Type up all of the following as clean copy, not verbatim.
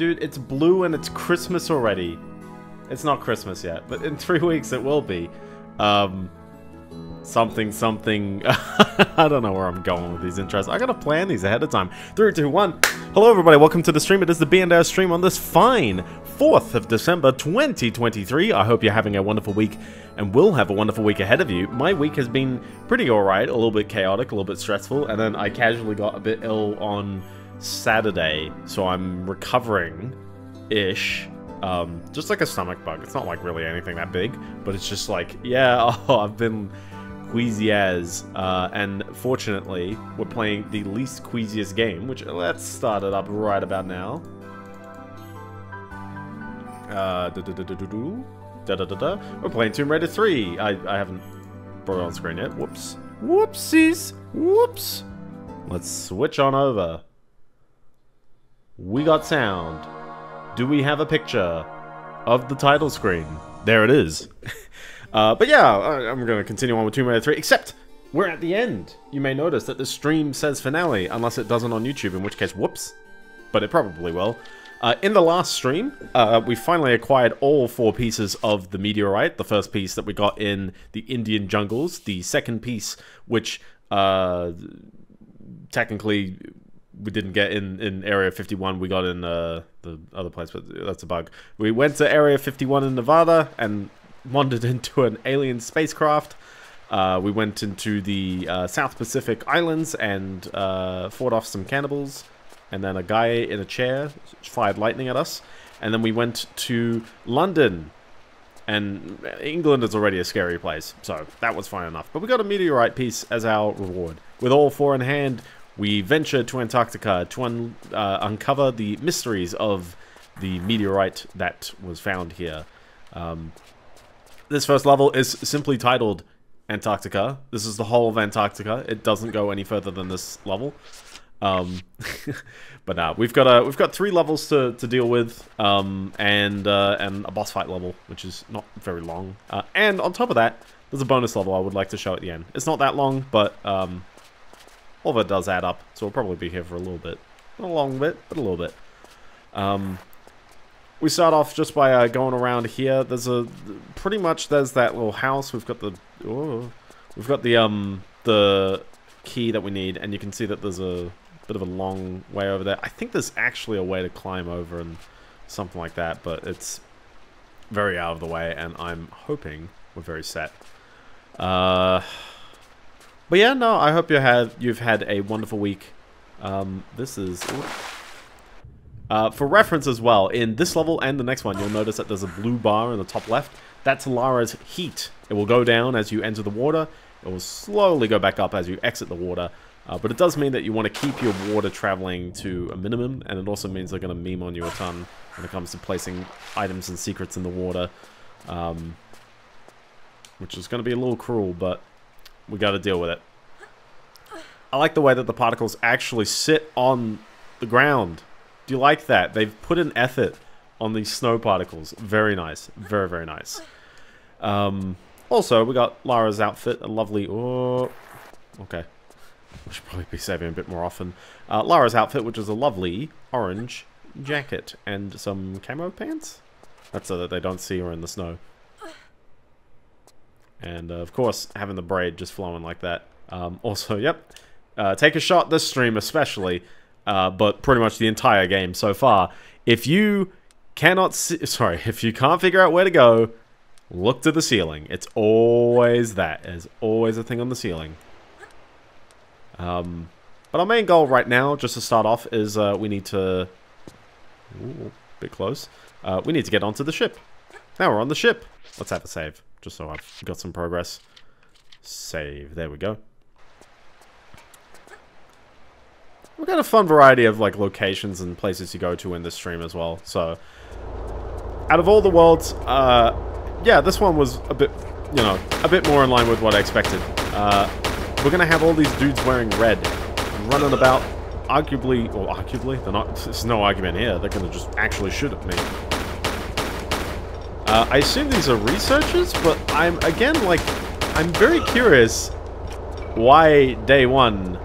Dude, it's blue and it's Christmas already. It's not Christmas yet, but in 3 weeks it will be. Something, something. I don't know where I'm going with these intros. I gotta plan these ahead of time. 3, 2, 1. Hello, everybody. Welcome to the stream. It is the Biendeo stream on this fine 4th of December, 2023. I hope you're having a wonderful week and will have a wonderful week ahead of you. My week has been pretty alright, a little bit chaotic, a little bit stressful, and then I casually got a bit ill on Saturday, so I'm recovering-ish. Just like a stomach bug. It's not like really anything that big, but it's just like, yeah, oh, I've been queasy as, and fortunately, we're playing the least queasiest game, which, let's start it up right about now. We're playing Tomb Raider 3. I haven't brought it on screen yet. Whoops. Whoopsies. Whoops. Let's switch on over. We got sound. Do we have a picture of the title screen? There it is. But yeah, I'm going to continue on with Tomb Raider 3, except we're at the end. You may notice that the stream says finale, unless it doesn't on YouTube, in which case, whoops. But it probably will. In the last stream, we finally acquired all 4 pieces of the meteorite. The first piece that we got in the Indian jungles. The second piece, which technically we didn't get in Area 51. We got in the other place, but that's a bug. We went to Area 51 in Nevada and wandered into an alien spacecraft. We went into the South Pacific Islands and fought off some cannibals. And then a guy in a chair fired lightning at us. And then we went to London. And England is already a scary place, so that was fine enough. But we got a meteorite piece as our reward. With all 4 in hand, we venture to Antarctica to uncover the mysteries of the meteorite that was found here. This first level is simply titled Antarctica. This is the whole of Antarctica. It doesn't go any further than this level. But now we've got 3 levels to deal with, and a boss fight level, which is not very long. And on top of that, there's a bonus level I would like to show at the end. It's not that long, but all of it does add up, so we'll probably be here for a little bit. Not a long bit, but a little bit. We start off just by going around here. There's pretty much that little house. We've got the the key that we need, and you can see that there's a bit of a long way over there. I think there's actually a way to climb over and something like that, but it's very out of the way, and I'm hoping we're very set. But yeah, no, I hope you've had a wonderful week. This is, for reference as well, in this level and the next one, you'll notice that there's a blue bar in the top left. That's Lara's heat. It will go down as you enter the water. It will slowly go back up as you exit the water. But it does mean that you want to keep your water traveling to a minimum, and it also means they're going to meme on you a ton when it comes to placing items and secrets in the water. Which is going to be a little cruel, but we got to deal with it. I like the way that the particles actually sit on the ground. Do you like that? They've put an effort on these snow particles. Very nice. Very, very nice. Also, we got Lara's outfit. A lovely... Oh, okay. I should probably be saving a bit more often. Lara's outfit, which is a lovely orange jacket and some camo pants. That's so that they don't see her in the snow. And, of course, having the braid just flowing like that. Also, yep, take a shot this stream especially, but pretty much the entire game so far. If you cannot see, sorry, if you can't figure out where to go, look to the ceiling. It's always that. There's always a thing on the ceiling. But our main goal right now, just to start off, is we need to... Ooh, a bit close. We need to get onto the ship. Now we're on the ship. Let's have a save. Just so I've got some progress. Save. There we go. We've got a fun variety of like locations and places to go to in this stream as well. So, out of all the worlds, yeah, this one was a bit, you know, a bit more in line with what I expected. We're gonna have all these dudes wearing red, running about, arguably, or arguably, they're not. There's no argument here. They're gonna just actually shoot at me. I assume these are researchers, but I'm, again, like, I'm very curious why, day one,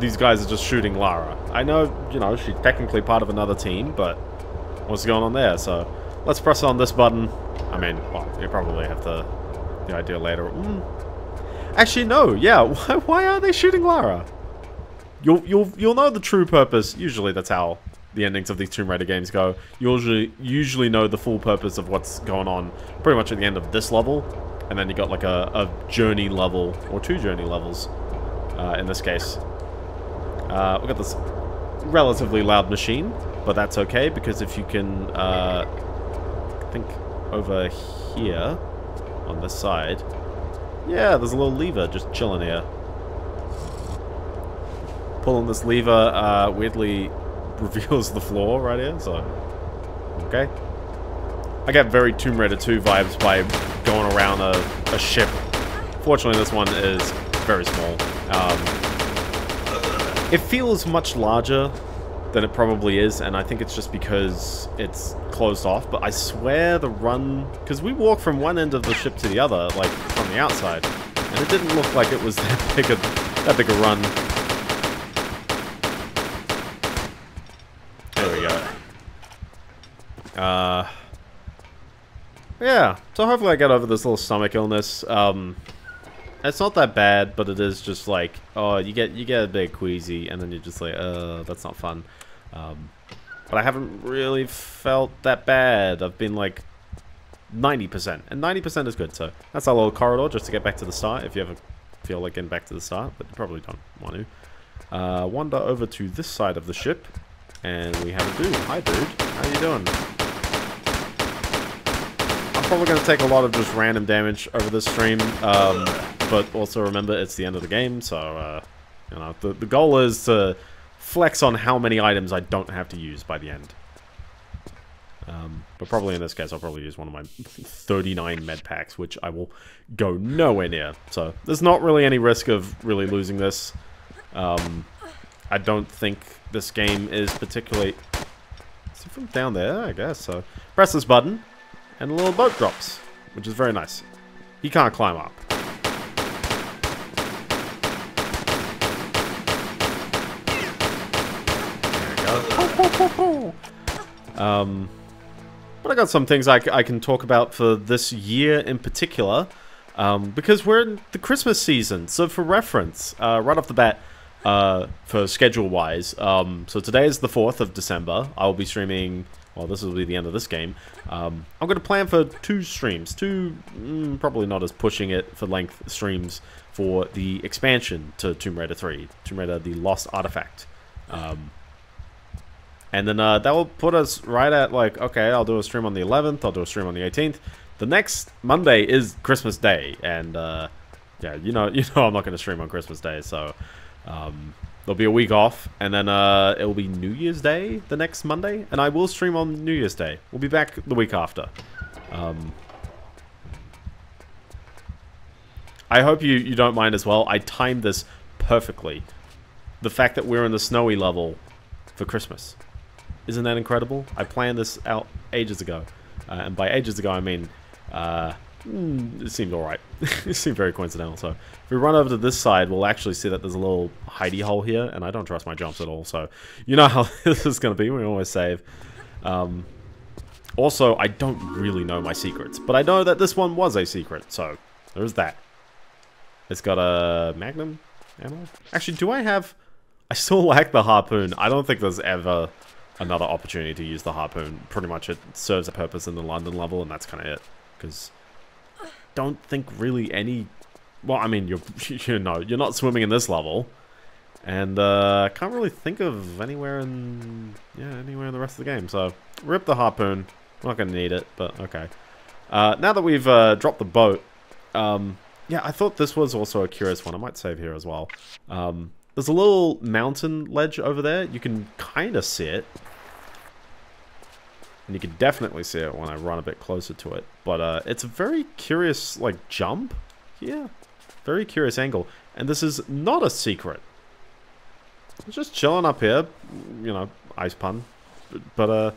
these guys are just shooting Lara. I know, you know, she's technically part of another team, but what's going on there. So let's press on this button. I mean, well, you probably have the idea later. Actually, no. Yeah, why are they shooting Lara? You'll know the true purpose. Usually, that's how the endings of these Tomb Raider games go. You usually know the full purpose of what's going on pretty much at the end of this level, and then you got like a journey level or two journey levels in this case. We've got this relatively loud machine, but that's okay because if you can, I think over here on this side, yeah, there's a little lever just chilling here. Pulling this lever weirdly reveals the floor right here, so okay. I get very Tomb Raider 2 vibes by going around a ship. Fortunately, this one is very small. It feels much larger than it probably is, and I think it's just because it's closed off, but I swear the run... Because we walk from one end of the ship to the other, like, from the outside, and it didn't look like it was that big a run. There we go. Yeah, so hopefully I get over this little stomach illness. It's not that bad, but it is just like, oh, you get a bit queasy, and then you're just like, that's not fun. But I haven't really felt that bad. I've been like 90%, and 90% is good. So that's our little corridor just to get back to the start, if you ever feel like getting back to the start, but you probably don't want to. Wander over to this side of the ship, and we have a dude. Hi, dude. How you doing? I'm probably going to take a lot of just random damage over this stream. But also remember, it's the end of the game, so, you know, the goal is to flex on how many items I don't have to use by the end. But probably in this case, I'll probably use one of my 39 med packs, which I will go nowhere near. So there's not really any risk of really losing this. I don't think this game is particularly... See from down there, I guess. So press this button, and a little boat drops, which is very nice. You can't climb up. But I got some things I can talk about for this year in particular, because we're in the Christmas season. So for reference, right off the bat, for schedule-wise, so today is the 4th of December. I'll be streaming, well, this will be the end of this game. I'm going to plan for two streams, probably not as pushing it for length streams for the expansion to Tomb Raider 3, Tomb Raider The Lost Artifact. And then that will put us right at, like, okay, I'll do a stream on the 11th, I'll do a stream on the 18th. The next Monday is Christmas Day, and, yeah, you know I'm not going to stream on Christmas Day, so there'll be a week off, and then it'll be New Year's Day the next Monday, and I will stream on New Year's Day. We'll be back the week after. I hope you don't mind as well. I timed this perfectly. The fact that we're in the snowy level for Christmas. Isn't that incredible? I planned this out ages ago. And by ages ago, I mean, it seemed alright. It seemed very coincidental. So if we run over to this side, we'll actually see that there's a little hidey hole here. And I don't trust my jumps at all. So you know how this is going to be. We always save. Also, I don't really know my secrets. But I know that this one was a secret. So there's that. It's got a magnum ammo. Actually, do I have... I still lack the harpoon. I don't think there's ever another opportunity to use the harpoon. Pretty much it serves a purpose in the London level, and that's kind of it. Because I don't think really any... Well, I mean, you're not swimming in this level. And I can't really think of anywhere in... Yeah, anywhere in the rest of the game. So, rip the harpoon. I'm not going to need it, but okay. Now that we've dropped the boat... yeah, I thought this was also a curious one. I might save here as well. There's a little mountain ledge over there. You can kind of see it. And you can definitely see it when I run a bit closer to it. But it's a very curious, like, jump here. Very curious angle. And this is not a secret. It's just chilling up here. You know, ice pun. But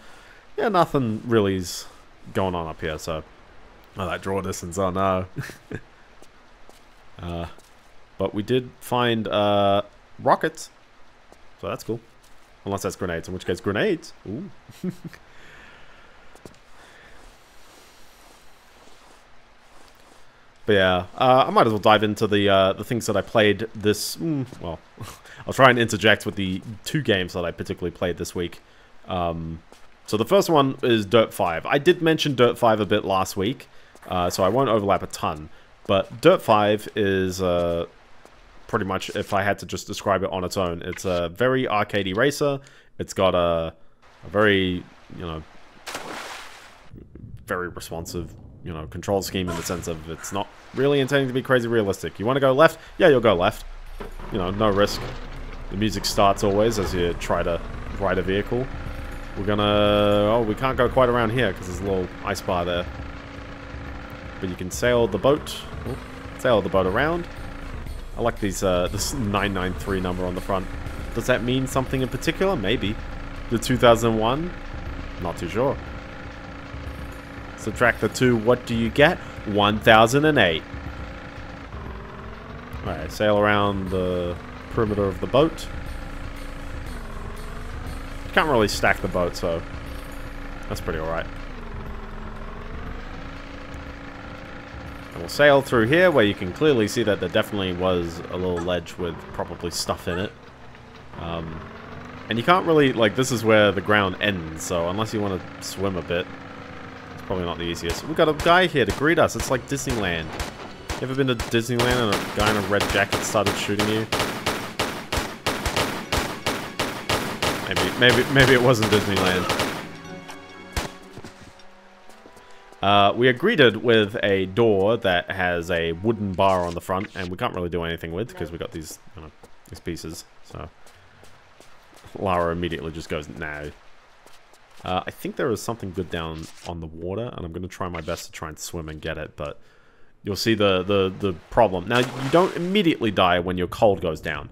yeah, nothing really is going on up here. So, oh, that draw distance, oh no. But we did find, rockets. So that's cool. Unless that's grenades, in which case grenades. Ooh. But yeah, I might as well dive into the things that I played this... well, I'll try and interject with the two games that I particularly played this week. So the first one is Dirt 5. I did mention Dirt 5 a bit last week, so I won't overlap a ton. But Dirt 5 is pretty much, if I had to just describe it on its own, it's a very arcadey racer. It's got a very, very responsive, control scheme in the sense of it's not really intending to be crazy realistic. You want to go left? Yeah, you'll go left. No risk. The music starts always as you try to ride a vehicle. We're gonna... Oh, we can't go quite around here because there's a little ice bar there. But you can sail the boat. Oh, sail the boat around. I like these, this 993 number on the front. Does that mean something in particular? Maybe. The 2001? Not too sure. Subtract the 2, what do you get? 1008. Alright, sail around the perimeter of the boat. You can't really stack the boat, so that's pretty alright. And we'll sail through here, where you can clearly see that there definitely was a little ledge with probably stuff in it. And you can't really, this is where the ground ends, so unless you want to swim a bit, it's probably not the easiest. We've got a guy here to greet us. It's like Disneyland. You ever been to Disneyland and a guy in a red jacket started shooting you? Maybe it wasn't Disneyland. We are greeted with a door that has a wooden bar on the front, and we can't really do anything with because we got these, these pieces. So Lara immediately just goes, "No." I think there is something good down on the water, and I'm going to try my best to try and swim and get it. But you'll see the problem. Now you don't immediately die when your cold goes down,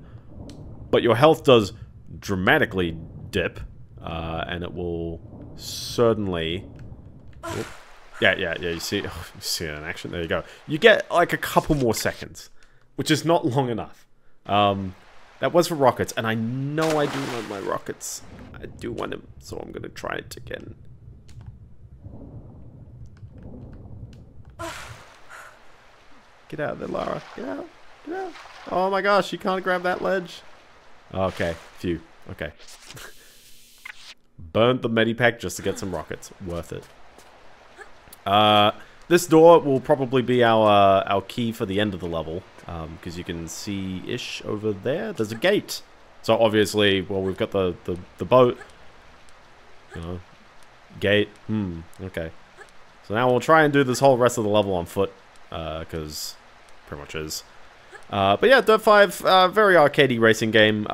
but your health does dramatically dip, and it will certainly. Whoop. Yeah, you see it in action, there you go. You get, a couple more seconds, which is not long enough. That was for rockets, and I know I do want my rockets. I do want them, so I'm going to try it again. Get out of there, Lara. Get out, get out. Oh my gosh, you can't grab that ledge. Okay, phew, okay. Burned the medipack just to get some rockets. Worth it. This door will probably be our key for the end of the level, because you can see-ish over there. There's a gate. So obviously, well, we've got the boat, gate. Okay. So now we'll try and do this whole rest of the level on foot, because pretty much is. But yeah, Dirt 5, very arcadey racing game.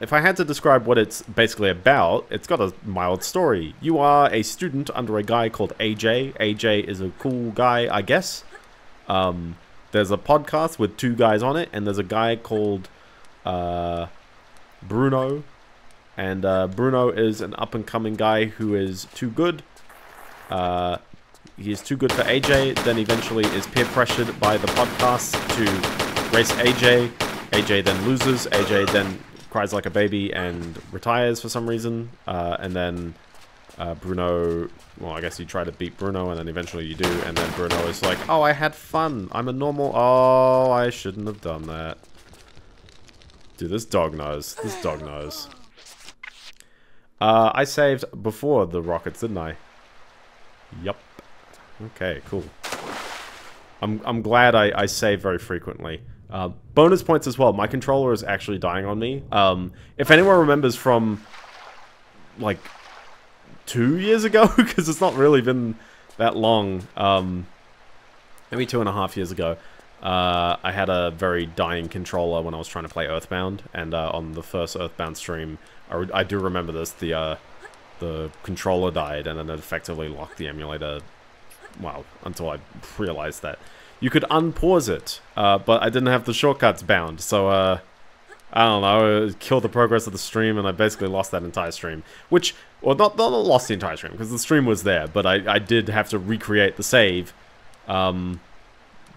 If I had to describe what it's basically about, it's got a mild story. You are a student under a guy called AJ. AJ is a cool guy, I guess. There's a podcast with two guys on it, and there's a guy called Bruno. And Bruno is an up-and-coming guy who is too good. He is too good for AJ, then eventually is peer-pressured by the podcast to... race AJ. AJ then loses. AJ then cries like a baby and retires for some reason. And then Bruno... Well, I guess you try to beat Bruno and then eventually you do. And then Bruno is like, oh, I had fun. I'm a normal... Oh, I shouldn't have done that. Dude, this dog knows. This dog knows. I saved before the rockets, didn't I? Yup. Okay, cool. I'm glad I save very frequently. Bonus points as well. My controller is actually dying on me. If anyone remembers from, 2 years ago, because it's not really been that long, maybe 2.5 years ago, I had a very dying controller when I was trying to play Earthbound, and on the first Earthbound stream, I do remember this, the controller died, and then it effectively locked the emulator, well, until I realized that. You could unpause it, but I didn't have the shortcuts bound, so, I don't know, it killed the progress of the stream, and I basically lost that entire stream. Which, well, not lost the entire stream, because the stream was there, but I did have to recreate the save.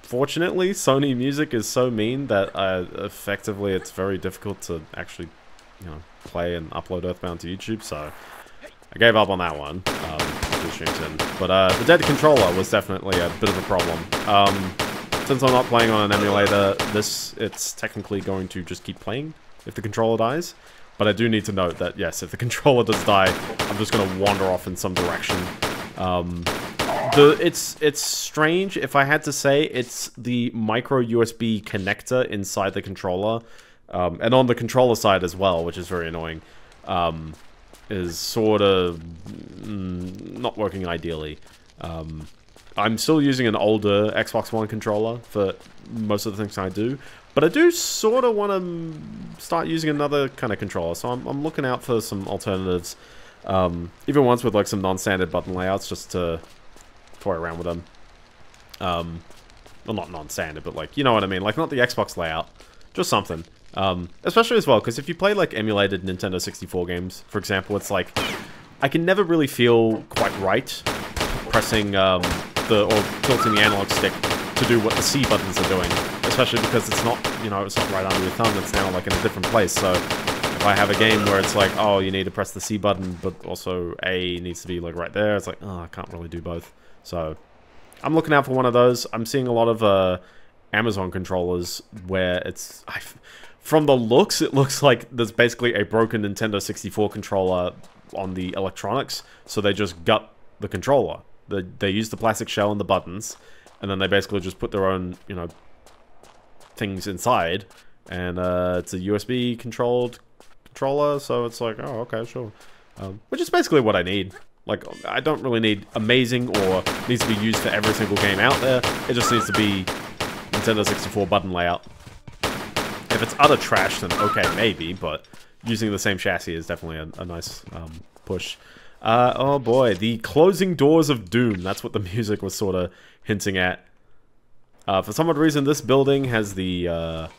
Fortunately, Sony Music is so mean that, effectively, it's very difficult to actually, play and upload Earthbound to YouTube, so... I gave up on that one, but the dead controller was definitely a bit of a problem. since I'm not playing on an emulator, it's technically going to just keep playing if the controller dies. But I do need to note that, yes, if the controller does die, I'm just going to wander off in some direction. It's strange, if I had to say, it's the micro USB connector inside the controller, and on the controller side as well, which is very annoying, is sort of not working ideally. I'm still using an older Xbox One controller for most of the things I do, but I do sort of want to start using another kind of controller, so I'm looking out for some alternatives, even ones with like some non-standard button layouts, just to toy around with them. Well, not non-standard, but like, you know what I mean, like not the Xbox layout, just something. Especially as well, because if you play like emulated Nintendo 64 games, for example, it's like, I can never really feel quite right pressing or tilting the analog stick to do what the C buttons are doing, especially because it's not, you know, it's not right under your thumb, it's now like in a different place. So if I have a game where it's like, oh, you need to press the C button, but also A needs to be like right there, it's like, oh, I can't really do both. So I'm looking out for one of those. I'm seeing a lot of Amazon controllers where it's, from the looks, it looks like there's basically a broken Nintendo 64 controller on the electronics, so they just gut the controller. They use the plastic shell and the buttons, and then they basically just put their own, you know, things inside, and it's a USB-controlled controller, so it's like, oh, okay, sure. Which is basically what I need. Like, I don't really need amazing or needs to be used for every single game out there. It just needs to be Nintendo 64 button layout. If it's utter trash, then okay, maybe, but using the same chassis is definitely a nice push. Oh boy, the closing doors of doom, that's what the music was sort of hinting at. For some odd reason, this building has the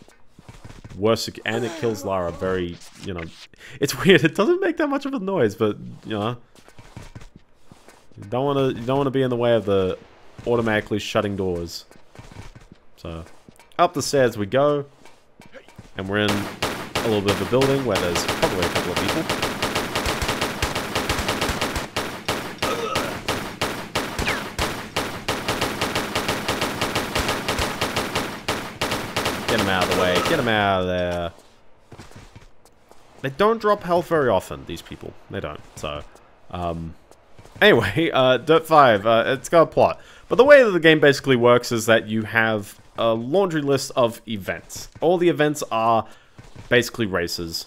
worst, and it kills Lara very, you know, it's weird, it doesn't make that much of a noise, but, you know, you don't want to be in the way of the automatically shutting doors. So, up the stairs we go, and we're in a little bit of a building where there's probably a couple of people. Get him out of the way. Get him out of there. They don't drop health very often, these people. They don't. So, anyway, Dirt 5, it's got a plot. But the way that the game basically works is that you have a laundry list of events. All the events are basically races.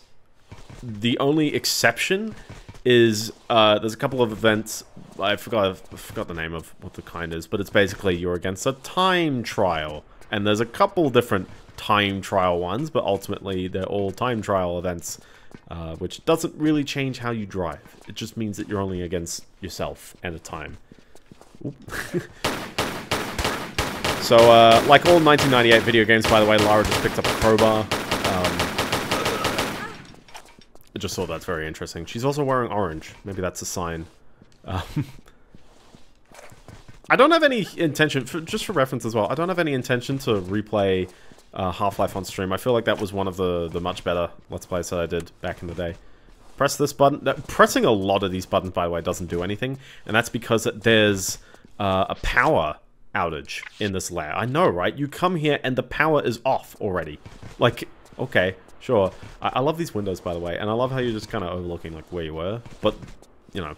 The only exception is, there's a couple of events, I forgot the name of what the kind is, but it's basically you're against a time trial. And there's a couple different time trial ones, but ultimately they're all time trial events, which doesn't really change how you drive. It just means that you're only against yourself at a time. So, like all 1998 video games, by the way, Lara just picked up a crowbar. I just thought that's very interesting. She's also wearing orange. Maybe that's a sign. I don't have any intention, just for reference as well, I don't have any intention to replay Half-Life on stream. I feel like that was one of the much better Let's Plays that I did back in the day. Press this button. Pressing a lot of these buttons, by the way, doesn't do anything. And that's because there's a power outage in this layer. I know, right? You come here and the power is off already. Like, okay, sure. I love these windows, by the way. And I love how you're just kind of overlooking like where you were. But, you know,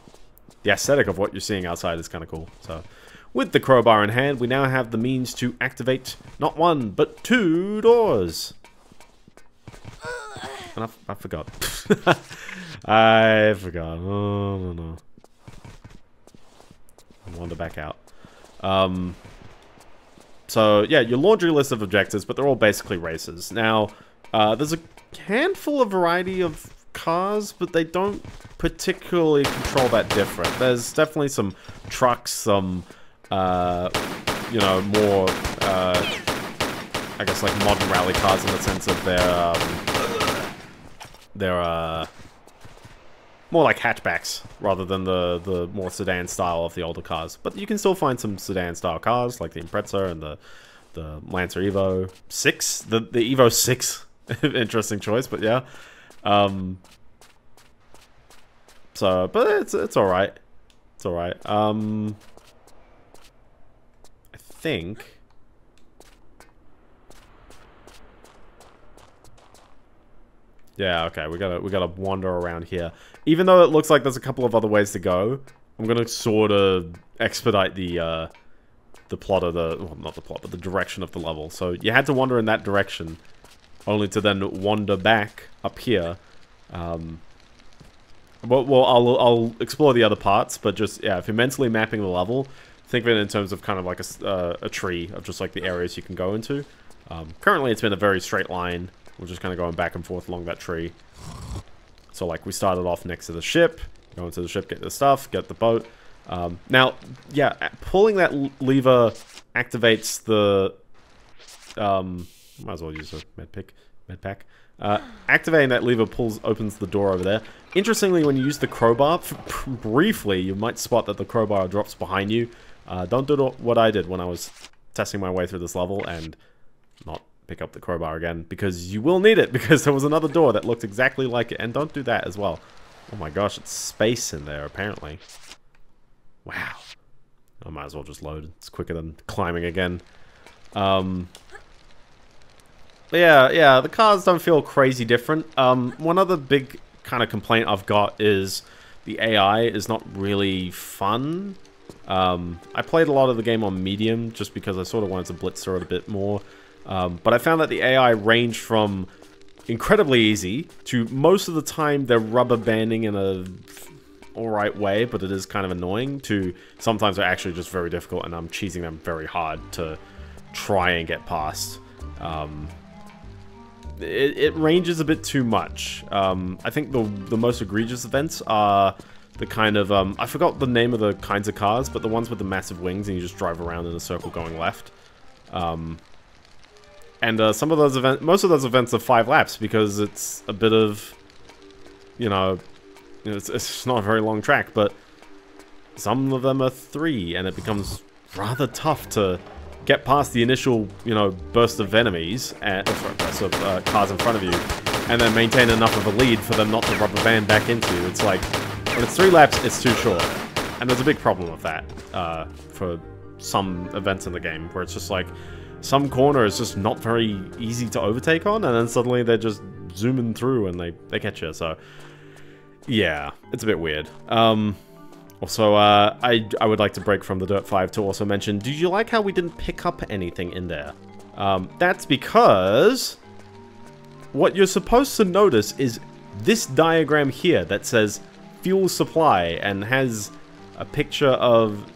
the aesthetic of what you're seeing outside is kind of cool, so... With the crowbar in hand, we now have the means to activate not one, but two doors. And I forgot. I forgot. Oh, no, no. I wander back out. So, yeah, your laundry list of objectives, but they're all basically races. Now, there's a handful of variety of cars, but they don't particularly control that different. There's definitely some trucks, some... you know, more, I guess, like, modern rally cars in the sense of they're more like hatchbacks rather than the more sedan style of the older cars. But you can still find some sedan style cars like the Impreza and the Lancer Evo 6, the Evo 6, interesting choice, but yeah. So, but it's all right. It's all right. I think Yeah, okay, we gotta wander around here. Even though it looks like there's a couple of other ways to go, I'm gonna sort of expedite the plot of the... Well, not the plot, but the direction of the level. So you had to wander in that direction, only to then wander back up here. Well, I'll explore the other parts, but just, yeah, if you're mentally mapping the level, think of it in terms of kind of like a tree of just like the areas you can go into. Currently, it's been a very straight line. We're just kind of going back and forth along that tree. So, like, we started off next to the ship, go into the ship, get the stuff, get the boat. Now, yeah, pulling that lever activates the... might as well use a med pack. Activating that lever opens the door over there. Interestingly, when you use the crowbar, briefly, you might spot that the crowbar drops behind you. Don't do what I did when I was testing my way through this level and not pick up the crowbar again, because you will need it, because there was another door that looked exactly like it, and don't do that as well. Oh my gosh, it's space in there, apparently. Wow. I might as well just load. It's quicker than climbing again. Yeah, the cars don't feel crazy different. One other big kind of complaint I've got is the AI is not really fun. I played a lot of the game on medium just because I sort of wanted to blitz through it a bit more. But I found that the AI ranged from incredibly easy to most of the time they're rubber banding in a alright way, but it is kind of annoying, to sometimes they're actually just very difficult and I'm cheesing them very hard to try and get past. It ranges a bit too much. I think the most egregious events are the kind of... I forgot the name of the kinds of cars, but the ones with the massive wings and you just drive around in a circle going left. Some of those events... Most of those events are 5 laps because it's a bit of... it's not a very long track, but some of them are 3 and it becomes rather tough to get past the initial, burst of enemies and cars in front of you, and then maintain enough of a lead for them not to rubber band back into you. It's like, when it's 3 laps, it's too short, and there's a big problem with that for some events in the game where it's just like some corner is just not very easy to overtake on, and then suddenly they're just zooming through and they catch you. So yeah, it's a bit weird. Also, I would like to break from the Dirt 5 to also mention, did you like how we didn't pick up anything in there? That's because what you're supposed to notice is this diagram here that says fuel supply and has a picture of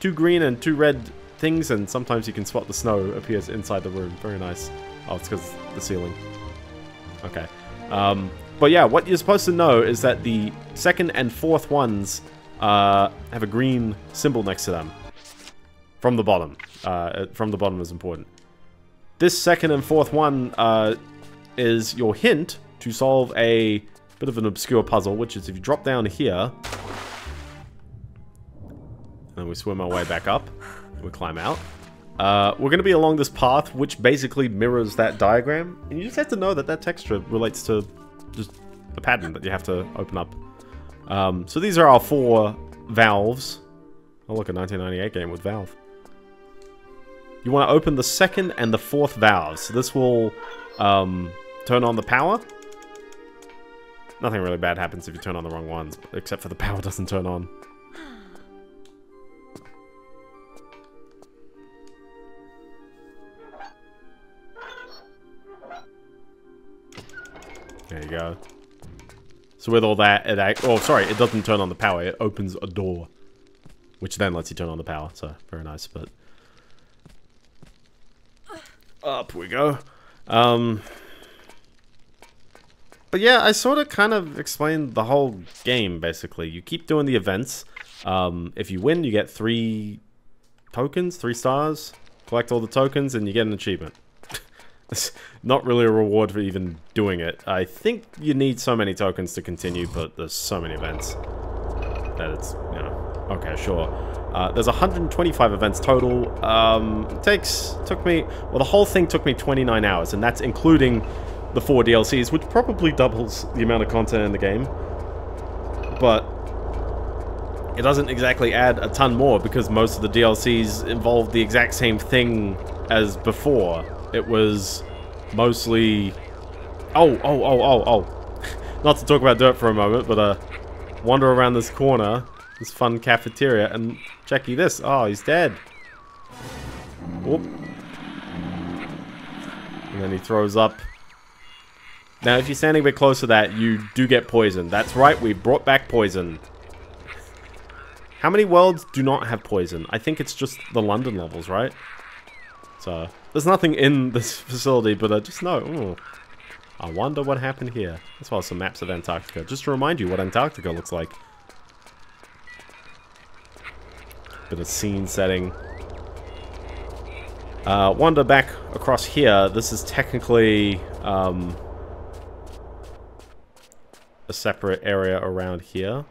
2 green and 2 red things, and sometimes you can spot the snow appears inside the room. Very nice. Oh, it's because the ceiling. Okay. But yeah, what you're supposed to know is that the 2nd and 4th ones have a green symbol next to them from the bottom. From the bottom is important. This 2nd and 4th one is your hint to solve a bit of an obscure puzzle, which is if you drop down here and we swim our way back up, we climb out. We're going to be along this path, which basically mirrors that diagram, and you just have to know that that texture relates to just a pattern that you have to open up. So these are our 4 valves. Oh look, a 1998 game with Valve. You want to open the 2nd and the 4th valves. So this will turn on the power. Nothing really bad happens if you turn on the wrong ones, except for the power doesn't turn on. There you go. So with all that, it doesn't turn on the power, it opens a door. Which then lets you turn on the power, so very nice, but... Up we go. But yeah, I sort of kind of explained the whole game, basically. You keep doing the events. If you win, you get 3 tokens, 3 stars. Collect all the tokens, and you get an achievement. It's not really a reward for even doing it. I think you need so many tokens to continue, but there's so many events that it's, okay, sure. There's 125 events total. The whole thing took me 29 hours, and that's including the 4 DLCs, which probably doubles the amount of content in the game. But it doesn't exactly add a ton more, because most of the DLCs involved the exact same thing as before. It was mostly Oh. Not to talk about dirt for a moment, but wander around this corner, this fun cafeteria, and checky this. Oh, he's dead. Whoop. And then he throws up. Now, if you're standing a bit close to that, you do get poisoned. That's right, we brought back poison. How many worlds do not have poison? I think it's just the London levels, right? So, there's nothing in this facility, but I just know. Ooh, I wonder what happened here. As well as some maps of Antarctica, just to remind you what Antarctica looks like. Bit of scene setting. Wander back across here. This is technically a separate area around here.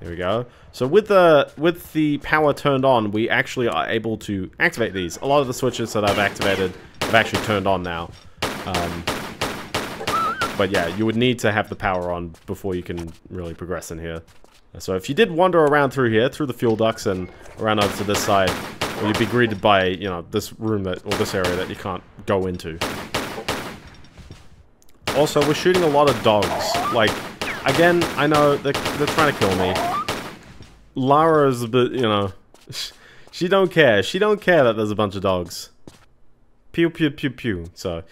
There we go. So with the power turned on, we actually are able to activate these. A lot of the switches that I've activated have actually turned on now. But yeah, you would need to have the power on before you can really progress in here. So if you did wander around through here, through the fuel ducts and around over to this side, well, you'd be greeted by, you know, this room that, or this area that you can't go into. Also, we're shooting a lot of dogs. Like, again, I know they're trying to kill me. Lara's a bit, you know, she don't care. She don't care that there's a bunch of dogs. Pew, pew, pew, pew. So,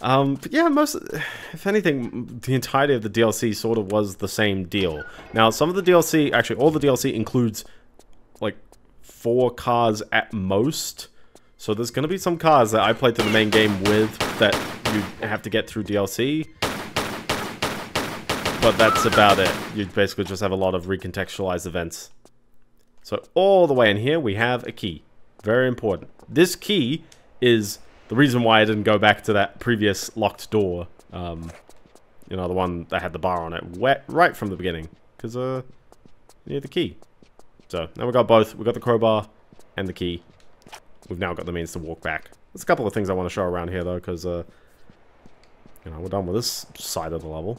but yeah, most, if anything, the entirety of the DLC sort of was the same deal. Now, some of the DLC, actually all the DLC includes, like, 4 cars at most. So there's going to be some cars that I played through the main game with that you have to get through DLC. But that's about it. You basically just have a lot of recontextualized events. So all the way in here, we have a key. Very important. This key is the reason why I didn't go back to that previous locked door. You know, the one that had the bar on it. Right from the beginning. Because, you need the key. So, now we got both. We got the crowbar and the key. We've now got the means to walk back. There's a couple of things I want to show around here, though, because, you know, we're done with this side of the level.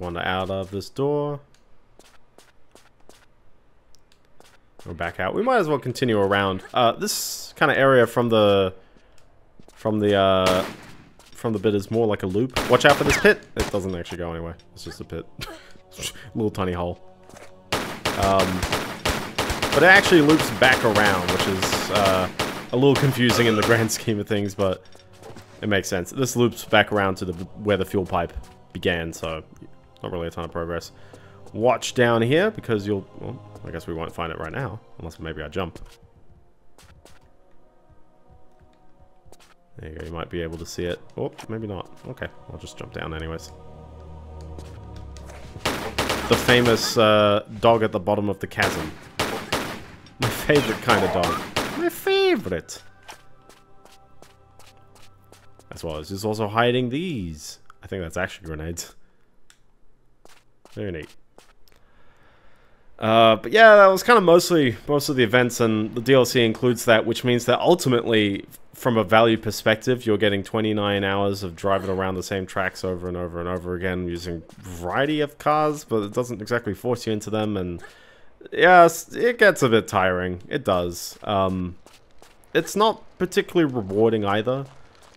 Wander out of this door. We're back out. We might as well continue around. This kind of area from the bit is more like a loop. Watch out for this pit. It doesn't actually go anywhere. It's just a pit, little tiny hole. But it actually loops back around, which is a little confusing in the grand scheme of things, but it makes sense. This loops back around to where the fuel pipe began. So. Not really a ton of progress. Watch down here, because you'll... Well, I guess we won't find it right now. Unless maybe I jump. There you go. You might be able to see it. Oh, maybe not. Okay. I'll just jump down anyways. The famous dog at the bottom of the chasm. My favorite kind of dog. My favorite! As well as just also hiding these. I think that's actually grenades. Very neat. But yeah, that was kind of most of the events, and the DLC includes that, which means that ultimately, from a value perspective, you're getting 29 hours of driving around the same tracks over and over and over again using a variety of cars, but it doesn't exactly force you into them, and yeah, it gets a bit tiring. It does. It's not particularly rewarding either,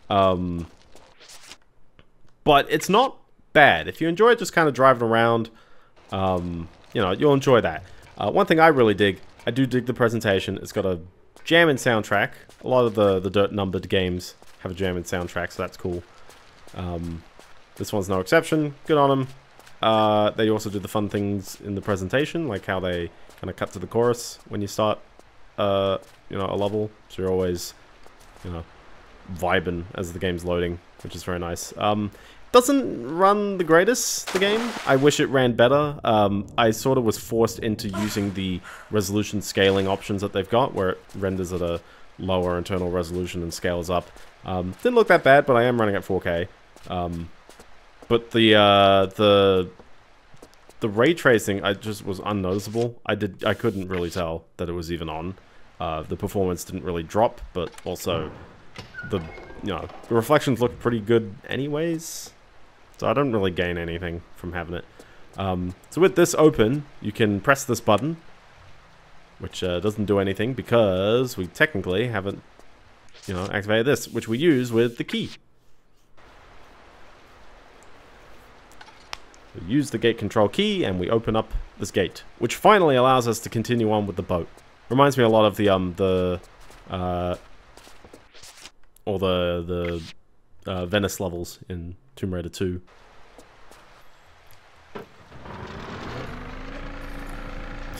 but it's not bad. If you enjoy just kind of driving around, you know, you'll enjoy that. One thing I really dig, I do dig the presentation. It's got a jammin' soundtrack. A lot of the Dirt numbered games have a jammin' soundtrack, so that's cool. This one's no exception. Good on them. They also do the fun things in the presentation, like how they kind of cut to the chorus when you start, you know, a level. So you're always, you know, vibing as the game's loading, which is very nice. Doesn't run the greatest, the game. I wish it ran better. I sort of was forced into using the resolution scaling options that they've got, where it renders at a lower internal resolution and scales up. Didn't look that bad, but I am running at 4K. But the ray tracing, I just was unnoticeable. I couldn't really tell that it was even on. The performance didn't really drop, but also the you know, the reflections look pretty good anyways, so I don't really gain anything from having it. So with this open, you can press this button, which doesn't do anything because we technically haven't, you know, activated this, which we use with the key. We use the gate control key and we open up this gate, which finally allows us to continue on with the boat. Reminds me a lot of the Venice levels in Tomb Raider 2.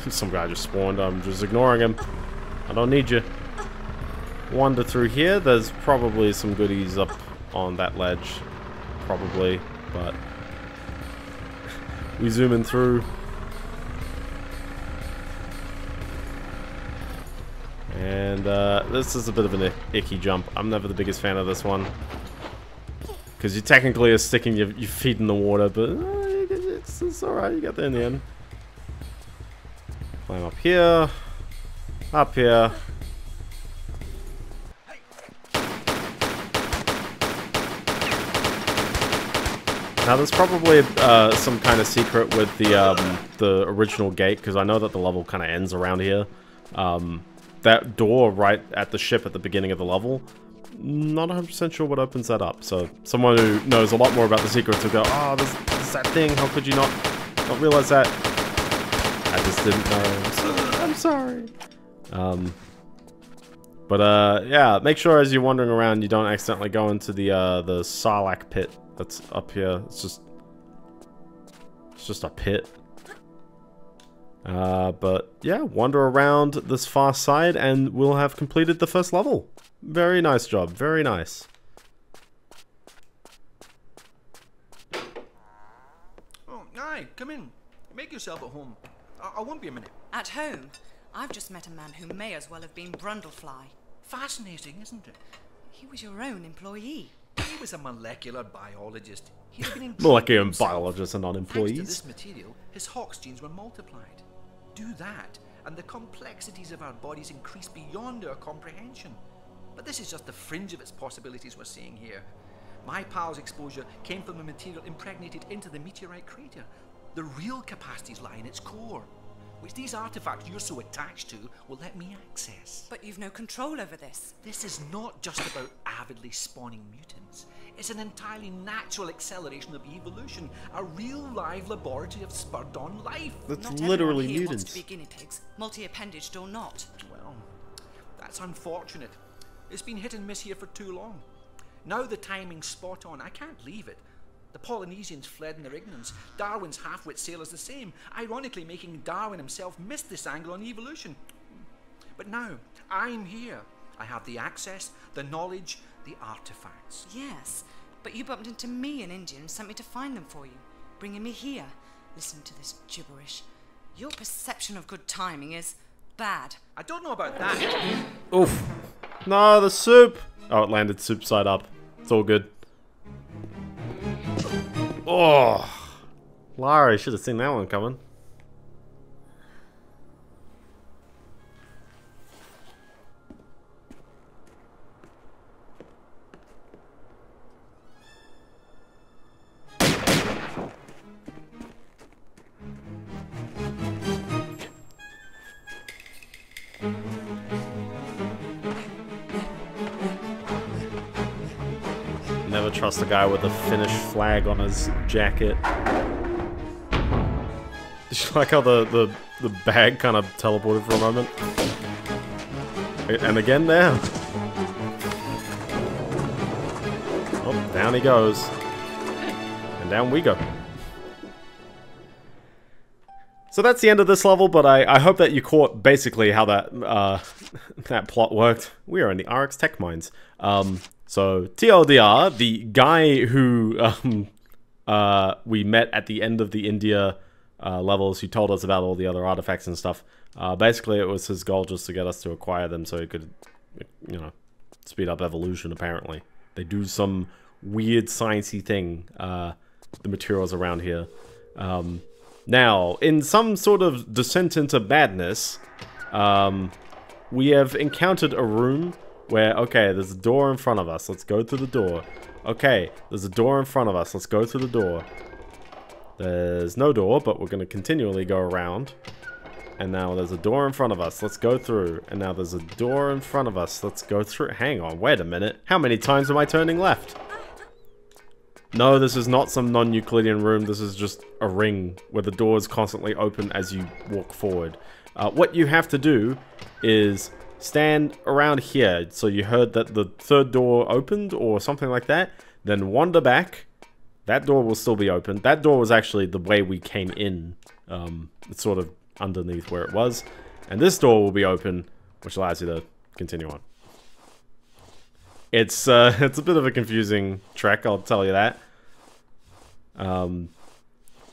Some guy just spawned, I'm just ignoring him. I don't need you. Wander through here, there's probably some goodies up on that ledge. Probably, but... we zoom in through. And this is a bit of an icky jump. I'm never the biggest fan of this one. Because you technically are sticking your feet in the water, but it's alright, you got there in the end. Climb up here. Up here. Now there's probably some kind of secret with the original gate, because I know that the level kind of ends around here. That door right at the ship at the beginning of the level, not 100% sure what opens that up. So someone who knows a lot more about the secrets will go, oh, there's that thing, how could you not realize that? I just didn't know, I'm sorry. But yeah, make sure as you're wandering around you don't accidentally go into the Sarlacc pit. That's up here. It's just a pit. But yeah, wander around this far side and we'll have completed the first level. Very nice job. Very nice. Oh, Nye, come in. Make yourself at home. I won't be a minute. At home? I've just met a man who may as well have been Brundlefly. Fascinating, isn't it? He was your own employee. He was a molecular biologist. Molecular biologist and not employees. Thanks to this material, his Hox genes were multiplied. Do that, and the complexities of our bodies increase beyond our comprehension. But this is just the fringe of its possibilities we're seeing here. My pal's exposure came from the material impregnated into the meteorite crater. The real capacities lie in its core, which these artifacts you're so attached to will let me access. But you've no control over this. This is not just about avidly spawning mutants. It's an entirely natural acceleration of evolution, a real live laboratory of spurred-on life. That's not literally here mutants. Wants to be guinea pigs, multi-appendaged or not. Well, that's unfortunate. It's been hit and miss here for too long. Now the timing's spot on. I can't leave it. The Polynesians fled in their ignorance. Darwin's half-wit sailors the same, ironically making Darwin himself miss this angle on evolution. But now, I'm here. I have the access, the knowledge, the artifacts. Yes, but you bumped into me in India and sent me to find them for you, bringing me here. Listen to this gibberish. Your perception of good timing is bad. I don't know about that. Oof. No, the soup. Oh, it landed soup side up. It's all good. Oh, Lara, you should have seen that one coming. Never trust a guy with a Finnish flag on his jacket. Just like how the bag kind of teleported for a moment. And again now. Oh, down he goes. And down we go. So that's the end of this level, but I hope that you caught basically how that, that plot worked. We are in the RX Tech Mines. So, TLDR, the guy who we met at the end of the India levels, who told us about all the other artifacts and stuff, basically it was his goal just to get us to acquire them so he could, you know, speed up evolution, apparently. They do some weird sciencey thing, the materials around here. Now, in some sort of descent into madness, we have encountered a room where, okay, there's a door in front of us. Let's go through the door. Okay, there's a door in front of us. Let's go through the door. There's no door, but we're going to continually go around. And now there's a door in front of us. Let's go through. And now there's a door in front of us. Let's go through. Hang on, wait a minute. How many times am I turning left? No, this is not some non-Euclidean room. This is just a ring where the doors constantly open as you walk forward. What you have to do is stand around here. So you heard that the third door opened or something like that. Then wander back. That door will still be open. That door was actually the way we came in. It's sort of underneath where it was. And this door will be open, which allows you to continue on. It's a bit of a confusing trek, I'll tell you that.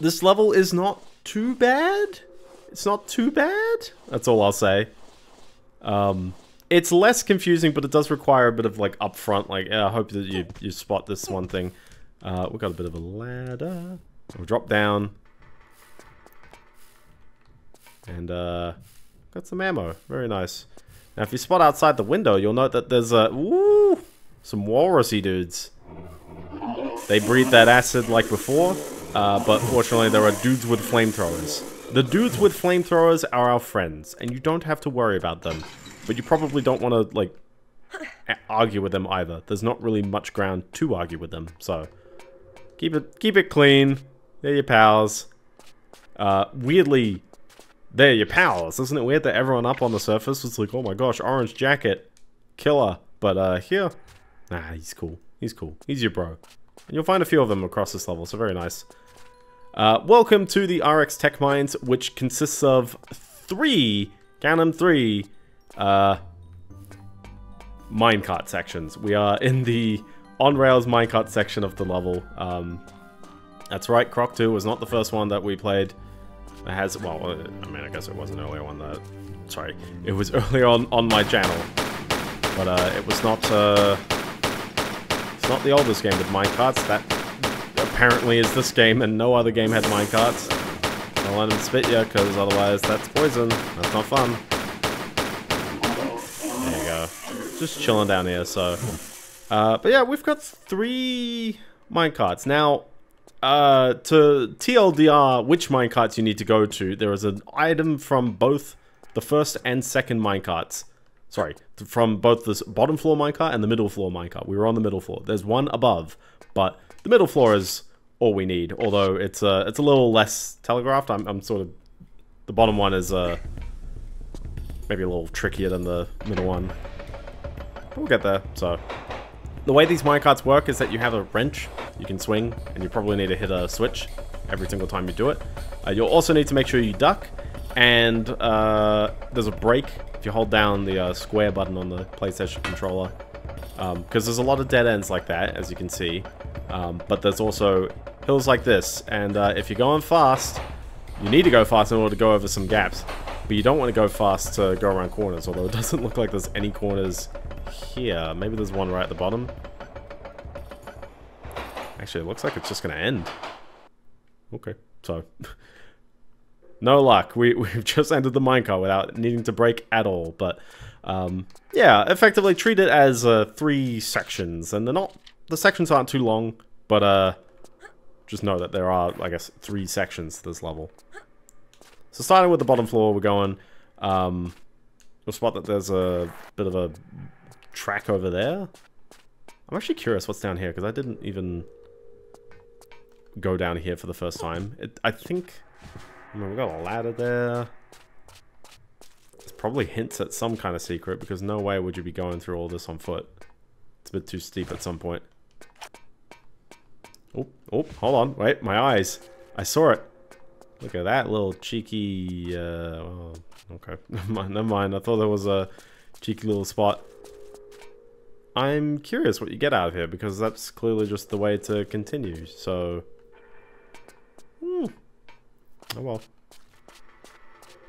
This level is not too bad. It's not too bad. That's all I'll say. It's less confusing, but it does require a bit of like upfront. Like, yeah, I hope that you spot this one thing. We got a bit of a ladder. We'll drop down, and got some ammo. Very nice. Now, if you spot outside the window, you'll note that there's a some walrusy dudes. They breathe that acid like before, but fortunately there are dudes with flamethrowers. The dudes with flamethrowers are our friends, and you don't have to worry about them. But you probably don't want to, like, argue with them either. There's not really much ground to argue with them, so keep it clean. They're your pals. Weirdly, they're your pals. Isn't it weird that everyone up on the surface was like, oh my gosh, orange jacket, killer. But here, nah, he's cool. He's cool. He's your bro. And you'll find a few of them across this level, so very nice. Welcome to the RX Tech Mines, which consists of three, count them, three, minecart sections. We are in the on-rails minecart section of the level. That's right, Croc 2 was not the first one that we played. It has, well, I mean, I guess it was an earlier one that, sorry, it was earlier on my channel. But it was not, it's not the oldest game with minecarts. That apparently is this game, and no other game had minecarts. Don't let them spit you, because otherwise that's poison. That's not fun. There you go. Just chilling down here, so. But yeah, we've got three minecarts. Now, to TLDR which minecarts you need to go to, there is an item from both the first and second minecarts. Sorry, from both this bottom floor minecart and the middle floor minecart. We were on the middle floor. There's one above, but the middle floor is all we need. Although it's a little less telegraphed. I'm sort of, the bottom one is maybe a little trickier than the middle one. But we'll get there. So the way these minecarts work is that you have a wrench you can swing, and you probably need to hit a switch every single time you do it. You'll also need to make sure you duck, and there's a brake. If you hold down the square button on the PlayStation controller, because there's a lot of dead ends like that, as you can see, but there's also hills like this, and if you're going fast, you need to go fast in order to go over some gaps, but you don't want to go fast to go around corners, although it doesn't look like there's any corners here. Maybe there's one right at the bottom. Actually, it looks like it's just going to end. Okay, so... No luck. We've just entered the minecart without needing to break at all, but yeah, effectively treat it as three sections, and they're not, the sections aren't too long, but just know that there are, I guess, three sections to this level. So starting with the bottom floor, we're going, you'll spot that there's a bit of a track over there. I'm actually curious what's down here, because I didn't even go down here for the first time. I think... We've got a ladder there. It's probably hints at some kind of secret, because no way would you be going through all this on foot. It's a bit too steep at some point. Oh, oh, hold on. Wait, my eyes. I saw it. Look at that little cheeky... oh, okay, never mind. I thought there was a cheeky little spot. I'm curious what you get out of here, because that's clearly just the way to continue, so... Oh well.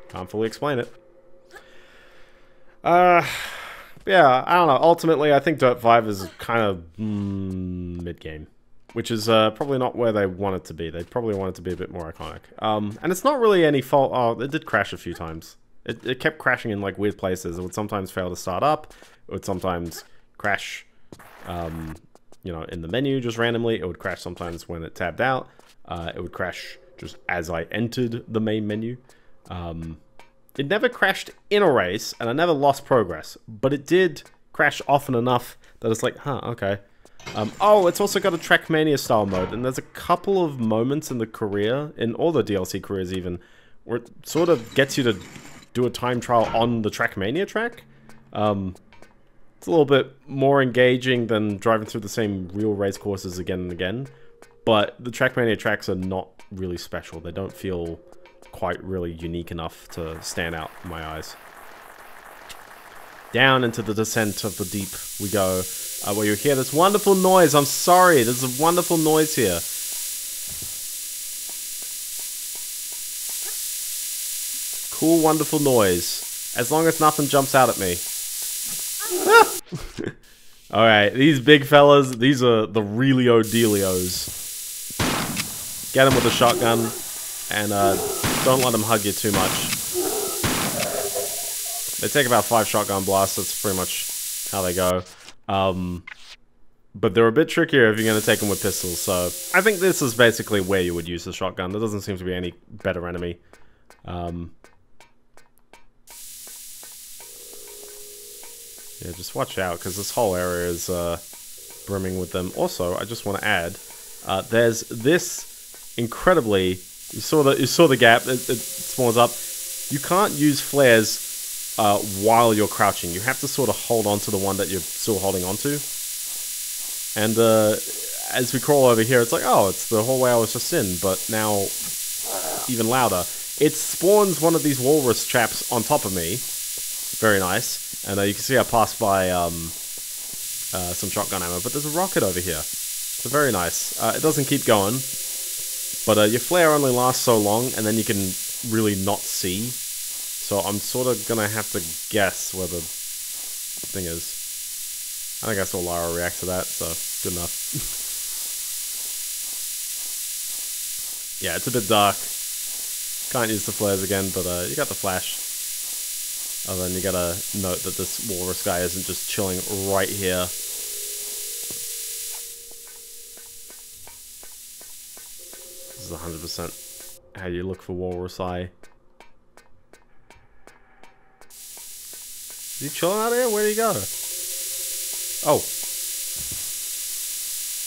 Can't fully explain it. Yeah, I don't know. Ultimately, I think Dirt 5 is kind of mid-game. Which is probably not where they want it to be. They probably want it to be a bit more iconic. And it's not really any fault... Oh, it did crash a few times. It kept crashing in like weird places. It would sometimes fail to start up. It would sometimes crash, you know, in the menu just randomly. It would crash sometimes when it tabbed out. It would crash just as I entered the main menu. It never crashed in a race, and I never lost progress, but it did crash often enough that it's like, huh, okay. Oh, it's also got a Trackmania style mode, and there's a couple of moments in the career, in all the DLC careers even, where it sort of gets you to do a time trial on the Trackmania track. It's a little bit more engaging than driving through the same real race courses again and again, but the Trackmania tracks are not really special. They don't feel quite really unique enough to stand out in my eyes. Down into the descent of the deep we go, where you hear this wonderful noise. I'm sorry, there's a wonderful noise here. Cool, wonderful noise. As long as nothing jumps out at me. Alright, these big fellas, these are the realio dealios. Get them with a shotgun, and don't let them hug you too much. They take about 5 shotgun blasts, that's pretty much how they go. But they're a bit trickier if you're going to take them with pistols, so... I think this is basically where you would use the shotgun. There doesn't seem to be any better enemy. Yeah, just watch out, because this whole area is brimming with them. Also, I just want to add, there's this incredibly... You saw the gap, it spawns up. You can't use flares... while you're crouching. You have to sort of hold on to the one that you're still holding on to. And as we crawl over here, it's like, oh, it's the hallway I was just in, but now even louder. It spawns one of these walrus chaps on top of me. Very nice. And you can see I passed by some shotgun ammo, but there's a rocket over here. So very nice. It doesn't keep going, but your flare only lasts so long, and then you can really not see. So I'm sort of gonna have to guess where the thing is. I think I saw Lara react to that, so good enough. Yeah, it's a bit dark. Can't use the flares again, but you got the flash. Oh, then you gotta note that this walrus guy isn't just chilling right here. This is 100% how you look for walrus eye. Is he chilling out here? Where do you go? Oh.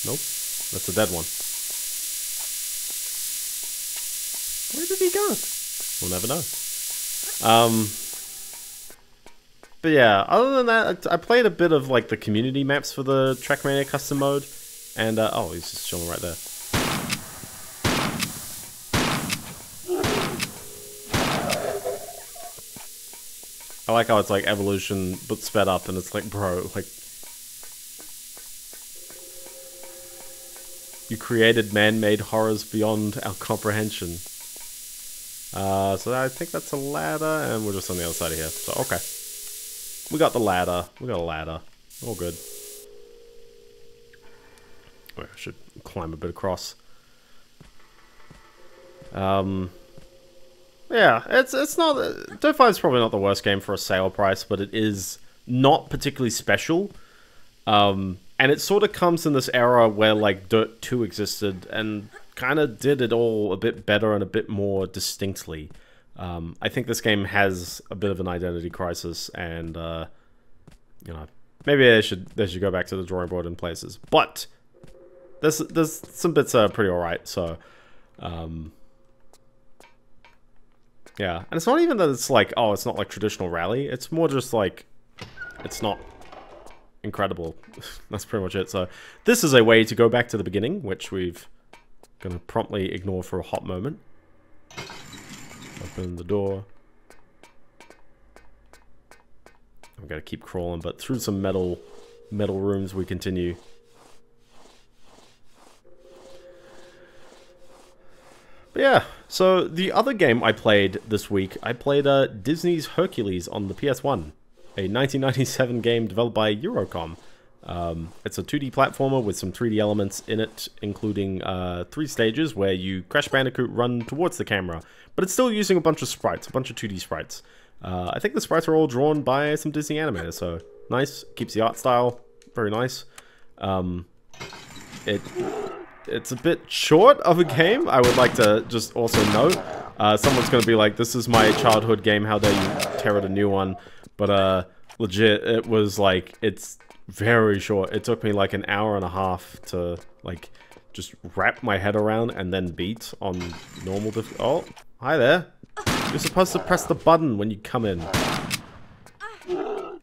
Nope. That's a dead one. Where did he go? We'll never know. But yeah, other than that, I played a bit of like the community maps for the Trackmania custom mode. And, oh, he's just chilling right there. I like how it's like evolution, but sped up, and it's like, bro, like... You created man-made horrors beyond our comprehension. So I think that's a ladder, and we're just on the other side of here, so okay. We got the ladder, all good. Wait, I should climb a bit across. Yeah, it's not... Dirt 5 is probably not the worst game for a sale price, but it is not particularly special. And it sort of comes in this era where, like, Dirt 2 existed and kind of did it all a bit better and a bit more distinctly. I think this game has a bit of an identity crisis, and, you know, maybe they should go back to the drawing board in places. But there's some bits that are pretty alright, so... Yeah, and it's not even that it's like, oh, it's not like traditional rally. It's more just like, it's not incredible. That's pretty much it. So this is a way to go back to the beginning, which we've gonna promptly ignore for a hot moment. Open the door. I'm gonna keep crawling, but through some metal rooms we continue. But yeah, so the other game I played this week, I played Disney's Hercules on the PS1, a 1997 game developed by Eurocom. It's a 2D platformer with some 3D elements in it, including 3 stages where you Crash Bandicoot run towards the camera, but it's still using a bunch of sprites, a bunch of 2D sprites. I think the sprites are all drawn by some Disney animators, so nice. Keeps the art style very nice. It's a bit short of a game. I would like to just also note, someone's going to be like, this is my childhood game, how dare you tear it a new one. But legit, it was like, it's very short. It took me like an hour and a half to like just wrap my head around and then beat on normal oh, hi there. You're supposed to press the button when you come in. I'm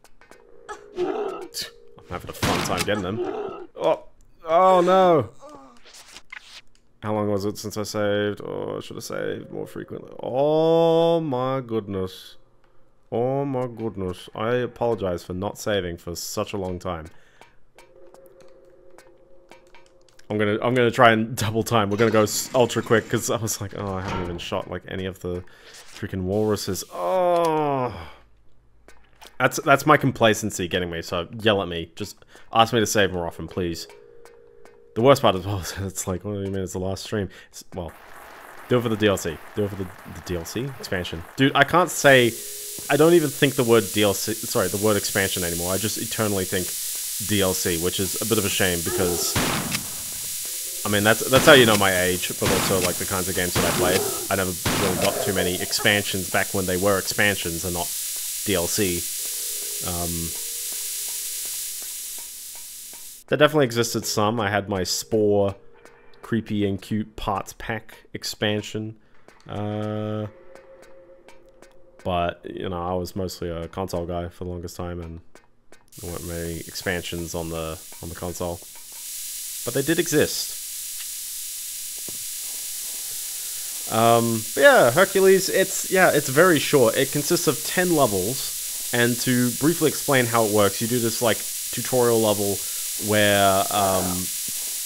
having a fun time getting them. Oh, oh no. How long was it since I saved? Oh, I should have saved more frequently. Oh my goodness. Oh my goodness. I apologize for not saving for such a long time. I'm gonna try and double time. We're gonna go ultra quick because I was like, oh, I haven't even shot like any of the freaking walruses. Oh, that's my complacency getting me. So yell at me. Just ask me to save more often, please. The worst part as well is it's like, what do you mean it's the last stream? It's, well, do it for the DLC. Do it for the DLC expansion, dude. I can't say. I don't even think the word DLC. Sorry, the word expansion anymore. I just eternally think DLC, which is a bit of a shame because. I mean, that's how you know my age, but also like the kinds of games that I played. I never really got too many expansions back when they were expansions and not DLC. There definitely existed some. I had my Spore, Creepy and Cute Parts Pack expansion. But, you know, I was mostly a console guy for the longest time, and there weren't many expansions on the console. But they did exist. But yeah, Hercules, it's very short. It consists of 10 levels, and to briefly explain how it works, you do this like tutorial level where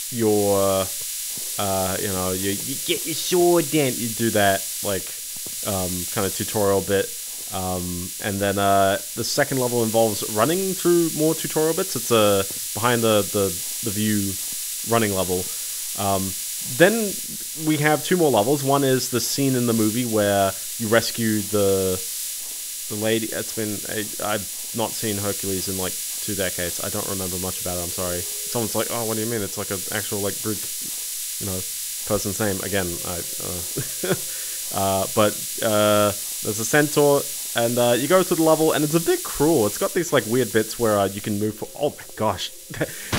you're you know, you get your sword down, you do that like kind of tutorial bit, and then the second level involves running through more tutorial bits. It's behind the view running level. Then we have two more levels. One is the scene in the movie where you rescue the lady. It's been I've not seen Hercules in like 2 decades. I don't remember much about it. I'm sorry. Someone's like, oh, what do you mean? It's like an actual like Greek, you know, person's name again. There's a centaur, and you go through the level, and it's a bit cruel. It's got these like weird bits where you can move. Oh my gosh!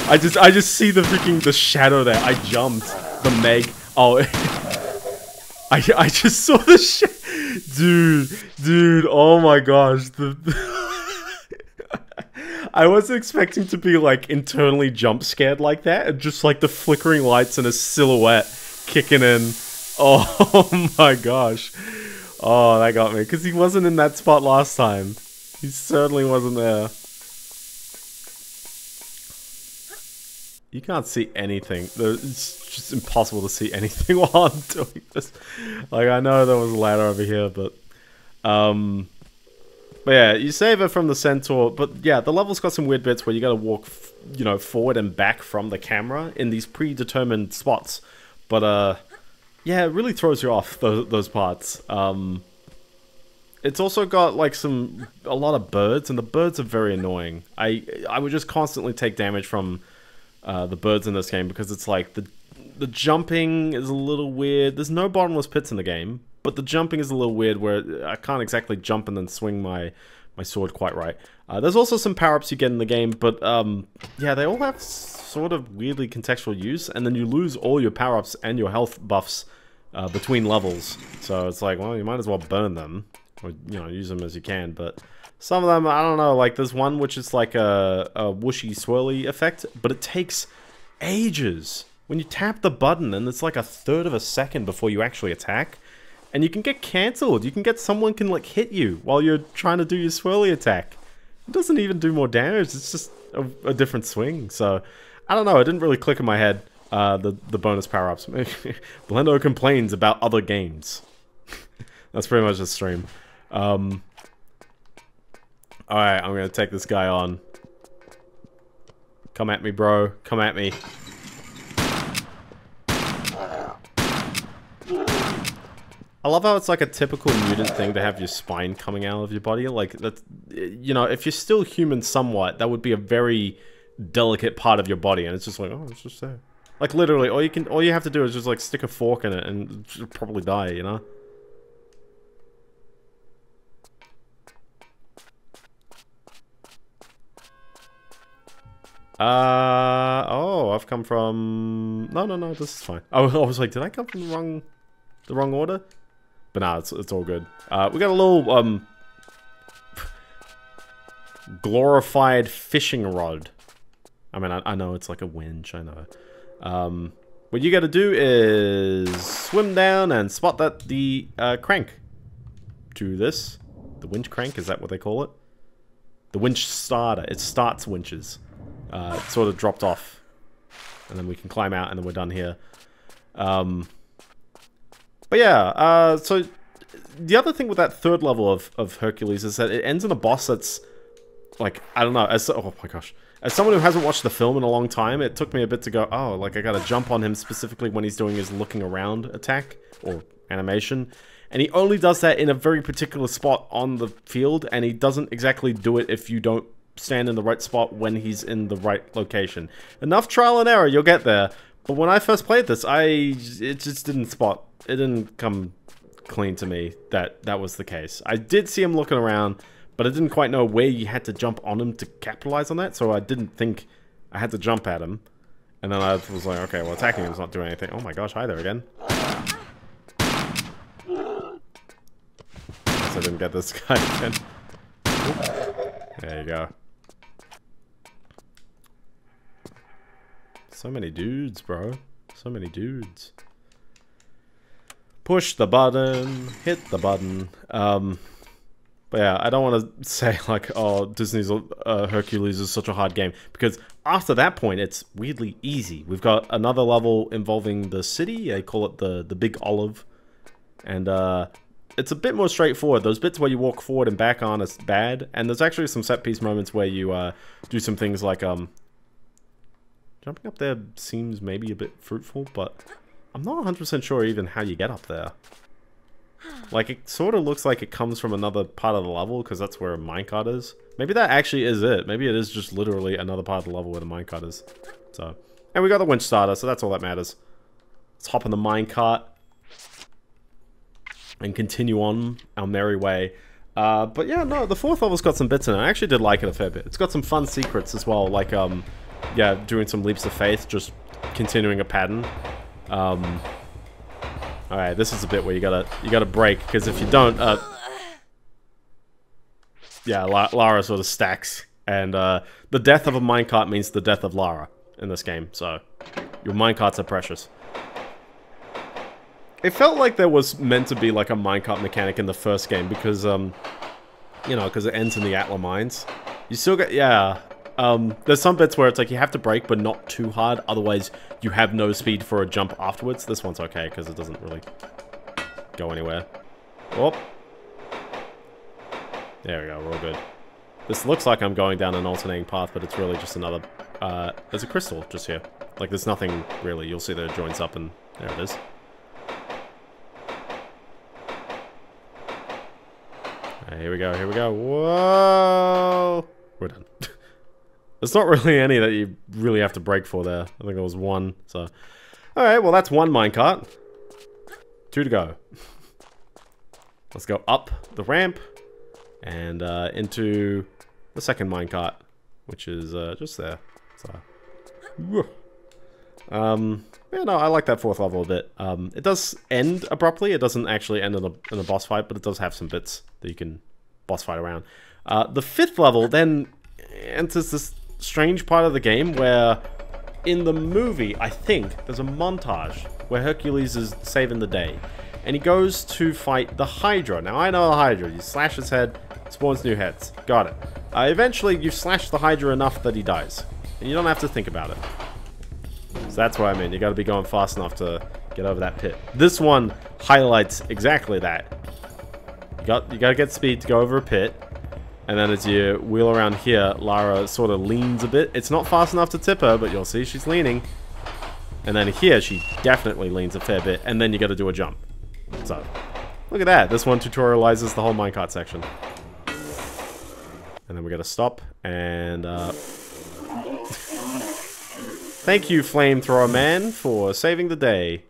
I just see the shadow there. I jumped. The Meg. Oh, I just saw the shit, dude. Oh my gosh. I wasn't expecting to be like internally jump scared like that. And just like the flickering lights and a silhouette kicking in. Oh my gosh. Oh, that got me because he wasn't in that spot last time. He certainly wasn't there. You can't see anything. It's just impossible to see anything while I'm doing this. Like, I know there was a ladder over here, but yeah, you save it from the centaur. But yeah, the level's got some weird bits where you gotta walk, you know, forward and back from the camera in these predetermined spots. But yeah, it really throws you off those parts. It's also got like a lot of birds, and the birds are very annoying. I would just constantly take damage from the birds in this game because it's like the jumping is a little weird. There's no bottomless pits in the game, but the jumping is a little weird where I can't exactly jump and then swing my sword quite right. There's also some power-ups you get in the game, but yeah, they all have sort of weirdly contextual use, and then you lose all your power-ups and your health buffs between levels. So it's like, well, you might as well burn them, or, you know, use them as you can, but... Some of them, I don't know, like there's one which is like a whooshy swirly effect, but it takes ages. When you tap the button and it's like 1/3 of a second before you actually attack, and you can get cancelled. You can get someone can like hit you while you're trying to do your swirly attack. It doesn't even do more damage, it's just a different swing. So, I don't know, it didn't really click in my head, the bonus power-ups. Biendeo complains about other games. That's pretty much the stream. Alright, I'm gonna take this guy on. Come at me, bro. Come at me. I love how it's like a typical mutant thing to have your spine coming out of your body. Like, that's, you know, if you're still human somewhat, that would be a very delicate part of your body, and it's just like, oh, it's just there. Like, literally, all you have to do is just, like, stick a fork in it and you'll probably die, you know? Oh, I've come from... No, this is fine. I was like, did I come from the wrong... the wrong order? But nah, it's all good. We got a little, glorified fishing rod. I mean, I know it's like a winch, I know. What you gotta do is swim down and spot that the, crank. Do this. The winch crank, is that what they call it? The winch starter. It starts winches. It sort of dropped off. And then we can climb out and then we're done here. But yeah, so the other thing with that third level of Hercules is that it ends in a boss that's, like, I don't know, as, oh my gosh. As someone who hasn't watched the film in a long time, it took me a bit to go, oh, like, I gotta jump on him specifically when he's doing his looking around attack, or animation. And he only does that in a very particular spot on the field, and he doesn't exactly do it if you don't stand in the right spot when he's in the right location. Enough trial and error, you'll get there. But when I first played this, it just didn't spot. It didn't come clean to me that that was the case. I did see him looking around, but I didn't quite know where you had to jump on him to capitalize on that, so I didn't think I had to jump at him. And then I was like, okay, well, attacking him's not doing anything. Oh my gosh, hi there again. I guess I didn't get this guy again. There you go. So many dudes, bro. So many dudes. Push the button, hit the button. But yeah, I don't want to say like, oh, Disney's Hercules is such a hard game, because after that point, it's weirdly easy. We've got another level involving the city. They call it the Big Olive, and it's a bit more straightforward. Those bits where you walk forward and back on is bad, and there's actually some set piece moments where you do some things like jumping up there seems maybe a bit fruitful, but. I'm not 100% sure even how you get up there. Like, it sort of looks like it comes from another part of the level, because that's where a minecart is. Maybe that actually is it. Maybe it is just literally another part of the level where the minecart is. So, and we got the winch starter, so that's all that matters. Let's hop on the minecart and continue on our merry way. But yeah, no, the fourth level's got some bits in it. I actually did like it a fair bit. It's got some fun secrets as well, like, yeah, doing some leaps of faith, just continuing a pattern. Alright, this is a bit where you gotta break, because if you don't, yeah, Lara sort of stacks, and, the death of a minecart means the death of Lara in this game, so your minecarts are precious. It felt like there was meant to be, like, a minecart mechanic in the first game, because, you know, because it ends in the Atla mines. You still get, yeah... there's some bits where it's like you have to brake, but not too hard, otherwise you have no speed for a jump afterwards. This one's okay, because it doesn't really go anywhere. Oh. There we go, we're all good. This looks like I'm going down an alternating path, but it's really just another... there's a crystal just here. Like, there's nothing really. You'll see that it joins up, and there it is. Right, here we go, here we go. Whoa! We're done. There's not really any that you really have to break for there. I think there was one, so... Alright, well that's one minecart. Two to go. Let's go up the ramp, and into the second minecart, which is just there. So... Yeah, no, I like that fourth level a bit. It does end abruptly. It doesn't actually end in a boss fight, but it does have some bits that you can boss fight around. The fifth level then enters this... strange part of the game where in the movie, I think, there's a montage where Hercules is saving the day and he goes to fight the Hydra. Now I know the Hydra, you slash his head, spawns new heads, got it. Eventually you slash the Hydra enough that he dies and you don't have to think about it. So that's what I mean, you gotta be going fast enough to get over that pit. This one highlights exactly that. You gotta get speed to go over a pit. And then as you wheel around here, Lara sort of leans a bit. It's not fast enough to tip her, but you'll see she's leaning. And then here, she definitely leans a fair bit. And then you got to do a jump. So, Look at that. This one tutorializes the whole minecart section. And then we gotta stop and thank you, Flamethrower Man, for saving the day.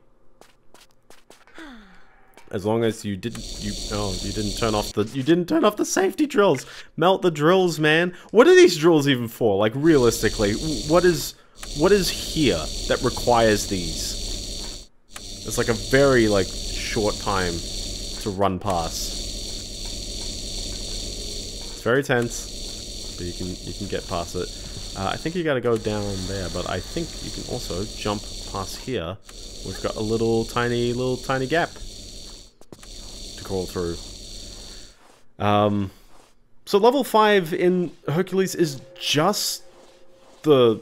As long as you didn't turn off the safety drills. Melt the drills, man. What are these drills even for? Like, realistically, what is here that requires these? It's like a very like short time to run past. It's very tense, but you can get past it. I think you gotta go down there, but I think you can also jump past here. We've got a little tiny gap to crawl through. So level 5 in Hercules is just the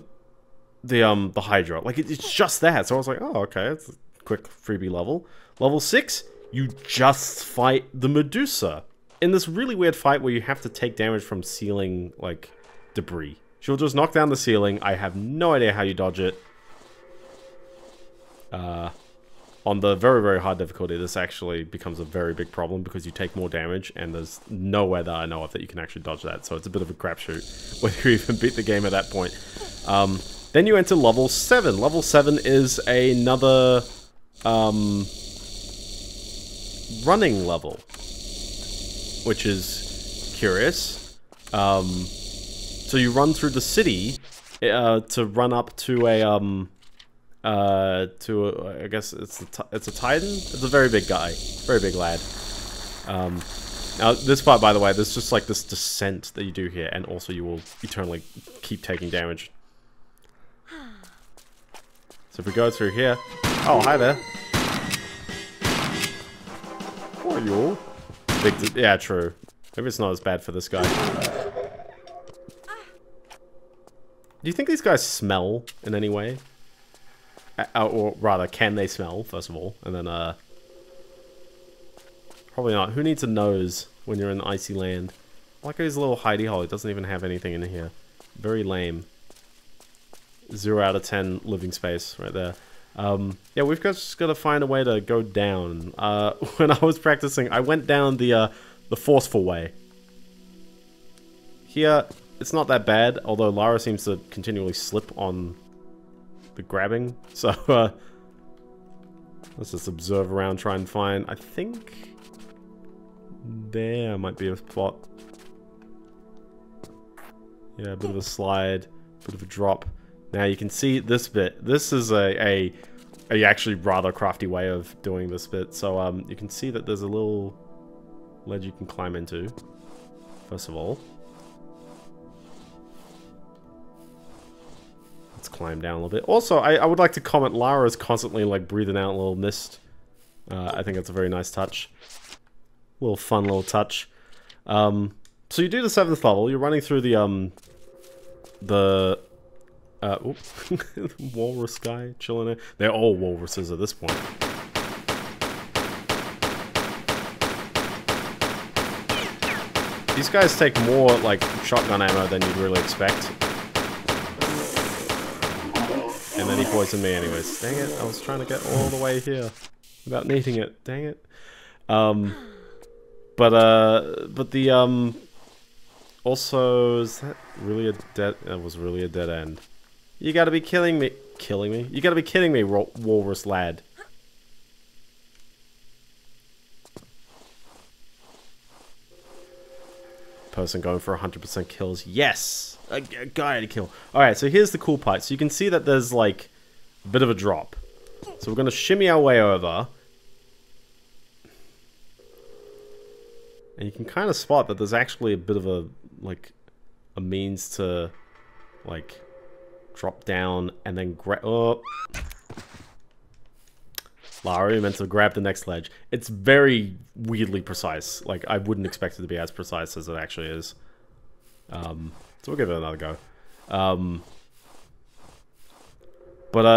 Hydra. Like, it's just that. So I was like, oh, okay, it's a quick freebie level. Level 6, you just fight the Medusa in this really weird fight where you have to take damage from ceiling like debris. She'll just knock down the ceiling. I have no idea how you dodge it. On the very, very hard difficulty, this actually becomes a very big problem because you take more damage and there's nowhere that I know of that you can actually dodge that. So it's a bit of a crapshoot whether you even beat the game at that point. Then you enter level 7. Level 7 is another running level, which is curious. So you run through the city to run up to a I guess it's a Titan. It's a very big guy, very big lad. Now this part, by the way, there's just like this descent that you do here, and also you will eternally keep taking damage. So if we go through here, oh hi there. What are you? Big, yeah, true. Maybe it's not as bad for this guy. Do you think these guys smell in any way? Or rather, can they smell, first of all? And then, probably not. Who needs a nose when you're in the icy land? I like his little hidey hole. It doesn't even have anything in here. Very lame. 0 out of 10 living space right there. Yeah, we've just got to find a way to go down. When I was practicing, I went down the forceful way. Here... it's not that bad, although Lara seems to continually slip on the grabbing, so let's just observe around, try and find... I think there might be a spot. Yeah, a bit of a slide, a bit of a drop. Now you can see this bit. This is a actually rather crafty way of doing this bit, so you can see that there's a little ledge you can climb into, first of all. Climb down a little bit. Also, I would like to comment, Lara's constantly like breathing out a little mist. I think that's a very nice touch. Little fun little touch. So you do the 7th level, you're running through the walrus guy chilling there. They're all walruses at this point. These guys take more like shotgun ammo than you'd really expect. And then he poisoned me anyways. Dang it, I was trying to get all the way here without needing it. Dang it. Also, is that really a dead... that was really a dead end. You gotta be killing me. Killing me? You gotta be kidding me, walrus lad. Person going for 100% kills. Yes! A guy to kill. Alright, so here's the cool part. So you can see that there's like a bit of a drop. So we're going to shimmy our way over. And you can kind of spot that there's actually a bit of a like a means to like drop down and then grab... oh. Lara, you meant to grab the next ledge. It's very weirdly precise. Like, I wouldn't expect it to be as precise as it actually is. So we'll give it another go.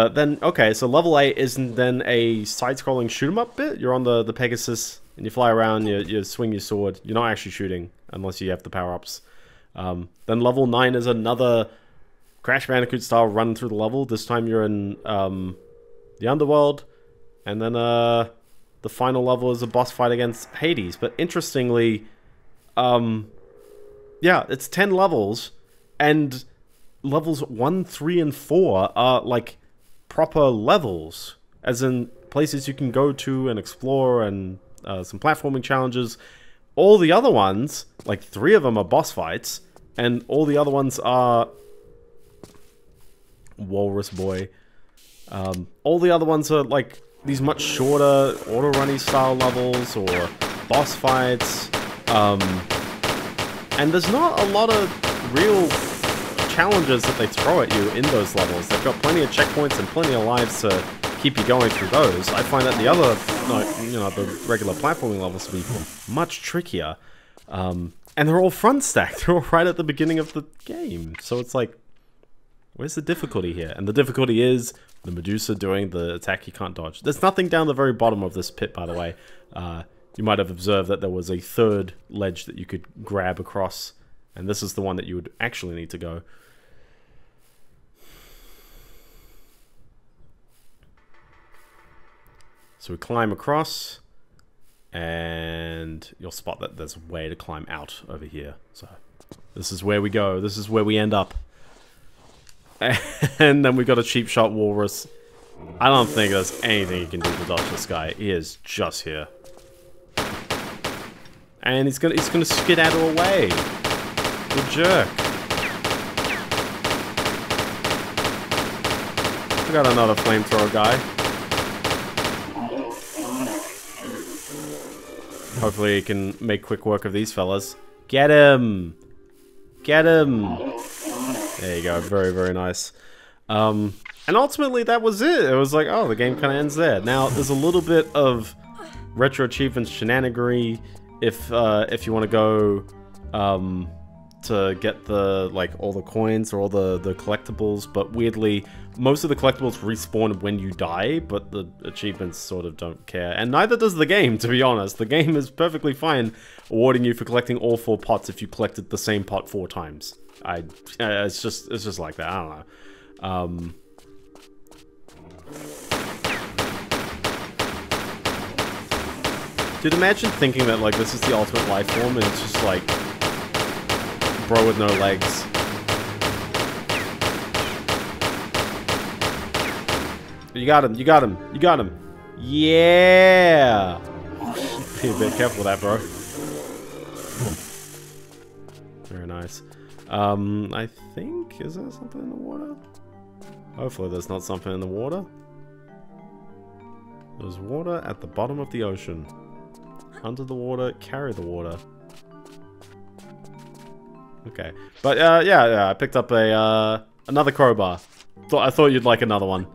Then, okay, so level 8 isn't then a side-scrolling shoot-em-up bit. You're on the Pegasus, and you fly around, you swing your sword. You're not actually shooting, unless you have the power-ups. Then level 9 is another Crash Bandicoot-style run through the level. This time you're in the Underworld. And then The final level is a boss fight against Hades. But interestingly, yeah, it's 10 levels, and levels 1, 3, and 4 are, like, proper levels. As in, places you can go to and explore, and some platforming challenges. All the other ones, like, 3 of them are boss fights, and all the other ones are... Walrus boy. All the other ones are, like, these much shorter, auto-runny style levels, or boss fights. And there's not a lot of real challenges that they throw at you in those levels. They've got plenty of checkpoints and plenty of lives to keep you going through those. I find that the other, the regular platforming levels to be much trickier. And they're all front-stacked. They're all right at the beginning of the game. So it's like, where's the difficulty here? And the difficulty is the Medusa doing the attack you can't dodge. There's nothing down the very bottom of this pit, by the way. You might have observed that there was a third ledge that you could grab across, and this is the one that you would actually need to go. So we climb across, and you'll spot that there's a way to climb out over here. So this is where we go. This is where we end up. And then we got a cheap shot walrus. I don't think there's anything you can do to dodge this guy. He is just here. And he's gonna skedaddle away. Good jerk. We got another flamethrower guy. Hopefully he can make quick work of these fellas. Get him! Get him! There you go, very, very nice. And ultimately that was it. It was like, oh, the game kind of ends there. Now, there's a little bit of retro achievements shenanigery if you want to go to get the, like, all the coins or all the collectibles, but weirdly, most of the collectibles respawn when you die, but the achievements sort of don't care. And neither does the game, to be honest. The game is perfectly fine awarding you for collecting all 4 pots if you collected the same pot 4 times. It's just like that, I don't know. Dude, imagine thinking that, like, this is the ultimate life form, and it's just like... bro with no legs. You got him, you got him, you got him. Yeah! Be a bit careful with that, bro. Very nice. I think... is there something in the water? Hopefully there's not something in the water. There's water at the bottom of the ocean. Under the water, carry the water. Okay. But, yeah, I picked up a, another crowbar. I thought you'd like another one.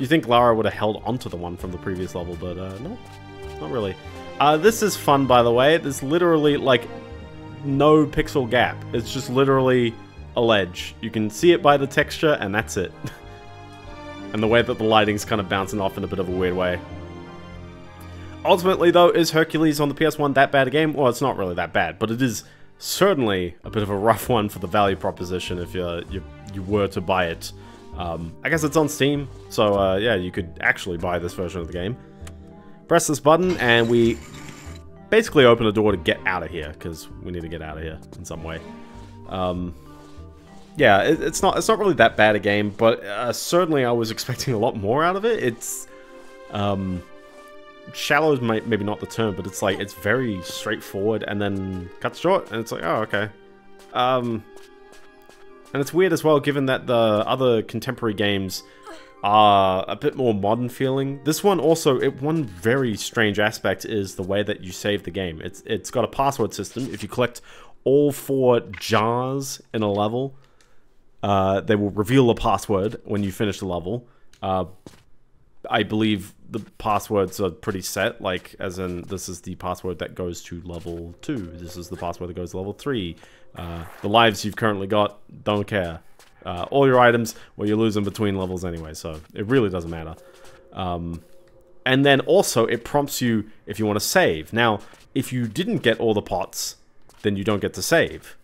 You think Lara would have held onto the one from the previous level, but, no. Not really. This is fun, by the way. There's literally, like, no pixel gap. It's just literally a ledge. You can see it by the texture, and that's it. And the way that the lighting's kind of bouncing off in a bit of a weird way. Ultimately, though, is Hercules on the PS1 that bad a game? Well, it's not really that bad, but it is certainly a bit of a rough one for the value proposition if you were to buy it. I guess it's on Steam, so yeah, you could actually buy this version of the game. Press this button, and we... basically open a door to get out of here, because we need to get out of here in some way. Yeah, it's not really that bad a game, but certainly I was expecting a lot more out of it. It's shallow is maybe not the term, but it's like it's very straightforward, and then cuts short, and it's like, oh, okay. And it's weird as well, given that the other contemporary games are a bit more modern feeling. This one also, one very strange aspect is the way that you save the game. It's got a password system. If you collect all 4 jars in a level, they will reveal a password when you finish the level. I believe the passwords are pretty set, like, as in, this is the password that goes to level 2. This is the password that goes to level 3. The lives you've currently got, don't care. All your items, well, you lose them between levels anyway, so it really doesn't matter. And then also, it prompts you if you want to save. Now, if you didn't get all the pots, then you don't get to save.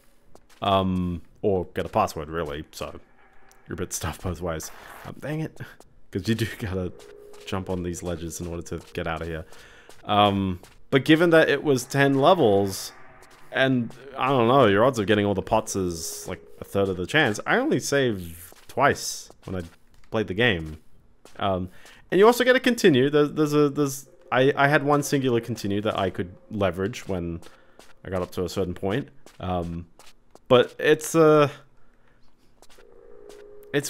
Or get a password, really, so you're a bit stuffed both ways. Dang it. Because you do gotta jump on these ledges in order to get out of here. But given that it was 10 levels, and I don't know, your odds of getting all the pots is like a third of the chance. I only saved twice when I played the game. And you also get to continue. I had one singular continue that I could leverage when I got up to a certain point. But it's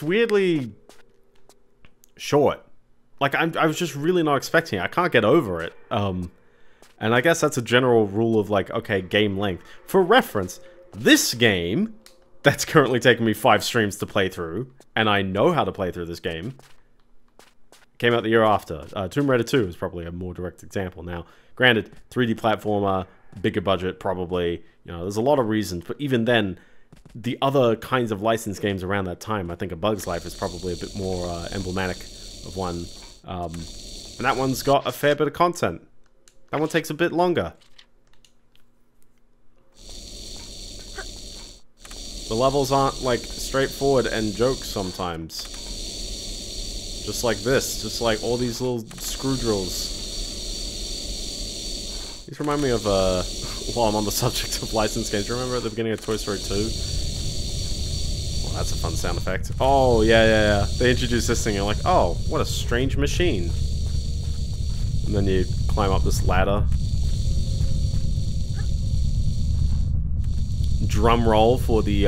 weirdly short. Like, I was just really not expecting it. I can't get over it. And I guess that's a general rule of, like, okay, game length. For reference, this game, that's currently taking me 5 streams to play through, and I know how to play through this game, came out the year after. Tomb Raider 2 is probably a more direct example now. Granted, 3D platformer, bigger budget probably, you know, there's a lot of reasons, but even then, the other kinds of licensed games around that time, I think A Bug's Life is probably a bit more emblematic of one. And that one's got a fair bit of content. That one takes a bit longer. The levels aren't, like, straightforward and jokes sometimes. Just like this. Just like all these little screw drills. These remind me of, while I'm on the subject of licensed games, do you remember at the beginning of Toy Story 2? Well, that's a fun sound effect. Oh, yeah. They introduce this thing, and you're like, oh, what a strange machine. And then you climb up this ladder. Drum roll for the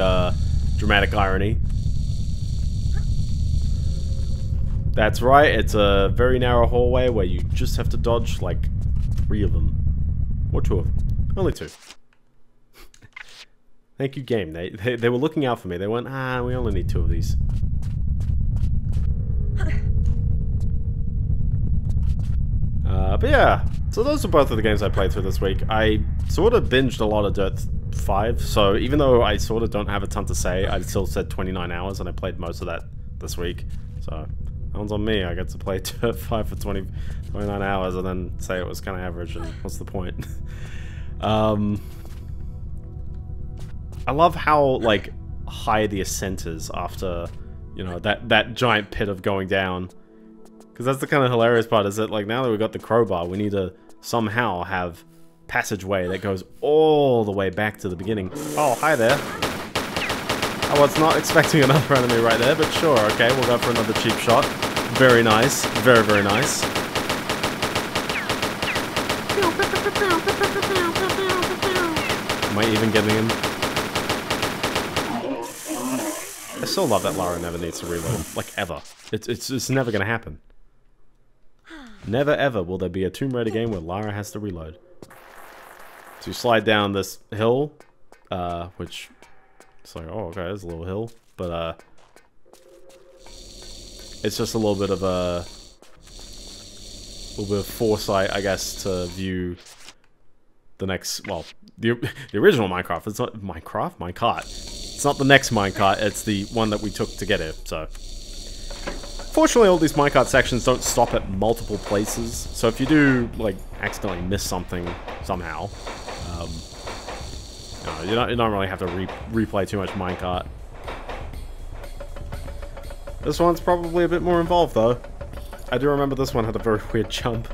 dramatic irony. That's right, it's a very narrow hallway where you just have to dodge like 3 of them. Or 2 of them. Only 2. Thank you, game. They were looking out for me. They went, ah, we only need 2 of these. But yeah, so those are both of the games I played through this week. I sort of binged a lot of Dirt 5, so even though I sort of don't have a ton to say, I still said 29 hours, and I played most of that this week. So that one's on me. I got to play Dirt 5 for 29 hours and then say it was kind of average, and what's the point? I love how, like, high the ascent is after, you know, that giant pit of going down. Because that's the kind of hilarious part, is that, like, now that we've got the crowbar, we need to somehow have passageway that goes all the way back to the beginning. Oh, hi there. I was not expecting another enemy right there, but sure, okay, we'll go for another cheap shot. Very nice. Very, very nice. Am I even getting him? I still love that Lara never needs to reload. Like, ever. It's never gonna happen. Never ever will there be a Tomb Raider game where Lara has to reload. So you slide down this hill, which it's like, oh, okay, there's a little hill, but it's just a little bit of foresight, I guess, to view the next. Well, the original Minecraft. It's not Minecraft, minecart. It's not the next minecart. It's the one that we took to get it. So, fortunately, all these minecart sections don't stop at multiple places. So if you do, like, accidentally miss something somehow, you don't really have to replay too much minecart. This one's probably a bit more involved, though. I do remember this one had a very weird jump.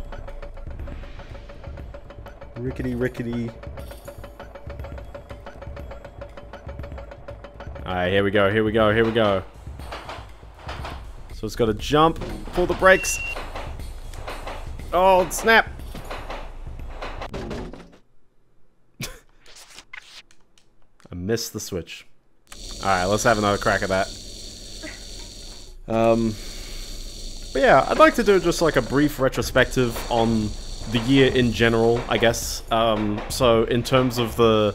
Rickety, rickety. Alright, here we go, here we go, here we go. So it's got to jump, pull the brakes. Oh, snap! I missed the switch. Alright, let's have another crack at that. But yeah, I'd like to do just like a brief retrospective on the year in general, I guess. So in terms of the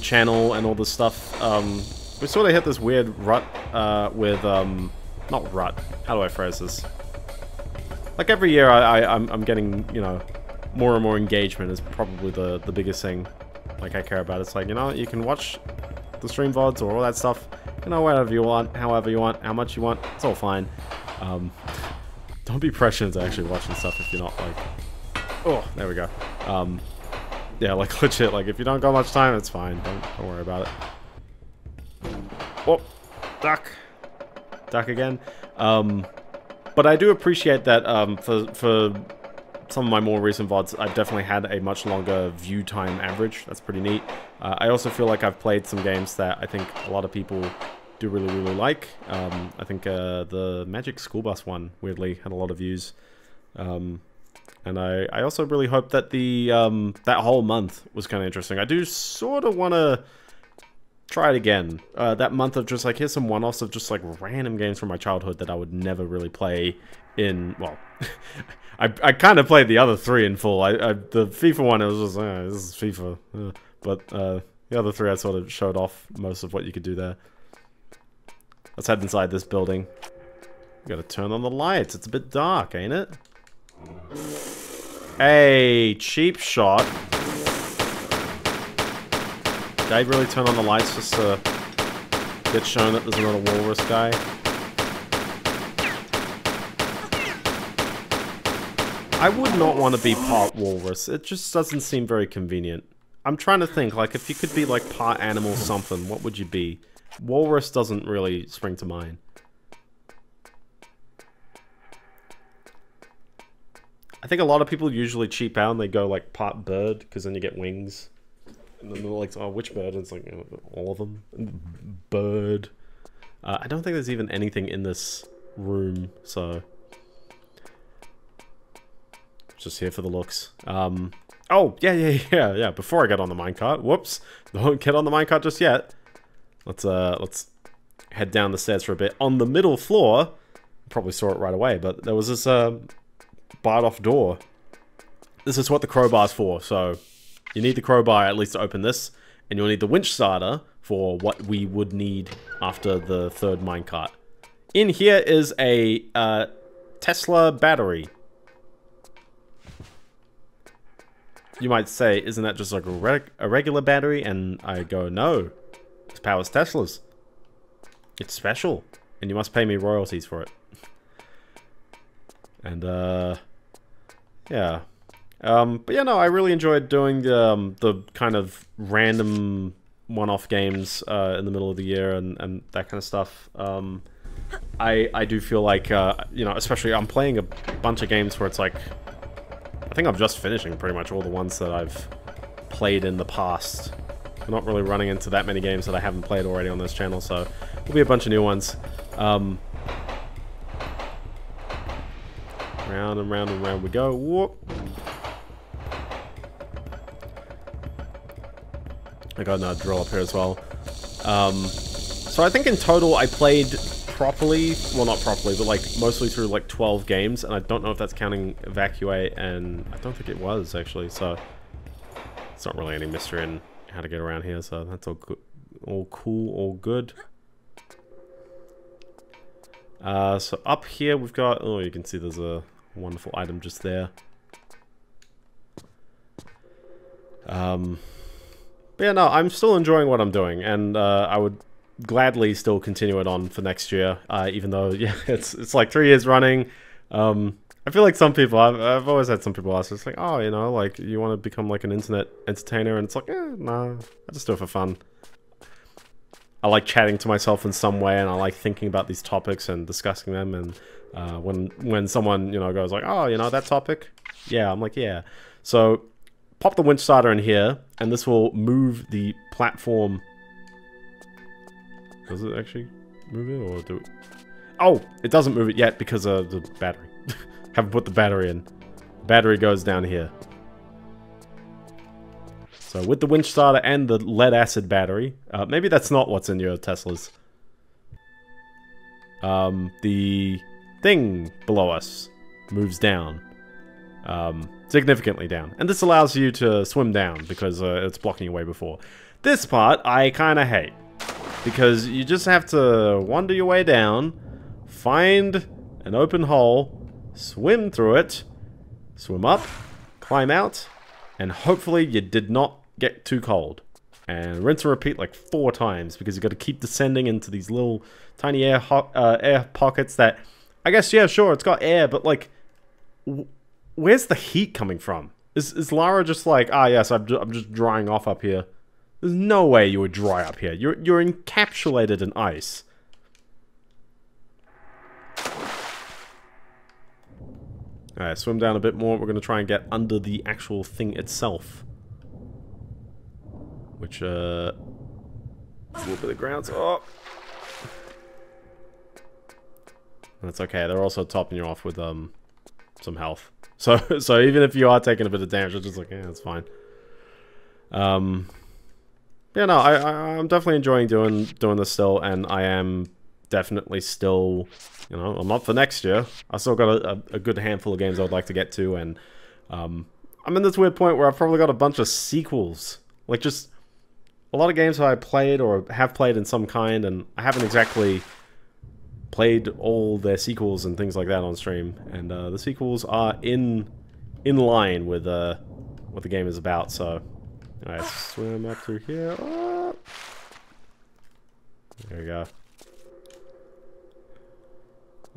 channel and all this stuff, we sort of hit this weird rut with, not rut, how do I phrase this? Like, every year I'm getting, you know, more and more engagement is probably the biggest thing, like, I care about. It's like, you know, you can watch the stream VODs or all that stuff, you know, whatever you want, however you want, how much you want, it's all fine. Don't be pressured to actually watching stuff if you're not, like, oh, there we go. Yeah, like, legit, like, if you don't got much time, it's fine, don't worry about it. Oh, duck again. But I do appreciate that for some of my more recent VODs, I've definitely had a much longer view time average. That's pretty neat. I also feel like I've played some games that I think a lot of people do really like. I think the Magic School Bus one, weirdly, had a lot of views. And I also really hope that the that whole month was kind of interesting. I do sort of want to try it again. That month of just like, here's some one-offs of just like random games from my childhood that I would never really play in, well, I kind of played the other three in full. The FIFA one, it was just, this is FIFA. But the other three, I sort of showed off most of what you could do there. Let's head inside this building. You gotta turn on the lights. It's a bit dark, ain't it? Hey, cheap shot. Did I really turn on the lights just to get shown that there's another walrus guy? I would not want to be part walrus. It just doesn't seem very convenient. I'm trying to think, like, if you could be, like, part animal something, what would you be? Walrus doesn't really spring to mind. I think a lot of people usually cheap out and they go, like, part bird, because then you get wings. And then they're like, oh, which bird? And it's like, all of them. Bird. I don't think there's even anything in this room, so... just here for the looks. Oh, yeah. Before I get on the minecart. Whoops. Don't get on the minecart just yet. Let's head down the stairs for a bit. On the middle floor, probably saw it right away, but there was this barred off door. This is what the crowbar's for, so you need the crowbar at least to open this, and you'll need the winch starter for what we would need after the third minecart. In here is a Tesla battery. You might say, isn't that just like a regular battery? And I go, no. It powers Teslas. It's special. And you must pay me royalties for it. And, yeah. But yeah, no, I really enjoyed doing the kind of random one-off games in the middle of the year and that kind of stuff. I do feel like, you know, especially I'm playing a bunch of games where it's like... I think I'm just finishing pretty much all the ones that I've played in the past. I'm not really running into that many games that I haven't played already on this channel, so there'll be a bunch of new ones. Round and round and round we go. Whoop. I got another drill up here as well. So I think in total I played properly, well not properly, but like mostly through like 12 games, and I don't know if that's counting evacuate, and I don't think it was actually, so it's not really any mystery in how to get around here, so that's all good, all cool, all good. So up here we've got, oh, you can see there's a wonderful item just there. But yeah, no, I'm still enjoying what I'm doing, and I would gladly still continue it on for next year, even though, yeah, it's like 3 years running. I feel like some people, I've always had some people ask, it's like, oh, you know, like, you want to become like an internet entertainer, and it's like, eh, nah, I just do it for fun. I like chatting to myself in some way, and I like thinking about these topics and discussing them, and when someone, you know, goes like, oh, you know, that topic? Yeah, I'm like, yeah. So, pop the winch starter in here, and this will move the platform. Does it actually move it, or do it? Oh, it doesn't move it yet because of the battery. Haven't put the battery in. Battery goes down here. So with the winch starter and the lead acid battery, maybe that's not what's in your Teslas. The thing below us moves down. Significantly down. And this allows you to swim down because it's blocking your way before. This part I kind of hate. Because you just have to wander your way down, find an open hole, swim through it, swim up, climb out, and hopefully you did not get too cold. And rinse and repeat like 4 times because you've got to keep descending into these little tiny air pockets that, I guess, yeah, sure, it's got air, but like, where's the heat coming from? Is Lara just like, ah, yes, I'm just drying off up here? There's no way you would dry up here. You're encapsulated in ice. Alright, swim down a bit more. We're going to try and get under the actual thing itself. Which, a little bit of grounds. Oh! That's okay. They're also topping you off with, some health. So even if you are taking a bit of damage, you're just like, yeah, that's fine. Yeah, no, I'm definitely enjoying doing this still, and I am definitely still, you know, I'm up for next year. I still got a good handful of games I would like to get to, and I'm in this weird point where I've probably got a bunch of sequels. Like, just a lot of games that I played or have played in some kind, and I haven't exactly played all their sequels and things like that on stream, and the sequels are in line with what the game is about, so... Alright, swim up through here. Oh. There we go.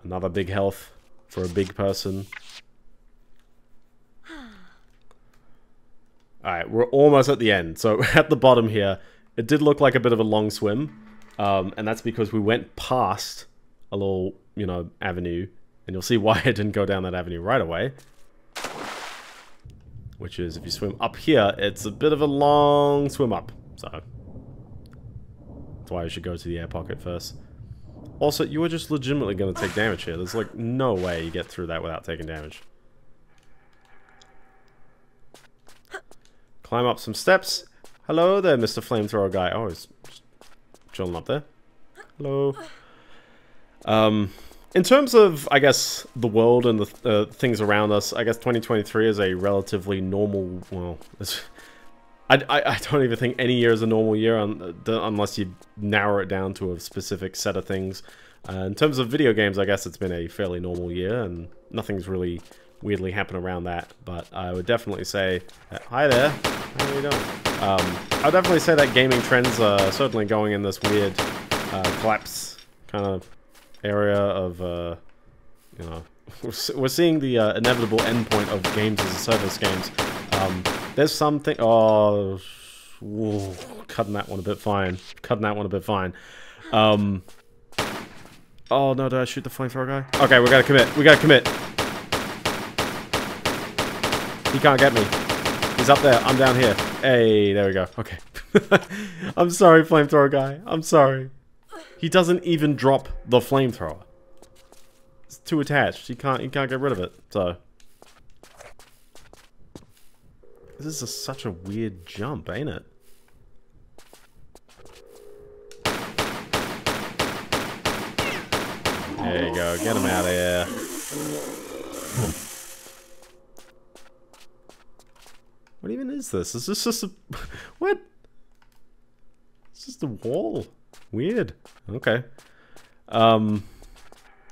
Another big health for a big person. Alright, we're almost at the end. So at the bottom here, it did look like a bit of a long swim, and that's because we went past a little, you know, avenue, and you'll see why it didn't go down that avenue right away. Which is, if you swim up here, it's a bit of a long swim up, so that's why you should go to the air pocket first. Also, you are just legitimately going to take damage here. There's like no way you get through that without taking damage. Climb up some steps. Hello there, Mr. Flamethrower guy. Oh, he's just chilling up there. Hello. In terms of, I guess, the world and the things around us, I guess 2023 is a relatively normal, well, it's, I don't even think any year is a normal year unless you narrow it down to a specific set of things. In terms of video games, I guess it's been a fairly normal year, and nothing's really weirdly happened around that, but I would definitely say... Hi there, how are you doing? I would definitely say that gaming trends are certainly going in this weird collapse kind of... area of, you know, we're seeing the inevitable endpoint of games as a service games. There's something, oh, whoa, cutting that one a bit fine. Cutting that one a bit fine. Oh no, did I shoot the flamethrower guy? Okay, we gotta commit. We gotta commit. He can't get me. He's up there. I'm down here. Hey, there we go. Okay. I'm sorry, flamethrower guy. I'm sorry. He doesn't even drop the flamethrower. It's too attached. He can't get rid of it. So this is such a weird jump, ain't it? There you go. Get him out of here. What even is this? Is this just a what? It's just a wall. Weird. Okay.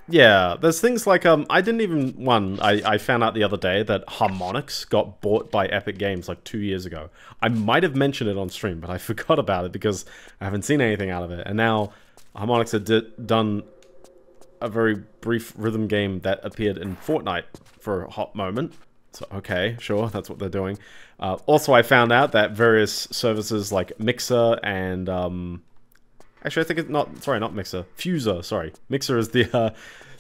Yeah, there's things like, I didn't even, I found out the other day that Harmonix got bought by Epic Games like 2 years ago. I might have mentioned it on stream, but I forgot about it because I haven't seen anything out of it. And now Harmonix had done a very brief rhythm game that appeared in Fortnite for a hot moment. So, okay, sure, that's what they're doing. Also, I found out that various services like Mixer and, actually, I think it's not... Sorry, not Mixer. Fuser, sorry. Mixer is the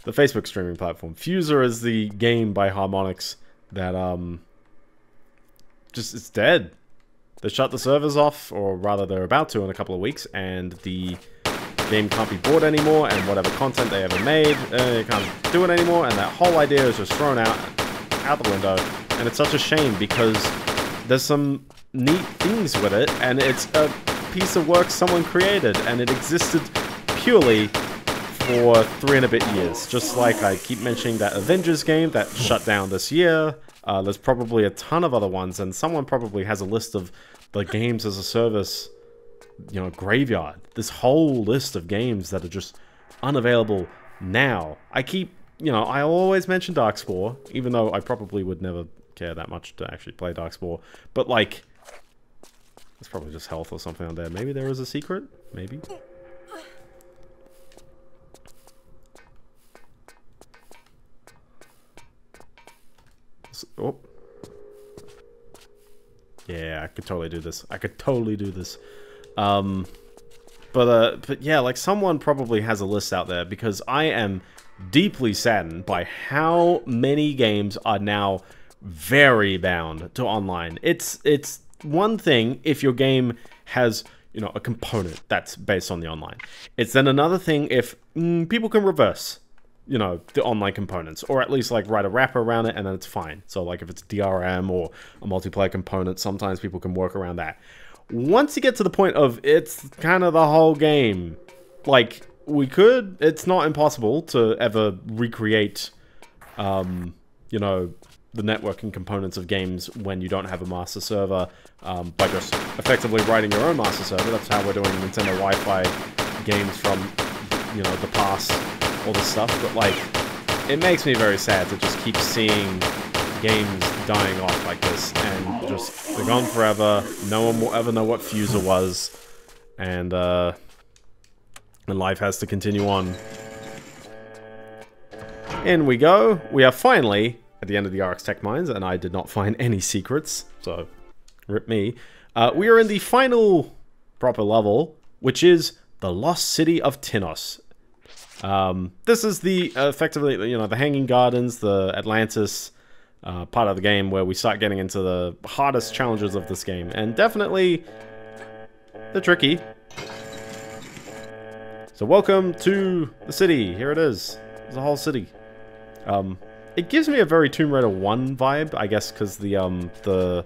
Facebook streaming platform. Fuser is the game by Harmonix that, just... It's dead. They shut the servers off, or rather they're about to in a couple of weeks, and the game can't be bought anymore, and whatever content they ever made, they can't do it anymore, and that whole idea is just thrown out the window. And it's such a shame, because there's some neat things with it, and it's... piece of work someone created, and it existed purely for 3 and a bit years. Just like I keep mentioning that Avengers game that shut down this year. There's probably a ton of other ones, and someone probably has a list of the games as a service, you know, graveyard. This whole list of games that are just unavailable now. I keep, you know, I always mention Darkspore, even though I probably would never care that much to actually play Darkspore, but like, it's probably just health or something on there. Maybe there is a secret? Maybe. Oh. Yeah, I could totally do this. I could totally do this. But yeah, like someone probably has a list out there because I am deeply saddened by how many games are now very bound to online. It's one thing if your game has, you know, a component that's based on the online. It's then another thing if people can reverse, you know, the online components, or at least like write a wrapper around it and then it's fine. So like if it's DRM or a multiplayer component, sometimes people can work around that. Once you get to the point of it's kind of the whole game, like it's not impossible to ever recreate, you know, the networking components of games when you don't have a master server, by just effectively writing your own master server. That's how we're doing Nintendo Wi-Fi games from, you know, the past, all this stuff. But like, it makes me very sad to just keep seeing games dying off like this, and just they're gone forever. No one will ever know what Fuser was, and life has to continue on. In we go. We are finally at the end of the RX Tech Mines, and I did not find any secrets, so rip me. We are in the final proper level, which is the Lost City of Tinos. This is the, effectively, you know, the Hanging Gardens, the Atlantis part of the game where we start getting into the hardest challenges of this game, and definitely they're tricky. So welcome to the city. Here it is. It's a whole city. It gives me a very Tomb Raider 1 vibe, I guess, because oh,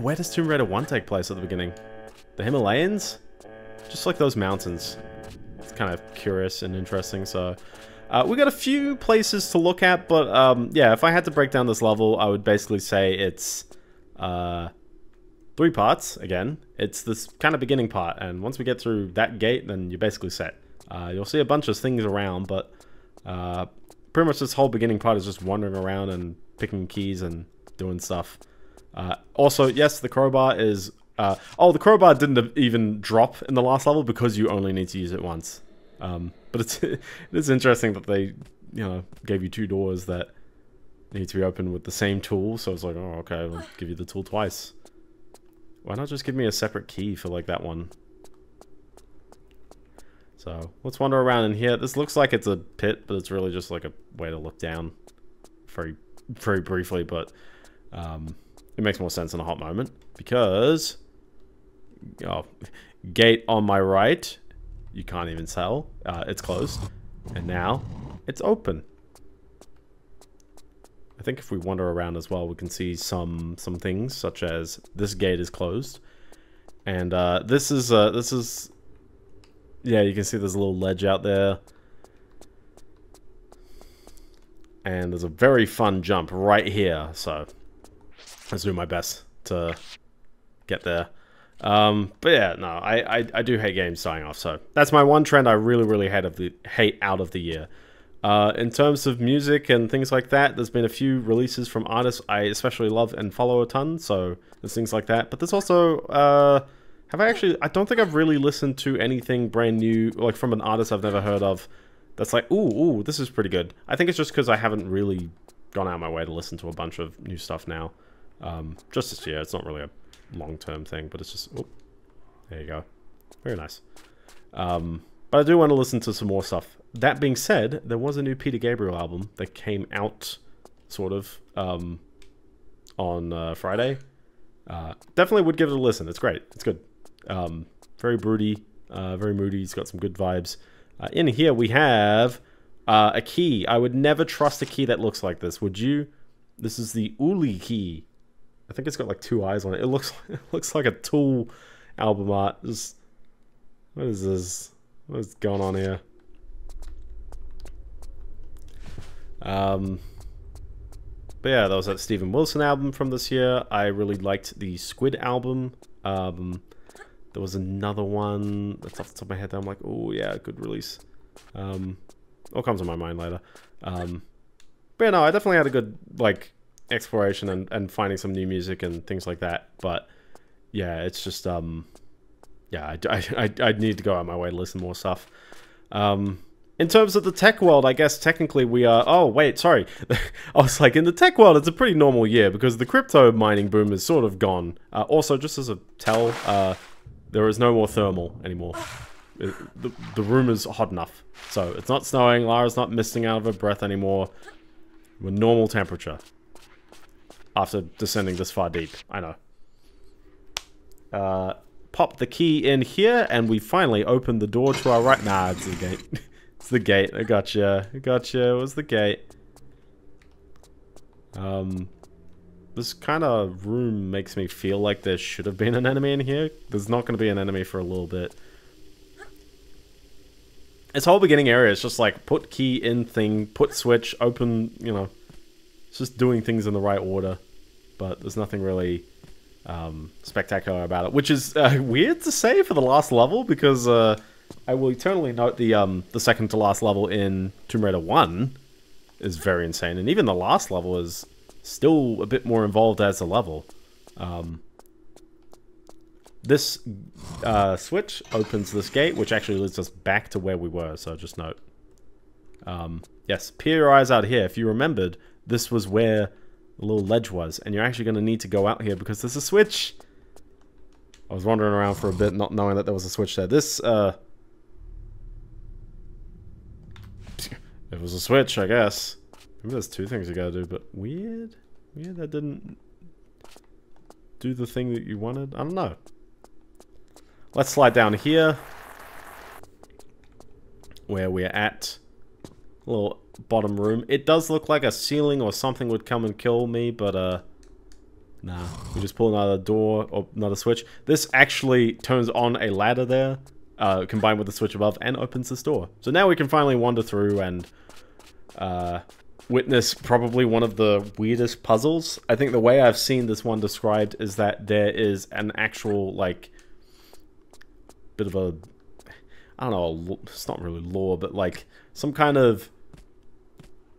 where does Tomb Raider 1 take place at the beginning? The Himalayans? Just like those mountains. It's kind of curious and interesting, so... we got a few places to look at, but, yeah, if I had to break down this level, I would basically say it's, 3 parts, again. It's this kind of beginning part, and once we get through that gate, then you're basically set. You'll see a bunch of things around, but... pretty much this whole beginning part is just wandering around and picking keys and doing stuff. Also, yes, the crowbar is... oh, the crowbar didn't even drop in the last level because you only need to use it once. But it is interesting that they, you know, gave you 2 doors that need to be opened with the same tool, so it's like, oh, okay, I'll give you the tool twice. Why not just give me a separate key for, like, that one? So, let's wander around in here. This looks like it's a pit, but it's really just like a way to look down. Very, very briefly, but it makes more sense in a hot moment. Because... oh, gate on my right. You can't even tell. It's closed. And now, it's open. I think if we wander around as well, we can see some things, such as this gate is closed. And this is... yeah, you can see there's a little ledge out there. And there's a very fun jump right here, so... I'll do my best to get there. But yeah, no, I do hate games dying off, so... That's my one trend I really, really hate out of the year. In terms of music and things like that, there's been a few releases from artists I especially love and follow a ton, so there's things like that. But there's also... have I actually... I don't think I've really listened to anything brand new, like, from an artist I've never heard of that's like, ooh, this is pretty good. I think it's just because I haven't really gone out of my way to listen to a bunch of new stuff now. Just this year. It's not really a long-term thing, but it's just... ooh, there you go. Very nice. But I do want to listen to some more stuff. That being said, there was a new Peter Gabriel album that came out, sort of, on Friday. Definitely would give it a listen. It's great. It's good. Very broody, very moody. He's got some good vibes. In here we have a key. I would never trust a key that looks like this. Would you? This is the Uli key. I think it's got like 2 eyes on it. It looks like a Tool album art. Just, what is this? What is going on here? But yeah, that was that Steven Wilson album from this year. I really liked the Squid album. There was another one that's off the top of my head that I'm like, oh yeah, good release. All comes to my mind later. But yeah, no, I definitely had a good, like, exploration and finding some new music and things like that. But yeah, it's just, yeah, I need to go out of my way to listen to more stuff. In terms of the tech world, I guess technically we are... oh, wait, sorry. I was like, in the tech world, it's a pretty normal year because the crypto mining boom is sort of gone. Also, just as a tell, there is no more thermal anymore. The room is hot enough. So it's not snowing, Lara's not misting out of her breath anymore. We're normal temperature. After descending this far deep, I know. Pop the key in here, and we finally open the door to our right. Nah, it's the gate. It's the gate. I gotcha. I gotcha. It was the gate. This kind of room makes me feel like there should have been an enemy in here. There's not going to be an enemy for a little bit. This whole beginning area is just like, put key in thing, put switch, open, you know. It's just doing things in the right order. But there's nothing really spectacular about it, which is weird to say for the last level, because I will eternally note the second to last level in Tomb Raider 1 is very insane, and even the last level is still a bit more involved as a level. This switch opens this gate, which actually leads us back to where we were, so just note. Yes, peer your eyes out here. If you remembered, this was where the little ledge was, and you're actually going to need to go out here because there's a switch. I was wandering around for a bit, not knowing that there was a switch there. This, it was a switch, I guess. Maybe there's two things you gotta do, but weird? Weird that didn't do the thing that you wanted? I don't know. Let's slide down here, where we're at. A little bottom room. It does look like a ceiling or something would come and kill me, but nah. We just pull another door, or another switch. This actually turns on a ladder there, combined with the switch above, and opens this door. So now we can finally wander through and witness probably one of the weirdest puzzles. I think the way I've seen this one described is that there is an actual, like, bit of a, I don't know, it's not really lore, but like some kind of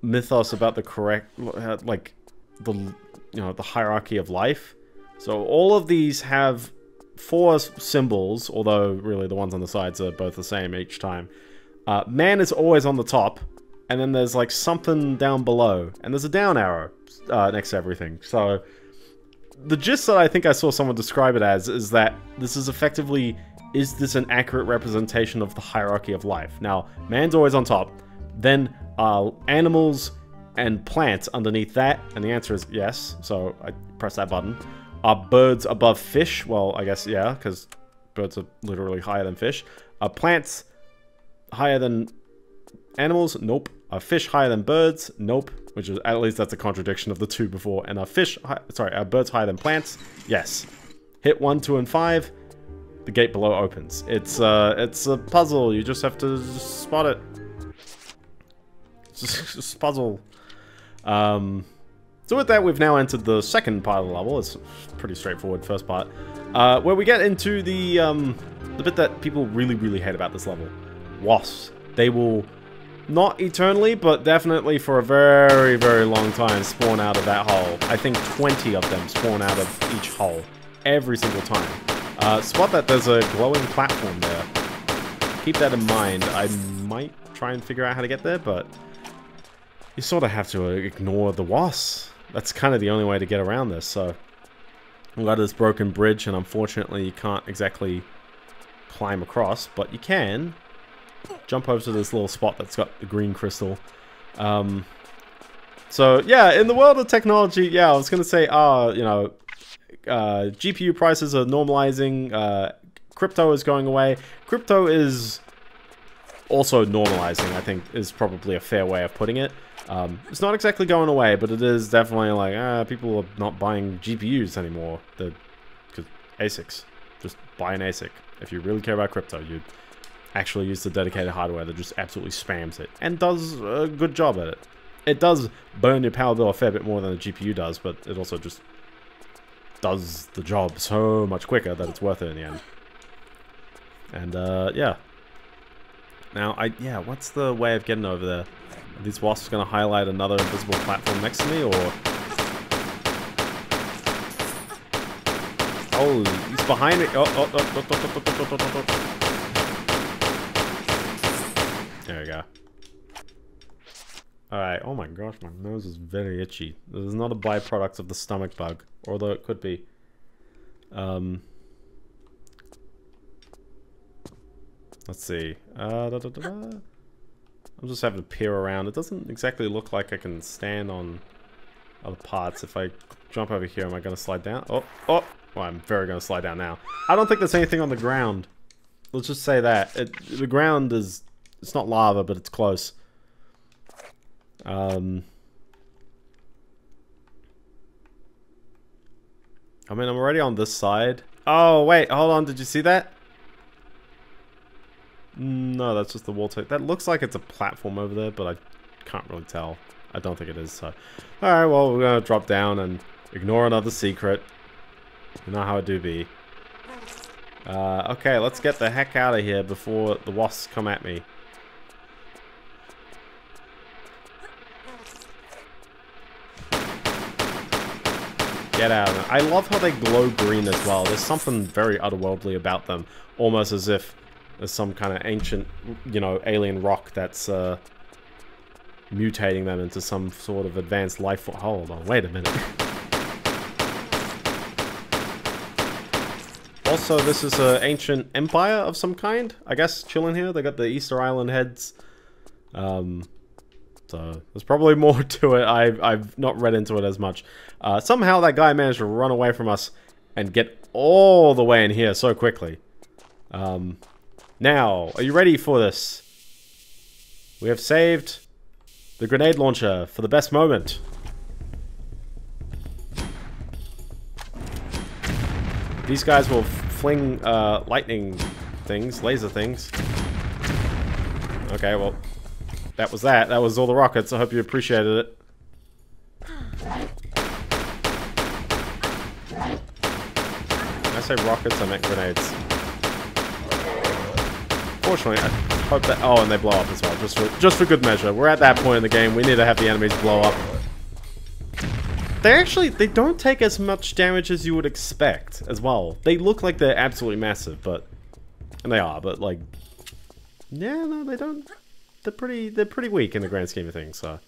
mythos about the correct, like, the, you know, the hierarchy of life. So all of these have four symbols, although really the ones on the sides are both the same each time. Man is always on the top, and then there's like something down below, and there's a down arrow next to everything. So the gist that I think I saw someone describe it as is that this is effectively, is this an accurate representation of the hierarchy of life? Now, man's always on top, then animals and plants underneath that, and the answer is yes, so I press that button. Are birds above fish? Well, I guess, yeah, because birds are literally higher than fish. Are plants higher than animals? Nope. Are fish higher than birds? Nope. Which is, at least that's a contradiction of the two before. And are birds higher than plants? Yes. Hit 1, 2, and 5. The gate below opens. It's a puzzle. You just have to spot it. It's just a puzzle. So with that, we've now entered the second part of the level. It's pretty straightforward, first part. Where we get into the bit that people really, really hate about this level. Wasps. They will, not eternally, but definitely for a very, very long time, spawn out of that hole. I think 20 of them spawn out of each hole. Every single time. Spot that there's a glowing platform there. Keep that in mind. I might try and figure out how to get there, but you sort of have to ignore the wasps. That's kind of the only way to get around this, so we got this broken bridge, and unfortunately you can't exactly climb across, but you can jump over to this little spot that's got the green crystal. So yeah, in the world of technology, yeah, I was going to say, you know, GPU prices are normalizing, crypto is going away. Crypto is also normalizing, I think, is probably a fair way of putting it. It's not exactly going away, but it is definitely like, people are not buying GPUs anymore. They're, 'cause ASICs. Just buy an ASIC. If you really care about crypto, you'd actually use the dedicated hardware that just absolutely spams it, and does a good job at it. It does burn your power bill a fair bit more than a GPU does, but it also just does the job so much quicker that it's worth it in the end. And yeah. Now yeah, what's the way of getting over there? Are these wasps gonna highlight another invisible platform next to me, or? Oh, he's behind me. Oh. There we go. Alright, oh my gosh, my nose is very itchy. This is not a byproduct of the stomach bug, although it could be. Let's see. I'm just having to peer around. It doesn't exactly look like I can stand on other parts. If I jump over here, am I going to slide down? Oh, oh! Well, I'm very going to slide down now. I don't think there's anything on the ground. Let's just say that. The ground is... It's not lava, but it's close. I mean, I'm already on this side. Oh, wait, hold on. Did you see that? No, that's just the wall tape. That looks like it's a platform over there, but I can't really tell. I don't think it is, so... Alright, well, we're gonna drop down and ignore another secret. You know how it do be. Okay, let's get the heck out of here before the wasps come at me. Get out of it. I love how they glow green as well. There's something very otherworldly about them. Almost as if there's some kind of ancient, you know, alien rock that's mutating them into some sort of advanced life form. Hold on, wait a minute. Also, this is an ancient empire of some kind, I guess, chilling here. They got the Easter Island heads. So there's probably more to it. I've not read into it as much. Somehow that guy managed to run away from us and get all the way in here so quickly. Now, are you ready for this? We have saved the grenade launcher for the best moment. These guys will fling lightning things, laser things. Okay, well... That was that. That was all the rockets. I hope you appreciated it. When I say rockets, I meant grenades. Fortunately, I hope that... Oh, and they blow up as well, just for good measure. We're at that point in the game. We need to have the enemies blow up. They actually... They don't take as much damage as you would expect as well. They look like they're absolutely massive, but... And they are, but like... Yeah, no, they don't... They're pretty weak in the grand scheme of things. So,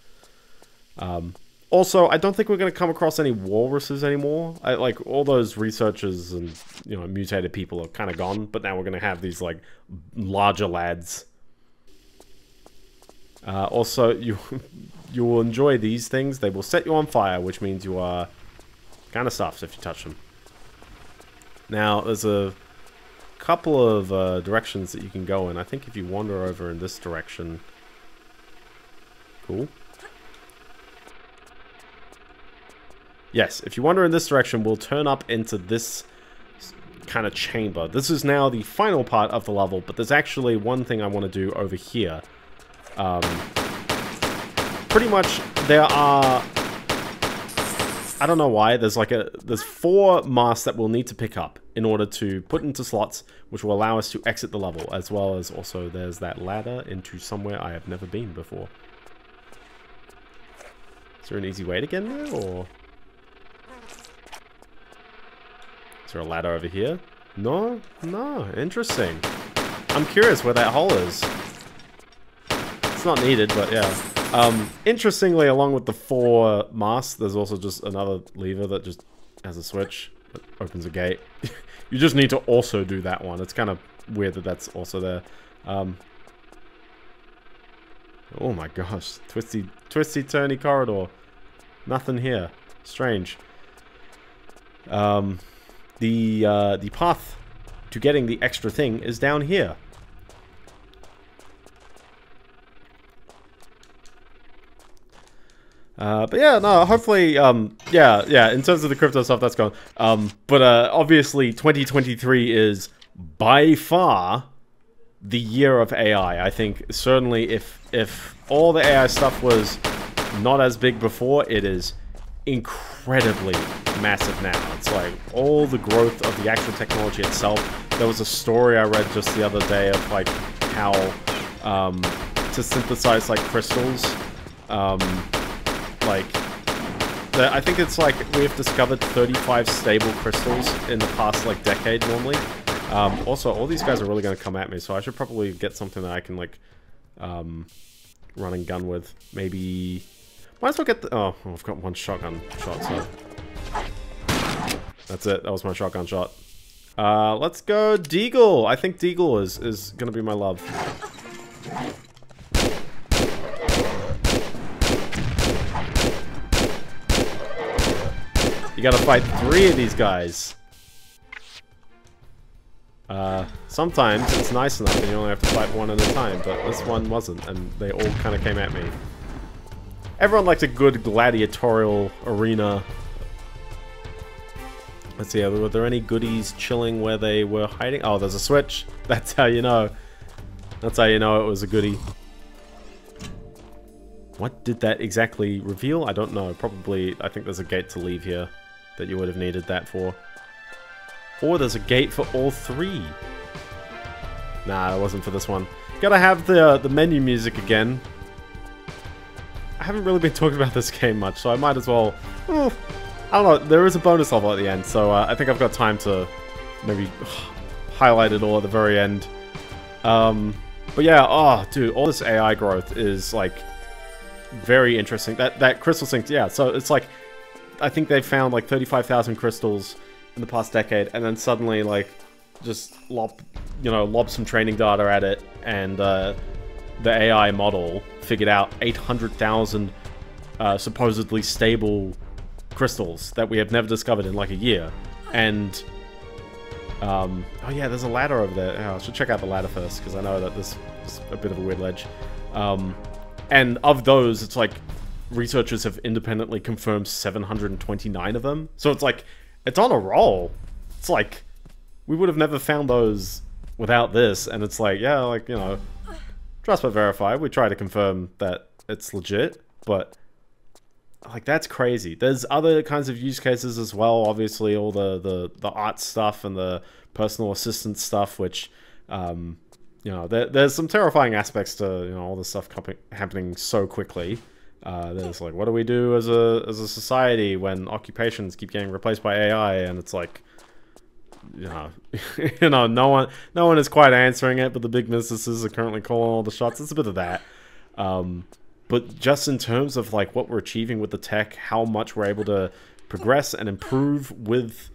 also, I don't think we're going to come across any walruses anymore. Like all those researchers and mutated people are kind of gone. But now we're going to have these like larger lads. Also, you will enjoy these things. They will set you on fire, which means you are kind of stuffed if you touch them. Now, there's a couple of directions that you can go in. I think if you wander over in this direction... Cool. Yes, if you wander in this direction, we'll turn up into this kind of chamber. This is now the final part of the level, but there's actually one thing I want to do over here. Pretty much, there are... I don't know why, there's 4 masks that we'll need to pick up in order to put into slots, which will allow us to exit the level, as well as also there's that ladder into somewhere I have never been before. Is there an easy way to get in there, or...? Is there a ladder over here? No? No, interesting. I'm curious where that hole is. It's not needed, but yeah. Interestingly, along with the 4 masks, there's also just another lever that just has a switch that opens a gate. You just need to also do that one. It's kind of weird that that's also there. Oh my gosh. Twisty, turny corridor. Nothing here. Strange. The path to getting the extra thing is down here. But yeah, no, hopefully, yeah, in terms of the crypto stuff, that's gone. But obviously 2023 is by far the year of AI. I think certainly if all the AI stuff was not as big before, it is incredibly massive now. It's like all the growth of the actual technology itself. There was a story I read just the other day of like how, to synthesize like crystals, I think it's like we have discovered 35 stable crystals in the past like decade normally. Also, all these guys are really going to come at me, so I should probably get something that I can like run and gun with. Maybe might as well get the... Oh, I've got one shotgun shot, so that's it. That was my shotgun shot. Let's go Deagle. I think Deagle is gonna be my love. You gotta fight three of these guys. Sometimes it's nice enough and you only have to fight one at a time, but this one wasn't, and they all kind of came at me. Everyone likes a good gladiatorial arena. Let's see, were there any goodies chilling where they were hiding? Oh, there's a switch. That's how you know. That's how you know it was a goodie. What did that exactly reveal? I don't know. Probably, I think there's a gate to leave here that you would have needed that for. Or there's a gate for all three. Nah, it wasn't for this one. Gotta have the menu music again. I haven't really been talking about this game much, so I might as well... Oh, I don't know, there is a bonus level at the end, so I think I've got time to maybe highlight it all at the very end. But yeah, oh, dude, all this AI growth is, like, very interesting. That crystal sync, yeah, so it's like, I think they found, like, 35,000 crystals in the past decade, and then suddenly, like, just lob some training data at it, and the AI model figured out 800,000 supposedly stable crystals that we have never discovered in like a year. And oh yeah, there's a ladder over there. Oh, I should check out the ladder first, because I know that this is a bit of a weird ledge. And of those, it's like researchers have independently confirmed 729 of them. So it's like, it's on a roll. It's like, we would have never found those without this. And it's like, yeah, like, you know, trust but verify. We try to confirm that it's legit, but like, that's crazy. There's other kinds of use cases as well. Obviously, all the art stuff and the personal assistant stuff, which, you know, there's some terrifying aspects to, you know, all this stuff happening so quickly. There's like, what do we do as a society when occupations keep getting replaced by AI? And it's like, you know, you know, no one is quite answering it, but the big businesses are currently calling all the shots. It's a bit of that. But just in terms of like what we're achieving with the tech, how much we're able to progress and improve with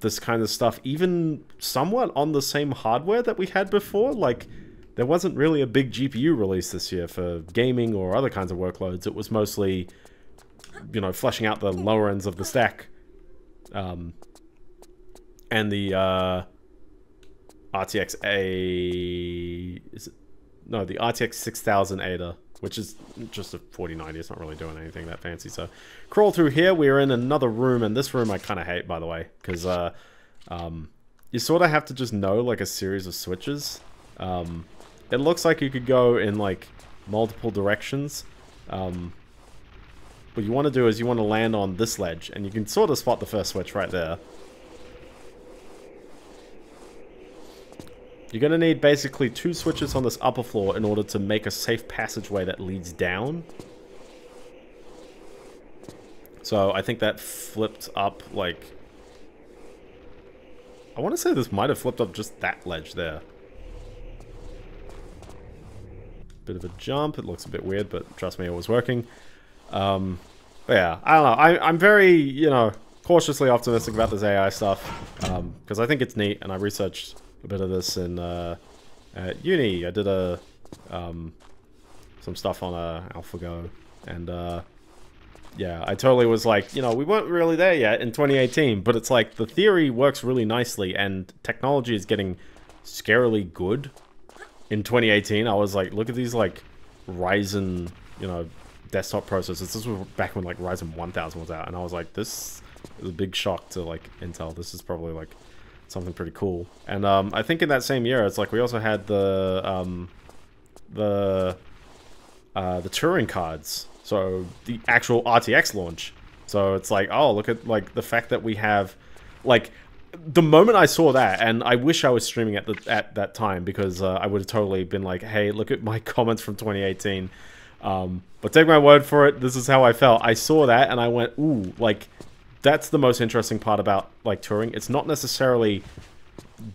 this kind of stuff, even somewhat on the same hardware that we had before. Like, there wasn't really a big GPU release this year for gaming or other kinds of workloads. It was mostly, you know, fleshing out the lower ends of the stack. And the RTX the RTX 6000 ADA, which is just a 4090. It's not really doing anything that fancy. So crawl through here. We're in another room, and this room I kind of hate, by the way, because you sort of have to just know like a series of switches. It looks like you could go in like multiple directions. What you want to do is you want to land on this ledge, and you can sort of spot the first switch right there. You're going to need basically two switches on this upper floor in order to make a safe passageway that leads down. So I think that flipped up, like... I want to say this might have flipped up just that ledge there. Bit of a jump. It looks a bit weird, but trust me, it was working. But yeah, I don't know. I'm very, you know, cautiously optimistic about this AI stuff. Because I think it's neat, and I researched a bit of this in at uni. I did a some stuff on AlphaGo, and yeah, I totally was like, you know, we weren't really there yet in 2018, but it's like the theory works really nicely, and technology is getting scarily good. In 2018, I was like, look at these like Ryzen, you know, desktop processors. This was back when like Ryzen 1000 was out, and I was like, this is a big shock to like Intel. This is probably like something pretty cool. And I think in that same year, it's like we also had the Turing cards, so the actual RTX launch. So it's like, oh, look at like the fact that we have, like, the moment I saw that, and I wish I was streaming at that time, because I would have totally been like, hey, look at my comments from 2018. But take my word for it, this is how I felt. I saw that and I went, ooh, like, that's the most interesting part about like Turing. It's not necessarily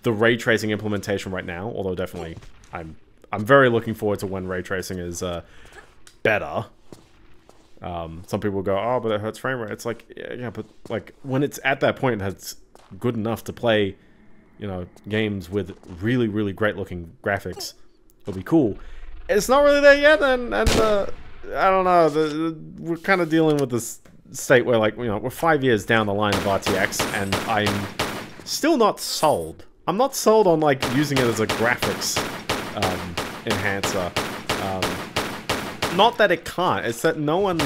the ray tracing implementation right now, although definitely I'm very looking forward to when ray tracing is better. Some people go, oh, but it hurts frame rate. It's like, yeah, but like when it's at that point, it's good enough to play you know, games with really, really great looking graphics. It'll be cool. It's not really there yet, and I don't know. We're kind of dealing with this state where, like, you know, we're 5 years down the line of RTX, and I'm still not sold. I'm not sold on, like, using it as a graphics enhancer. Not that it can't, it's that no one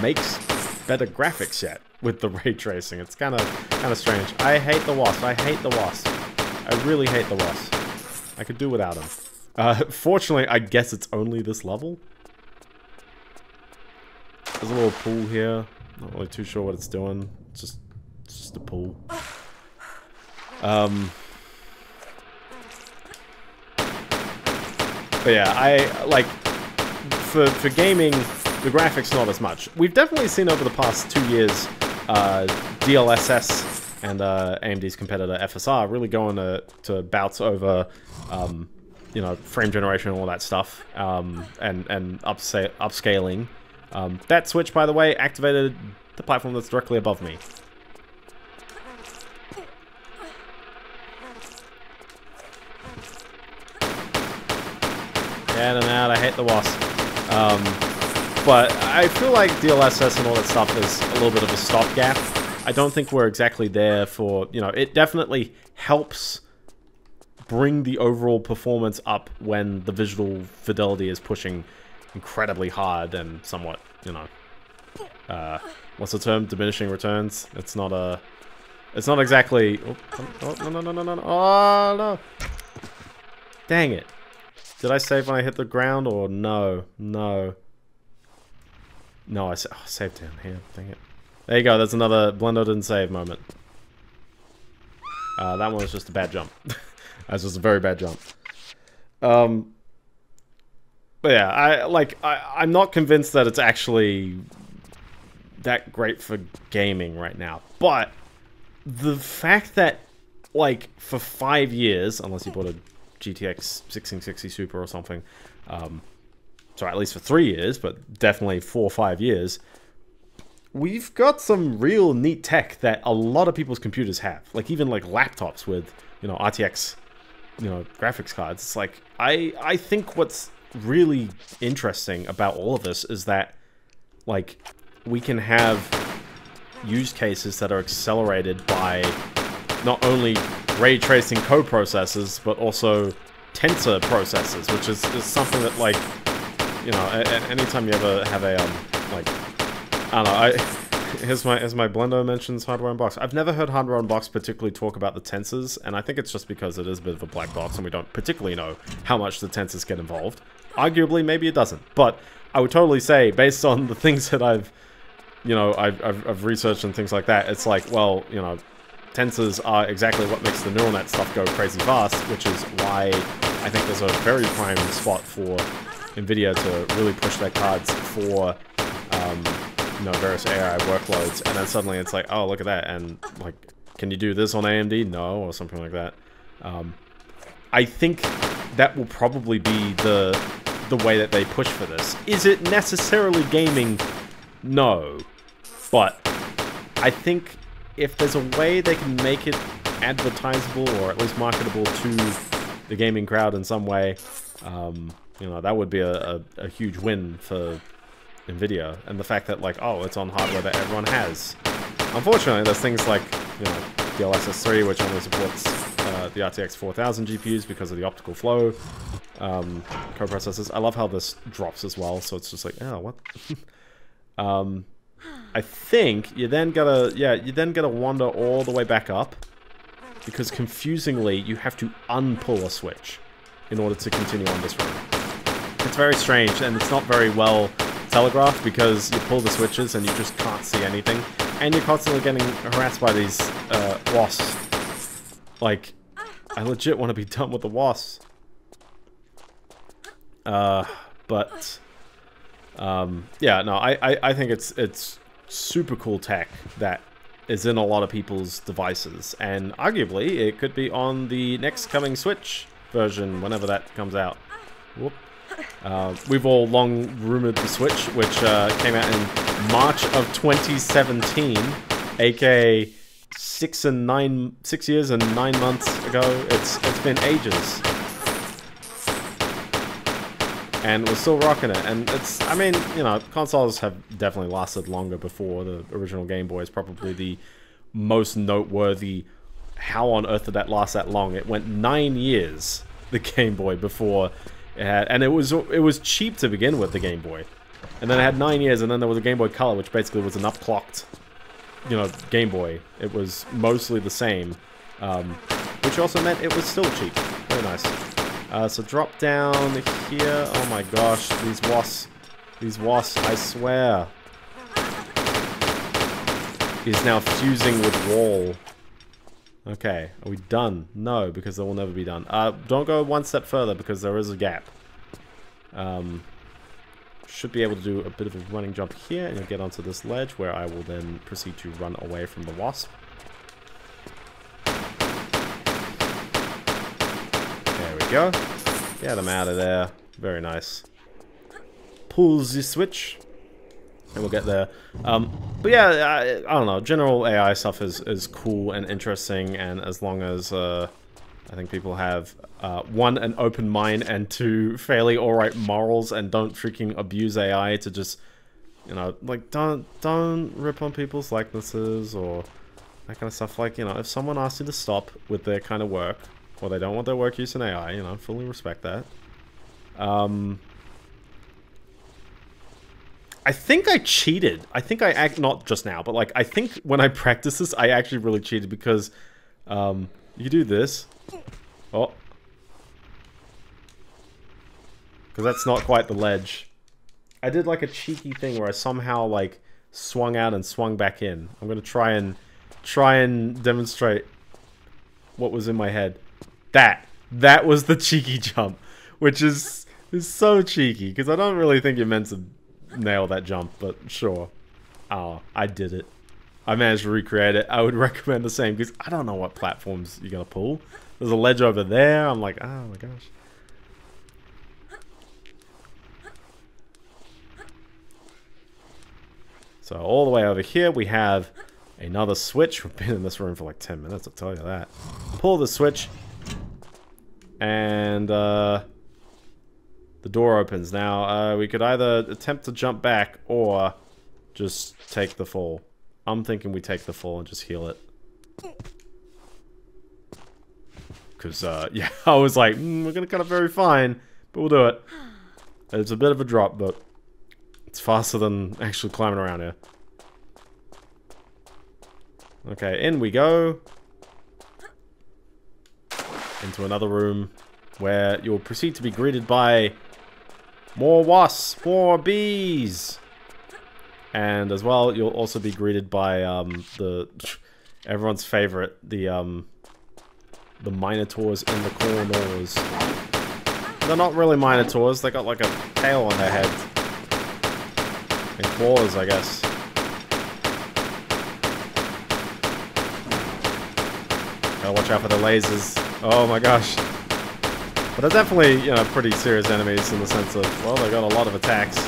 makes better graphics yet with the ray tracing. It's kind of strange. I hate the Wasp. I hate the Wasp. I really hate the Wasp. I could do without him. Fortunately, I guess it's only this level. There's a little pool here. Not really too sure what it's doing. It's just a pool. But yeah, I like for gaming, the graphics not as much. We've definitely seen over the past 2 years, DLSS and AMD's competitor FSR really going to bouts over, you know, frame generation and all that stuff, and upscaling. That switch, by the way, activated the platform that's directly above me. Get him out, I hate the Wasp. But I feel like DLSS and all that stuff is a little bit of a stopgap. I don't think we're exactly there for, you know, it definitely helps bring the overall performance up when the visual fidelity is pushing incredibly hard and somewhat, you know, what's the term? Diminishing returns. It's not exactly. Oh, no, no, no, no, no, no. Oh, no. Dang it. Did I save when I hit the ground or no? No. No, I saved down here. Dang it. There you go. That's another Blender didn't save moment. That one was just a bad jump. That was just a very bad jump. But yeah, I'm not convinced that it's actually that great for gaming right now. But the fact that, like, for 5 years, unless you bought a GTX 1660 Super or something, so at least for 3 years, but definitely 4 or 5 years, we've got some real neat tech that a lot of people's computers have, like even like laptops with, you know, RTX, you know, graphics cards. It's like, I think what's really interesting about all of this is that, like, we can have use cases that are accelerated by not only ray tracing coprocessors, but also tensor processors, which is something that, like, you know, anytime you ever have a, like, I don't know, here's my Biendeo mentions Hardware Unboxed. I've never heard Hardware Unboxed particularly talk about the tensors, and I think it's just because it is a bit of a black box and we don't particularly know how much the tensors get involved. Arguably, maybe it doesn't, but I would totally say, based on the things that I've, you know, I've researched and things like that, it's like, well, you know, tensors are exactly what makes the neural net stuff go crazy fast, which is why I think there's a very prime spot for NVIDIA to really push their cards for, you know, various AI workloads. And then suddenly it's like, oh, look at that, and, like, can you do this on AMD? No, or something like that. I think that will probably be the way that they push for this. Is it necessarily gaming? No. But I think if there's a way they can make it advertisable or at least marketable to the gaming crowd in some way, you know, that would be a huge win for NVIDIA. And the fact that, like, oh, it's on hardware that everyone has. Unfortunately, there's things like, you know, DLSS 3, which only supports the RTX 4000 GPUs because of the optical flow coprocessors. I love how this drops as well, so it's just like, oh, what? I think you then gotta, yeah, you then gotta wander all the way back up, because confusingly you have to unpull a switch in order to continue on this road. It's very strange, and it's not very well telegraphed, because you pull the switches and you just can't see anything, and you're constantly getting harassed by these wasps. Like, I legit want to be done with the wasps. But yeah, no, I think it's super cool tech that is in a lot of people's devices, and arguably it could be on the next coming Switch version whenever that comes out. Whoop. We've all long rumored the Switch, which came out in March of 2017, aka 6 years and 9 months ago. It's been ages. And we're still rocking it, and it's, I mean, you know, consoles have definitely lasted longer before. The original Game Boy is probably the most noteworthy. How on earth did that last that long? It went 9 years, the Game Boy, before it had, and it was cheap to begin with, the Game Boy. And then it had 9 years, and then there was a Game Boy Color, which basically was an upclocked, you know, Game Boy. It was mostly the same, which also meant it was still cheap. Very nice. So drop down here. Oh my gosh, these wasps, I swear, is now fusing with wall. Okay, are we done? No, because they will never be done. Don't go one step further because there is a gap. Should be able to do a bit of a running jump here and get onto this ledge where I will then proceed to run away from the wasp. Go. Get them out of there. Very nice. Pull the switch. And we'll get there. But yeah, I don't know. General AI stuff is cool and interesting. And as long as I think people have, one, an open mind, and two, fairly alright morals, and don't freaking abuse AI to just, you know, like, don't rip on people's likenesses or that kind of stuff. Like, you know, if someone asks you to stop with their kind of work, well, they don't want their work use in AI, you know, fully respect that. I think I cheated. I think I not just now, but like, I think when I practiced this, I actually really cheated because, you do this. Oh. Because that's not quite the ledge. I did like a cheeky thing where I somehow like swung out and swung back in. I'm going to try and demonstrate what was in my head. That was the cheeky jump, which is so cheeky, because I don't really think you're meant to nail that jump, but sure. Oh, I did it. I managed to recreate it. I would recommend the same, because I don't know what platforms you're going to pull. There's a ledge over there. I'm like, oh my gosh. So all the way over here, we have another switch. We've been in this room for like 10 minutes, I'll tell you that. Pull the switch. And the door opens. Now, we could either attempt to jump back or just take the fall. I'm thinking we take the fall and just heal it. Because, yeah, I was like, we're going to cut it very fine, but we'll do it. It's a bit of a drop, but it's faster than actually climbing around here. Okay, in we go. Into another room where you'll proceed to be greeted by more wasps, more bees, and as well you'll also be greeted by everyone's favorite, the minotaurs in the corners. They're not really minotaurs; they got like a tail on their head and claws, I guess. Gotta watch out for the lasers. Oh my gosh. But they're definitely, you know, pretty serious enemies in the sense of, well, they got a lot of attacks.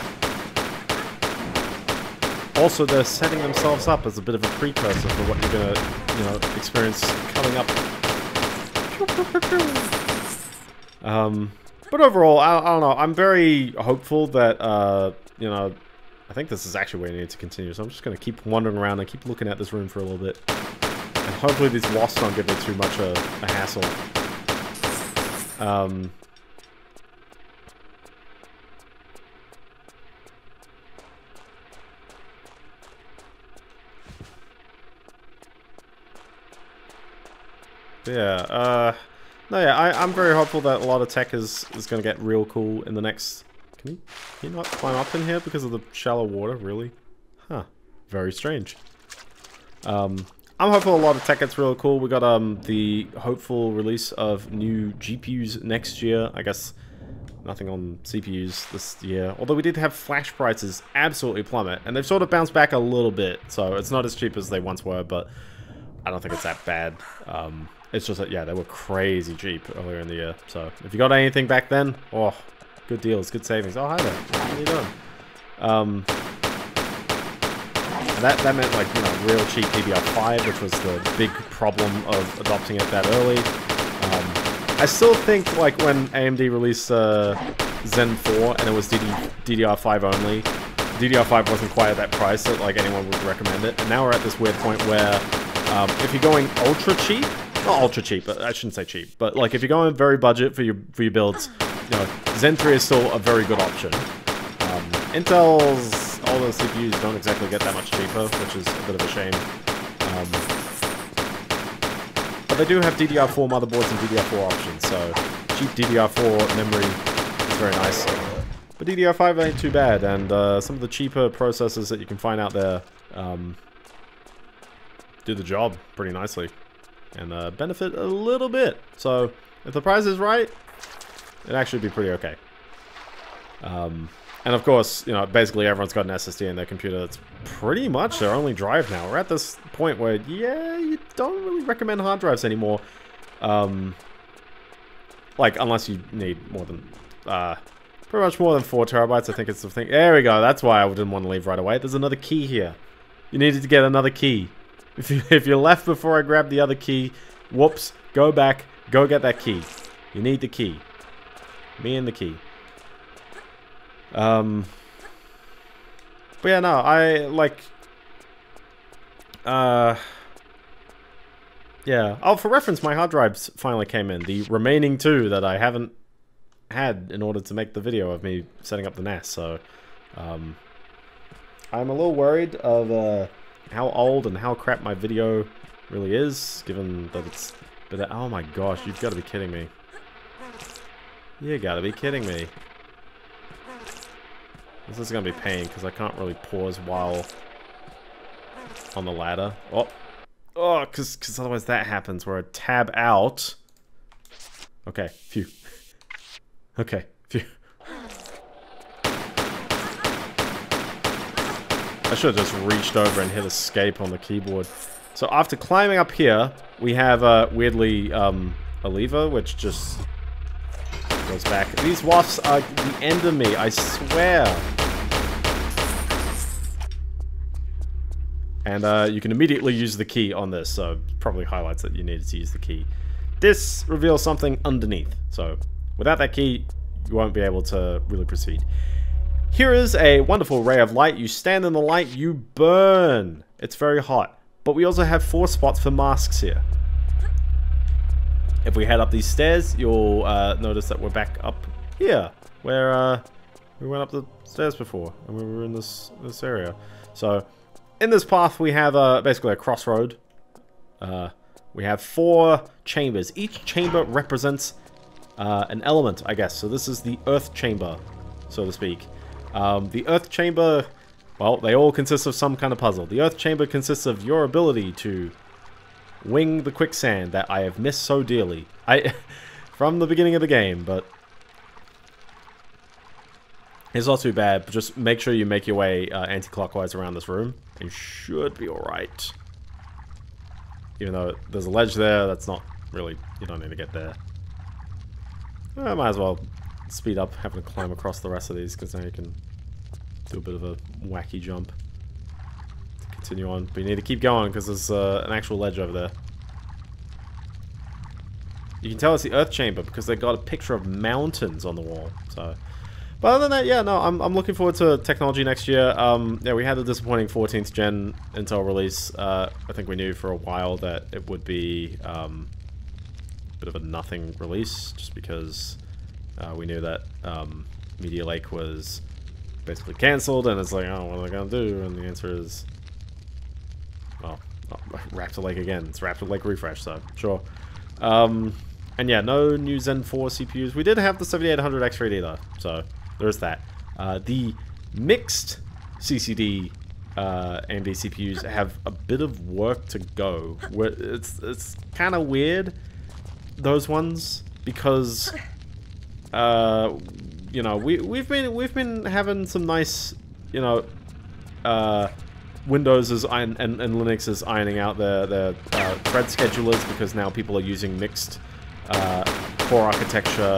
Also, they're setting themselves up as a bit of a precursor for what you're gonna, you know, experience coming up. But overall, I don't know, I'm very hopeful that, you know, I think this is actually where you need to continue, so I'm just gonna keep wandering around and keep looking at this room for a little bit. And hopefully these wasps don't give me too much a hassle. Yeah, no, yeah, I'm very hopeful that a lot of tech is going to get real cool in the next... Can you not climb up in here because of the shallow water, really? Huh, very strange. I'm hopeful a lot of tech gets real cool. We got the hopeful release of new GPUs next year. I guess nothing on CPUs this year. Although we did have flash prices absolutely plummet. And they've sort of bounced back a little bit. So it's not as cheap as they once were, but I don't think it's that bad. It's just that, yeah, they were crazy cheap earlier in the year. So if you got anything back then, oh, good deals, good savings. Oh, hi there. How are you doing? And that meant, like, you know, real cheap DDR5, which was the big problem of adopting it that early. I still think, like, when AMD released Zen 4 and it was DDR5 only, DDR5 wasn't quite at that price that, like, anyone would recommend it. And now we're at this weird point where if you're going ultra cheap, not ultra cheap, I shouldn't say cheap, but, like, if you're going very budget for your builds, you know, Zen 3 is still a very good option. Intel's older CPUs don't exactly get that much cheaper, which is a bit of a shame. But they do have DDR4 motherboards and DDR4 options, so cheap DDR4 memory is very nice. But DDR5 ain't too bad, and some of the cheaper processors that you can find out there do the job pretty nicely and benefit a little bit. So if the price is right, it'd actually be pretty okay. And of course, you know, basically everyone's got an SSD in their computer. That's pretty much their only drive now. We're at this point where, yeah, you don't really recommend hard drives anymore. Like, unless you need more than... pretty much more than 4 terabytes, I think it's the thing. There we go, that's why I didn't want to leave right away. There's another key here. You needed to get another key. If you left before I grabbed the other key, whoops, go back, go get that key. You need the key. Me and the key. But yeah, no, I, like, yeah. Oh, for reference, my hard drives finally came in. The remaining 2 that I haven't had in order to make the video of me setting up the NAS, so, I'm a little worried of, how old and how crap my video really is, given that it's, but, oh my gosh, you've got to be kidding me. You gotta be kidding me. This is gonna be pain, because I can't really pause while on the ladder. Oh, because otherwise that happens, where I tab out. Okay, phew. Okay, phew. I should have just reached over and hit escape on the keyboard. So after climbing up here, we have, weirdly, a lever, which just... goes back. These wasps are the end of me, I swear. And you can immediately use the key on this, so probably highlights that you needed to use the key. This reveals something underneath, so without that key, you won't be able to really proceed. Here is a wonderful ray of light. You stand in the light, you burn. It's very hot. But we also have 4 spots for masks here. If we head up these stairs, you'll notice that we're back up here, where we went up the stairs before, and we were in this area. So, in this path, we have basically a crossroad. We have 4 chambers. Each chamber represents an element, I guess. So this is the Earth chamber, so to speak. The Earth chamber, well, they all consist of some kind of puzzle. The Earth chamber consists of your ability to... wing the quicksand that I have missed so dearly. From the beginning of the game, but... it's not too bad, but just make sure you make your way anti-clockwise around this room. You should be alright. Even though there's a ledge there, that's not really... you don't need to get there. I might as well speed up having to climb across the rest of these, because now you can do a bit of a wacky jump. Continue on, but you need to keep going because there's an actual ledge over there. You can tell it's the Earth chamber because they got a picture of mountains on the wall. So, but other than that, yeah, no, I'm looking forward to technology next year. Yeah, we had a disappointing 14th gen Intel release. I think we knew for a while that it would be a bit of a nothing release, just because we knew that Media Lake was basically cancelled, and it's like, oh, what are they gonna do? And the answer is... well, Raptor Lake again. It's Raptor Lake refresh, so sure. And yeah, no new Zen 4 CPUs. We did have the 7800X3D though, so there is that. The mixed CCD AMD CPUs have a bit of work to go. It's kind of weird, those ones, because you know, we've been having some nice, you know, Windows is and Linux is ironing out their thread schedulers, because now people are using mixed core architecture,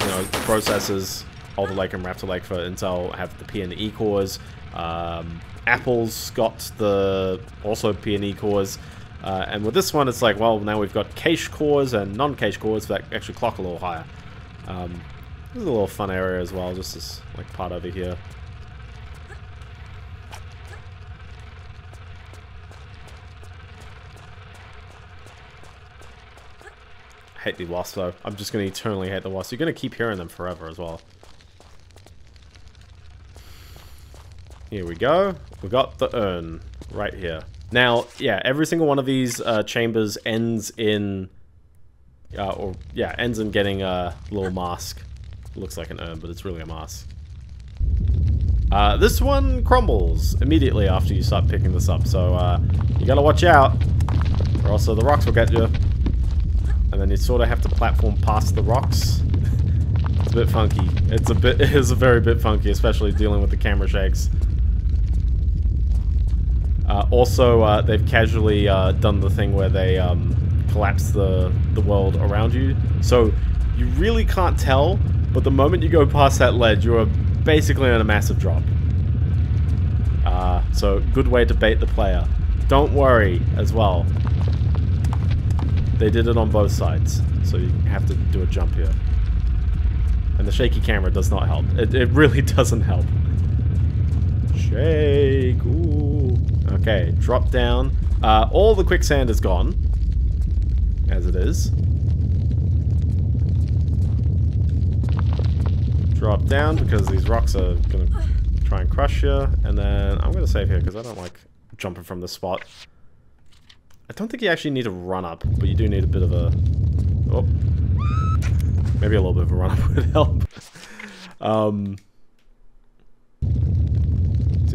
you know, processors Alder Lake and Raptor Lake for Intel have the P&E cores. Apple's got the also P&E cores. And with this one, it's like, well, now we've got cache cores and non-cache cores that actually clock a little higher. This is a little fun area as well, just this like part over here. Hate the wasps though. I'm just gonna eternally hate the wasps. You're gonna keep hearing them forever as well. Here we go. We got the urn right here. Now, yeah, every single one of these chambers ends in, ends in getting a little mask. It looks like an urn, but it's really a mask. This one crumbles immediately after you start picking this up, so you gotta watch out, or else the rocks will get you. And then you sort of have to platform past the rocks. It's a bit funky. It is a very bit funky, especially dealing with the camera shakes. They've casually done the thing where they collapse the world around you. So you really can't tell, but the moment you go past that ledge, you're basically in a massive drop. So good way to bait the player. Don't worry as well. They did it on both sides, so you have to do a jump here. And the shaky camera does not help. It really doesn't help. Shake, ooh. Okay, drop down. All the quicksand is gone, as it is. Drop down, because these rocks are gonna try and crush you. And then I'm gonna save here, because I don't like jumping from this spot. I don't think you actually need to run up, but you do need a bit of a... Oh. Maybe a little bit of a run up would help.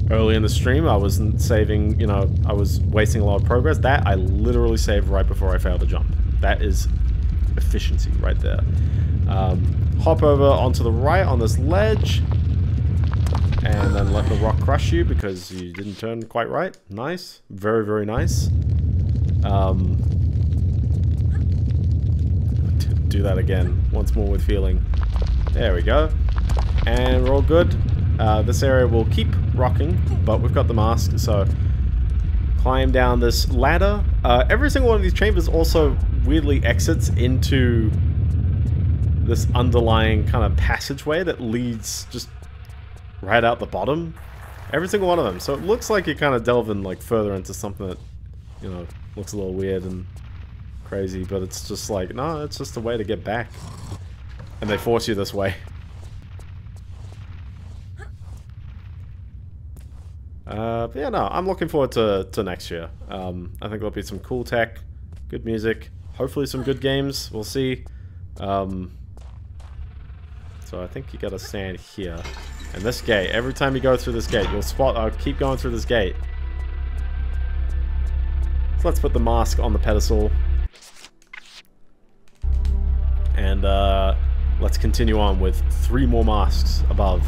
Early in the stream, I wasn't saving, you know, I was wasting a lot of progress. That I literally saved right before I failed to jump. That is efficiency right there. Hop over onto the right on this ledge. And then let the rock crush you because you didn't turn quite right. Nice. Very, very nice. Do that again once more with feeling. There we go, and we're all good. This area will keep rocking, but we've got the mask, so climb down this ladder. Every single one of these chambers also weirdly exits into this underlying kind of passageway that leads just right out the bottom. Every single one of them. So it looks like you're kind of delving like further into something that, you know, looks a little weird and crazy, but it's just like, no, it's just a way to get back. And they force you this way. But yeah, no, I'm looking forward to next year. I think there'll be some cool tech, good music, hopefully some good games, we'll see. So I think you gotta stand here. And this gate, every time you go through this gate, you'll spot, I'll keep going through this gate. So let's put the mask on the pedestal. And let's continue on with 3 more masks above.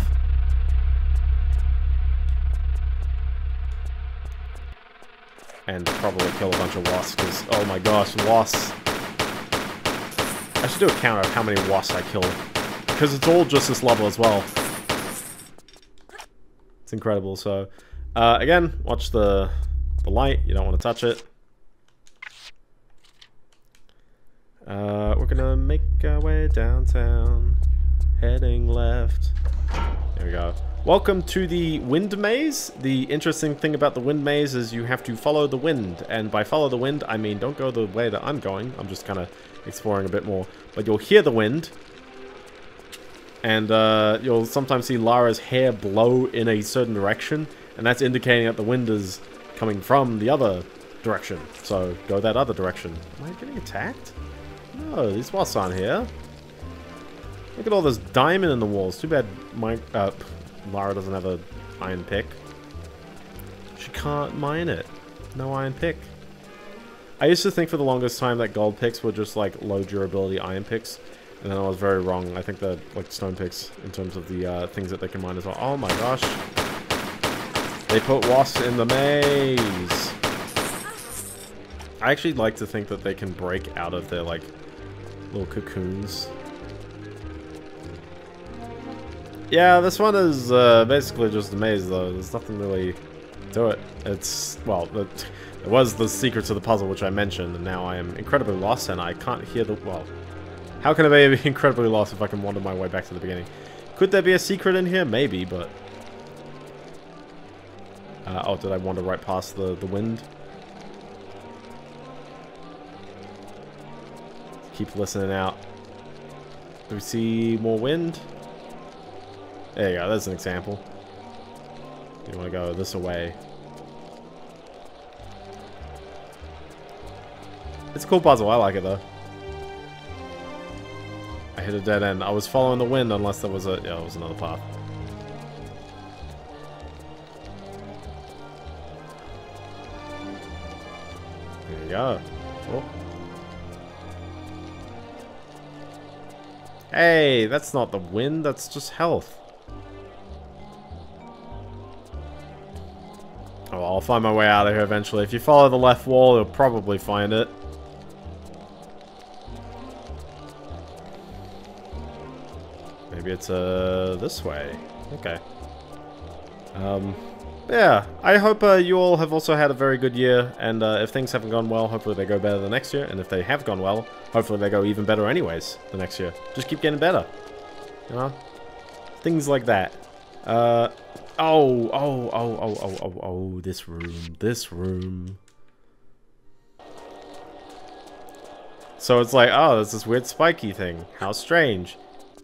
And probably kill a bunch of wasps, because, oh my gosh, wasps. I should do a count of how many wasps I killed, because it's all just this level as well. It's incredible, so... again, watch the light, you don't want to touch it. We're gonna make our way downtown, heading left. There we go. Welcome to the wind maze. The interesting thing about the wind maze is you have to follow the wind, and by follow the wind, I mean don't go the way that I'm going. I'm just kind of exploring a bit more, but you'll hear the wind, and you'll sometimes see Lara's hair blow in a certain direction, and that's indicating that the wind is coming from the other direction. So go that other direction. Am I getting attacked? No, these wasps aren't here. Look at all this diamond in the walls. Too bad my Lara doesn't have an iron pick. She can't mine it. No iron pick. I used to think for the longest time that gold picks were just like low durability iron picks, and then I was very wrong. I think they're like stone picks in terms of the things that they can mine as well. Oh my gosh. They put wasps in the maze. I actually like to think that they can break out of their like little cocoons. Yeah, this one is basically just a maze, though. There's nothing really to it. It's, well, it was the secret to the puzzle, which I mentioned, and now I am incredibly lost, and I can't hear the, well, how can I be incredibly lost if I can wander my way back to the beginning? Could there be a secret in here? Maybe, but... oh, did I wander right past the wind? Keep listening out. Do we see more wind? There you go, that's an example. You want to go this away. It's a cool puzzle, I like it though. I hit a dead end. I was following the wind unless there was a... yeah, there was another path. There you go. Oh. Hey, that's not the wind, that's just health. Oh, I'll find my way out of here eventually. If you follow the left wall, you'll probably find it. Maybe it's, this way. Okay. Yeah, I hope you all have also had a very good year, and if things haven't gone well, hopefully they go better the next year, and if they have gone well, hopefully they go even better anyways the next year. Just keep getting better, you know? Things like that. Oh, this room. So it's like, oh, there's this weird spiky thing. How strange.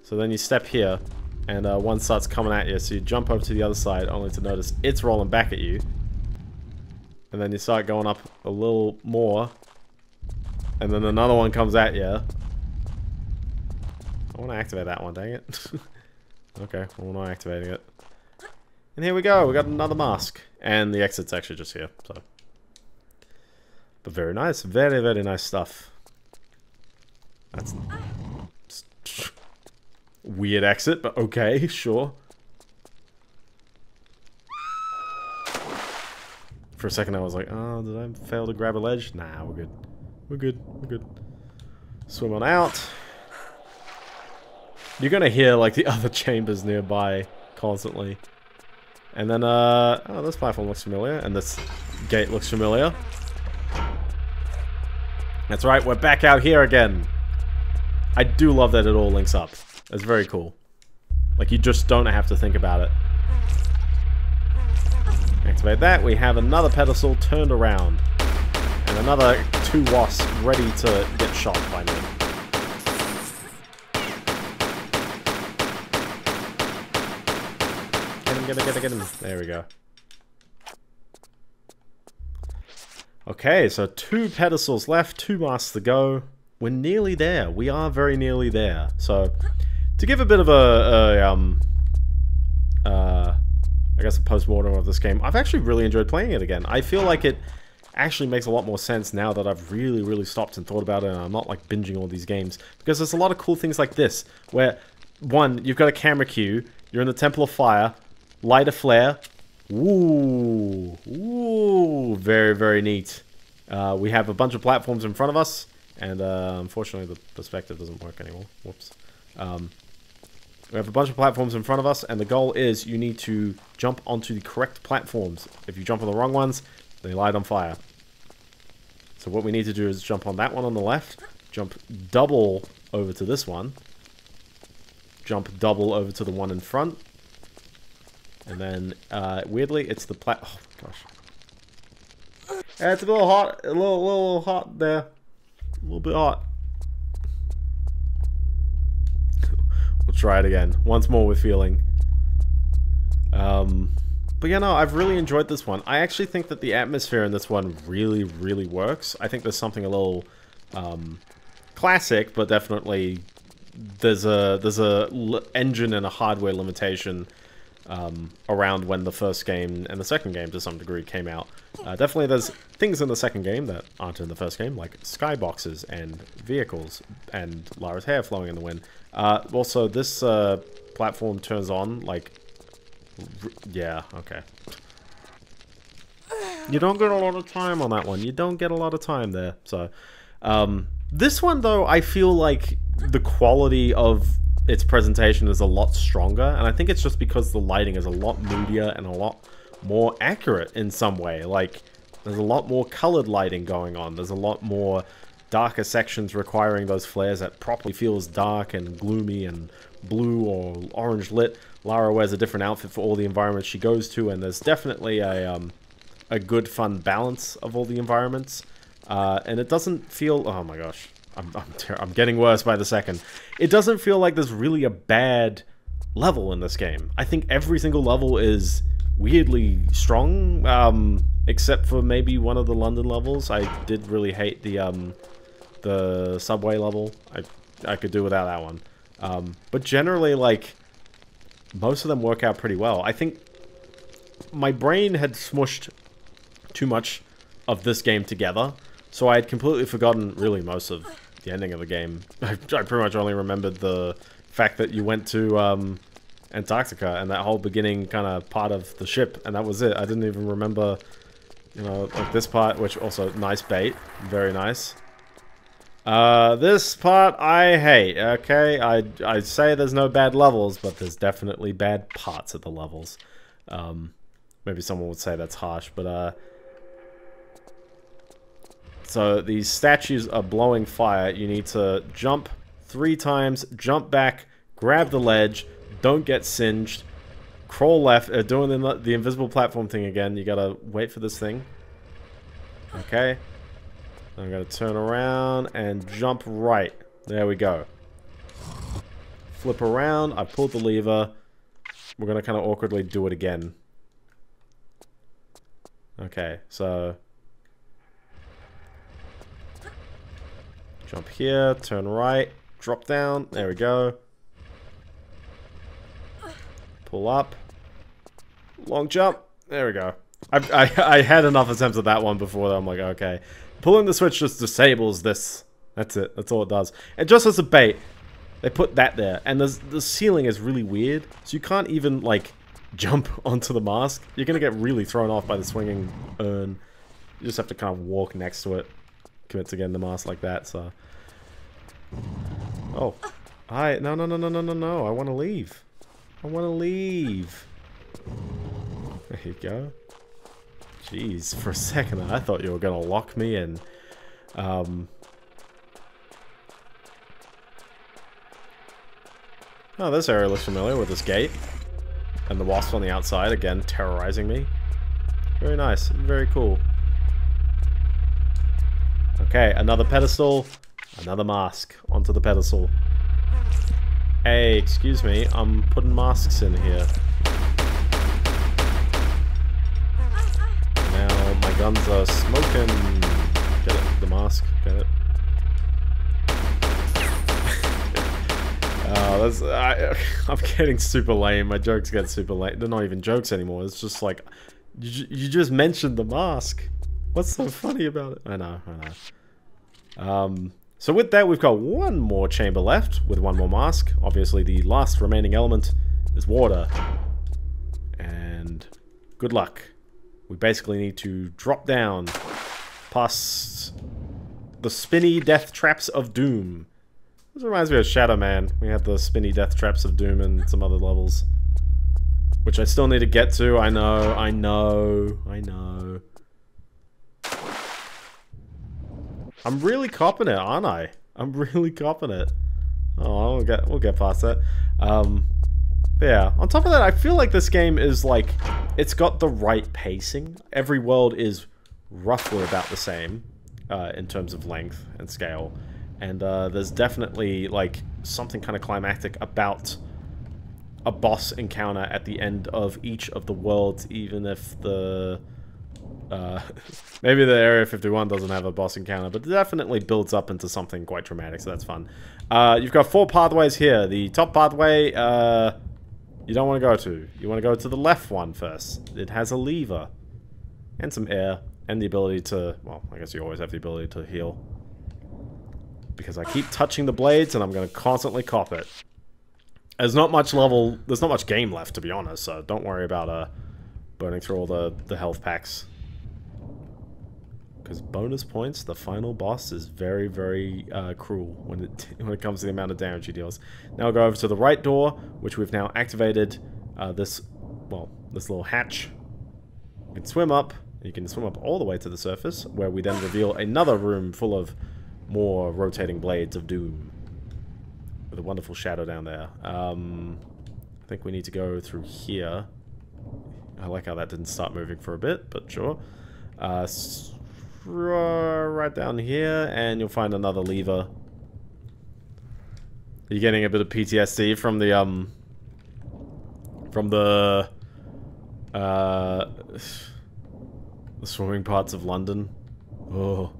So then you step here. And one starts coming at you, so you jump over to the other side only to notice it's rolling back at you. And then you start going up a little more. And then another one comes at you. I want to activate that one, dang it. Okay, well, we're not activating it. And here we go, we got another mask. And the exit's actually just here, so. But very nice, very, very nice stuff. That's... weird exit, but okay, sure. For a second I was like, oh, did I fail to grab a ledge? Nah, we're good. We're good, we're good. Swim on out. You're gonna hear, like, the other chambers nearby constantly. And then, oh, this platform looks familiar, and this gate looks familiar. That's right, we're back out here again. I do love that it all links up. That's very cool. Like, you just don't have to think about it. Activate that. We have another pedestal turned around. And another two wasps ready to get shot by me. Get him, get him, get him, get him. There we go. Okay, so two pedestals left, two masks to go. We're nearly there. We are very nearly there. So... to give a bit of I guess a post-mortem of this game, I've actually really enjoyed playing it again. I feel like it actually makes a lot more sense now that I've really, really stopped and thought about it, and I'm not, like, binging all these games. Because there's a lot of cool things like this, where, one, you've got a camera cue, you're in the Temple of Fire, light a flare, ooh, ooh, very, very neat. We have a bunch of platforms in front of us, and, unfortunately the perspective doesn't work anymore, whoops. We have a bunch of platforms in front of us, and the goal is you need to jump onto the correct platforms. If you jump on the wrong ones, they light on fire. So what we need to do is jump on that one on the left, jump double over to this one, jump double over to the one in front, and then, weirdly, it's the oh, gosh. It's a little hot, a little hot there. A little bit hot. We'll try it again. Once more with feeling. But yeah, no, I've really enjoyed this one. I actually think that the atmosphere in this one really, really works. I think there's something a little classic, but definitely there's a engine and a hardware limitation around when the first game and the second game to some degree came out. Definitely there's things in the second game that aren't in the first game, like skyboxes and vehicles and Lara's hair flowing in the wind. Also, this platform turns on, like, yeah, okay. You don't get a lot of time on that one. You don't get a lot of time there. So, this one, though, I feel like the quality of its presentation is a lot stronger, and I think it's just because the lighting is a lot moodier and a lot more accurate in some way. Like, there's a lot more colored lighting going on, there's a lot more darker sections requiring those flares that properly feels dark and gloomy and blue or orange lit. Lara wears a different outfit for all the environments she goes to, and there's definitely a good fun balance of all the environments, and it doesn't feel, oh my gosh, I'm getting worse by the second. It doesn't feel like there's really a bad level in this game. I think every single level is weirdly strong, except for maybe one of the London levels. I did really hate the subway level. I could do without that one. But generally, like, most of them work out pretty well. I think my brain had smushed too much of this game together, so I had completely forgotten, really, most of the ending of the game. I pretty much only remembered the fact that you went to Antarctica and that whole beginning kind of part of the ship, and that was it. I didn't even remember, you know, like this part, which also, nice bait, very nice. This part I hate, okay? I say there's no bad levels, but there's definitely bad parts of the levels. Maybe someone would say that's harsh, but so these statues are blowing fire. You need to jump 3 times, jump back, grab the ledge, don't get singed, crawl left, doing the invisible platform thing again. You gotta wait for this thing. Okay. I'm gonna turn around and jump right. There we go. Flip around, I pulled the lever. We're gonna kind of awkwardly do it again. Okay, so jump here, turn right, drop down, there we go. Pull up, long jump, there we go. I had enough attempts at that one before that I'm like, okay. Pulling the switch just disables this. That's it, that's all it does. And just as a bait, they put that there. And the ceiling is really weird, so you can't even, like, jump onto the mask. You're gonna get really thrown off by the swinging urn. You just have to kind of walk next to it. Commits again the mask like that, so... Oh. Hi. No, no, no, no, no, no, no. I want to leave. I want to leave. There you go. Jeez, for a second I thought you were gonna lock me in. Oh, this area looks familiar with this gate. And the wasp on the outside, again, terrorizing me. Very nice, very cool. Okay, another pedestal, another mask onto the pedestal. Hey, excuse me, I'm putting masks in here. Now my guns are smoking. Get it, the mask, get it. Oh, that's, I'm getting super lame. My jokes get super lame. They're not even jokes anymore. It's just like, you just mentioned the mask. What's so funny about it? I know, I know. So with that, we've got one more chamber left with one more mask. Obviously, the last remaining element is water. And good luck. We basically need to drop down past the spinny death traps of doom. This reminds me of Shadow Man. We had the spinny death traps of doom and some other levels, which I still need to get to. I know, I know, I know. I'm really copping it, aren't I? I'm really copping it. Oh, we'll get past that. But yeah, on top of that, I feel like this game is like, it's got the right pacing. Every world is roughly about the same in terms of length and scale. And there's definitely, like, something kind of climactic about a boss encounter at the end of each of the worlds, even if the... maybe the Area 51 doesn't have a boss encounter, but it definitely builds up into something quite dramatic, so that's fun. You've got 4 pathways here. The top pathway, you don't want to go to. You want to go to the left one first. It has a lever. And some air. And the ability to... Well, I guess you always have the ability to heal. Because I keep touching the blades and I'm going to constantly cop it. There's not much level, there's not much game left, to be honest, so don't worry about burning through all the health packs. Because bonus points, the final boss is very, very cruel when it comes to the amount of damage he deals. Now I'll go over to the right door, which we've now activated this little hatch. You can swim up. You can swim up all the way to the surface, where we then reveal another room full of more rotating blades of doom. With a wonderful shadow down there. I think we need to go through here. I like how that didn't start moving for a bit, but sure. Right down here, and you'll find another lever. You're getting a bit of PTSD from the swimming parts of London. Oh.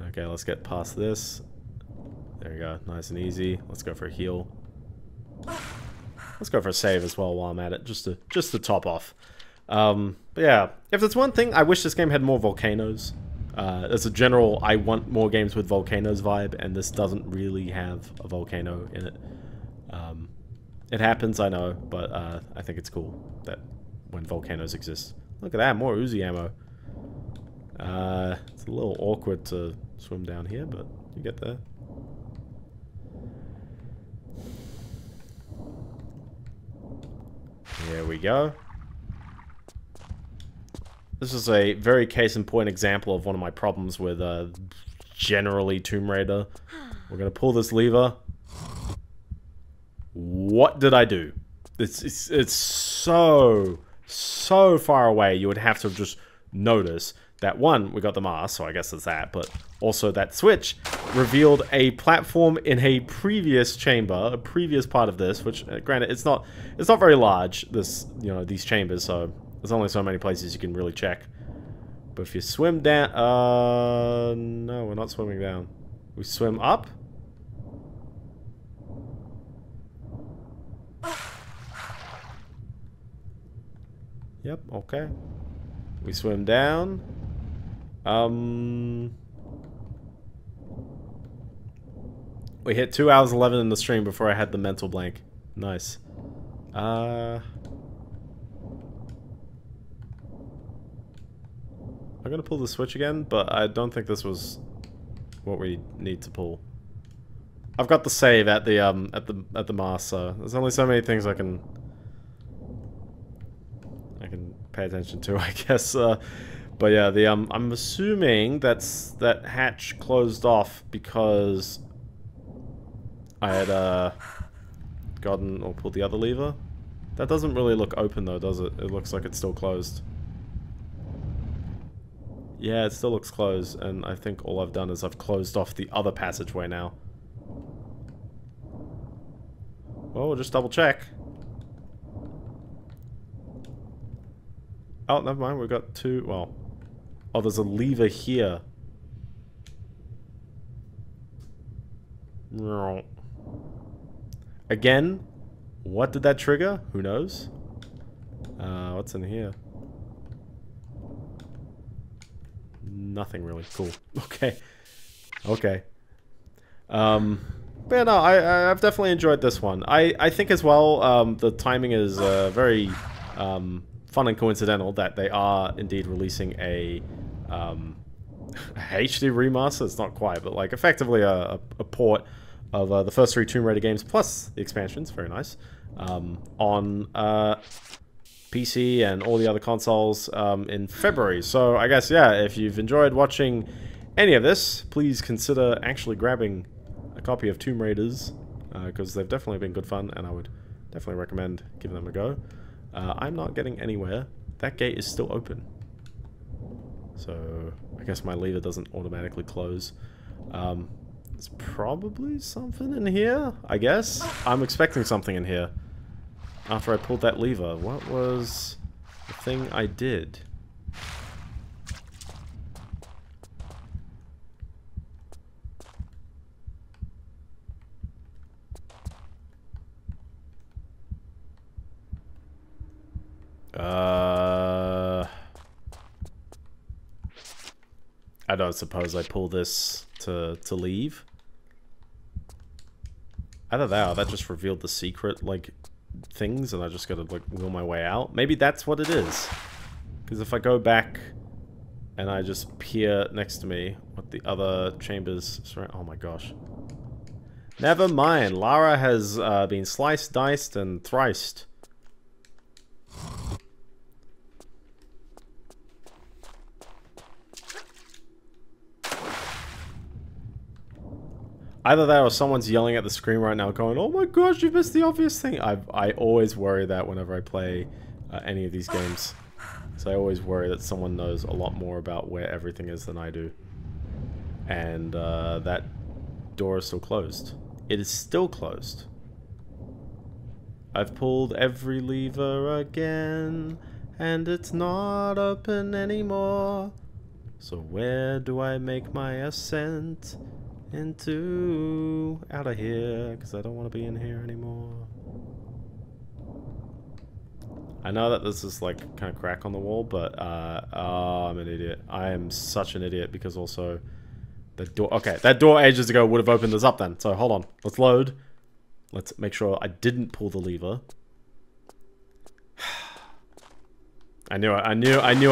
Okay, let's get past this. There we go, nice and easy. Let's go for a heal. Let's go for a save as well while I'm at it, just to top off. But yeah, if there's one thing, I wish this game had more volcanoes. As a general, I want more games with volcanoes vibe, and this doesn't really have a volcano in it. It happens, I know, but I think it's cool that when volcanoes exist. Look at that, more Uzi ammo. It's a little awkward to swim down here, but you get there. There we go. This is a very case-in-point example of one of my problems with, generally Tomb Raider. We're gonna pull this lever. What did I do? It's so far away, you would have to just notice that, one, we got the mask, so I guess it's that, but also that switch revealed a platform in a previous chamber, a previous part of this, which, granted, it's not very large, this, you know, these chambers, so... There's only so many places you can really check. But if you swim down... no, we're not swimming down. We swim up? Yep, okay. We swim down. We hit 2 hours 11 in the stream before I had the mental blank. Nice. I'm gonna pull the switch again, but I don't think this was what we need to pull. I've got the save at the at the mast, so there's only so many things I can pay attention to, I guess. But yeah, the I'm assuming that hatch closed off because I had gotten or pulled the other lever. That doesn't really look open though, does it? It looks like it's still closed. Yeah, it still looks closed, and I think all I've done is I've closed off the other passageway now. Well, we'll just double check. Oh, never mind, we've got two... Well... Oh, there's a lever here. Again, what did that trigger? Who knows? What's in here? Nothing really. Cool. Okay. Okay. But yeah, no, I've definitely enjoyed this one. I think as well, the timing is very fun and coincidental that they are indeed releasing a HD remaster. It's not quite, but like effectively a port of the first 3 Tomb Raider games plus the expansions. Very nice. On... PC and all the other consoles in February. So I guess, yeah, if you've enjoyed watching any of this, please consider actually grabbing a copy of Tomb Raiders, because they've definitely been good fun, and I would definitely recommend giving them a go. I'm not getting anywhere. That gate is still open. So I guess my lever doesn't automatically close. There's probably something in here, I guess. I'm expecting something in here. After I pulled that lever, what was the thing I did? I don't suppose I pull this to leave. I don't know, that just revealed the secret, like... things, and I just gotta like wheel my way out. Maybe that's what it is, because if I go back and I just peer next to me what the other chambers surround. Oh my gosh. Never mind. Lara has been sliced, diced, and thriced. Either that or someone's yelling at the screen right now going, oh my gosh, you missed the obvious thing. I always worry that whenever I play any of these games. So I always worry that someone knows a lot more about where everything is than I do. And that door is still closed. It is still closed. I've pulled every lever again, and it's not open anymore. So where do I make my ascent? Into out of here, because I don't want to be in here anymore. I know that this is like kind of crack on the wall, but oh, I'm an idiot. I am such an idiot, because also the door. Okay, that door ages ago would have opened this up then. So hold on, let's load. Let's make sure I didn't pull the lever. I knew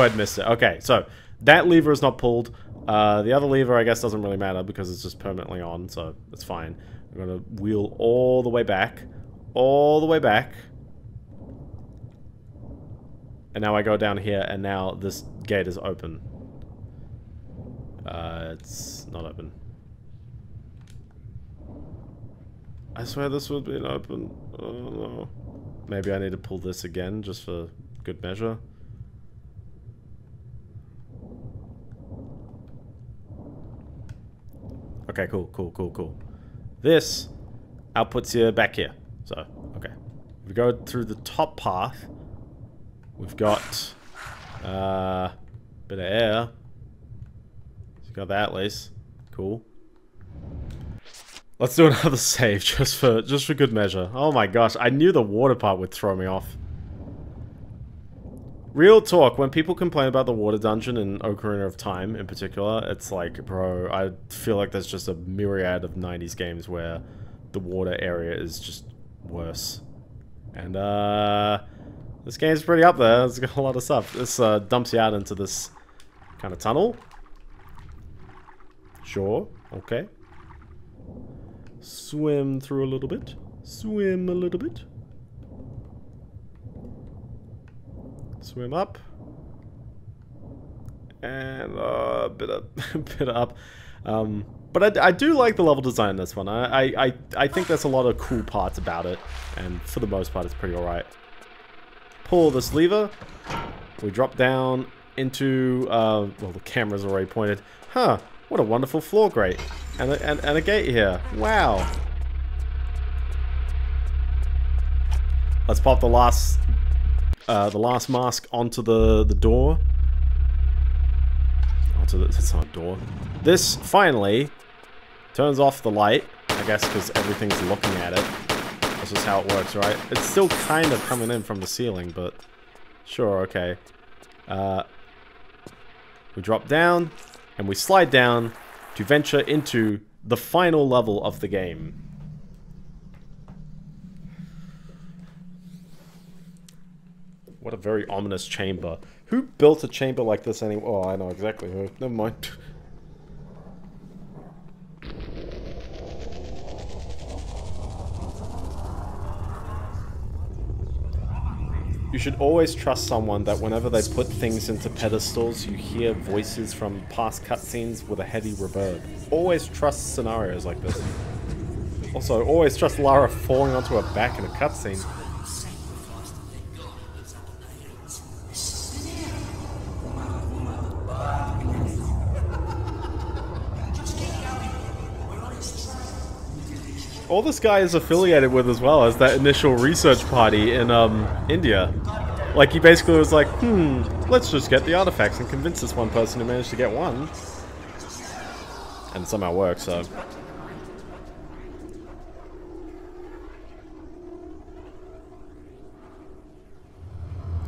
I'd missed it. Okay, so that lever is not pulled. The other lever, I guess, doesn't really matter because it's just permanently on, so it's fine. I'm gonna wheel all the way back. All the way back. And now I go down here, and now this gate is open. It's not open. I swear this would be open. I don't know. Maybe I need to pull this again, just for good measure. Okay, cool. This outputs you back here. So, okay. We go through the top path. We've got a bit of air. So got that at least. Cool. Let's do another save just for good measure. Oh my gosh, I knew the water part would throw me off. Real talk, when people complain about the water dungeon in Ocarina of Time in particular, it's like, bro, I feel like there's just a myriad of 90s games where the water area is just worse. And, this game's pretty up there. It's got a lot of stuff. This, dumps you out into this kind of tunnel. Sure. Okay. Swim through a little bit. Swim a little bit. Swim up. And a bit up. But I do like the level design in this one. I think there's a lot of cool parts about it. And for the most part, it's pretty alright. Pull this lever. We drop down into... well, the camera's already pointed. Huh. What a wonderful floor grate. And a gate here. Wow. Let's pop the last mask onto the door. It's not a door. This finally turns off the light, I guess, because everything's looking at it. That's just how it works, right? It's still kind of coming in from the ceiling, but sure, okay. We drop down and we slide down to venture into the final level of the game. What a very ominous chamber. Who built a chamber like this anyway? Oh, I know exactly who. Never mind. You should always trust someone that whenever they put things into pedestals, you hear voices from past cutscenes with a heavy reverb. Always trust scenarios like this. Also, always trust Lara falling onto her back in a cutscene. All this guy is affiliated with as well as that initial research party in India. Like, he basically was like, let's just get the artifacts and convince this one person who managed to get one. And it somehow works, so...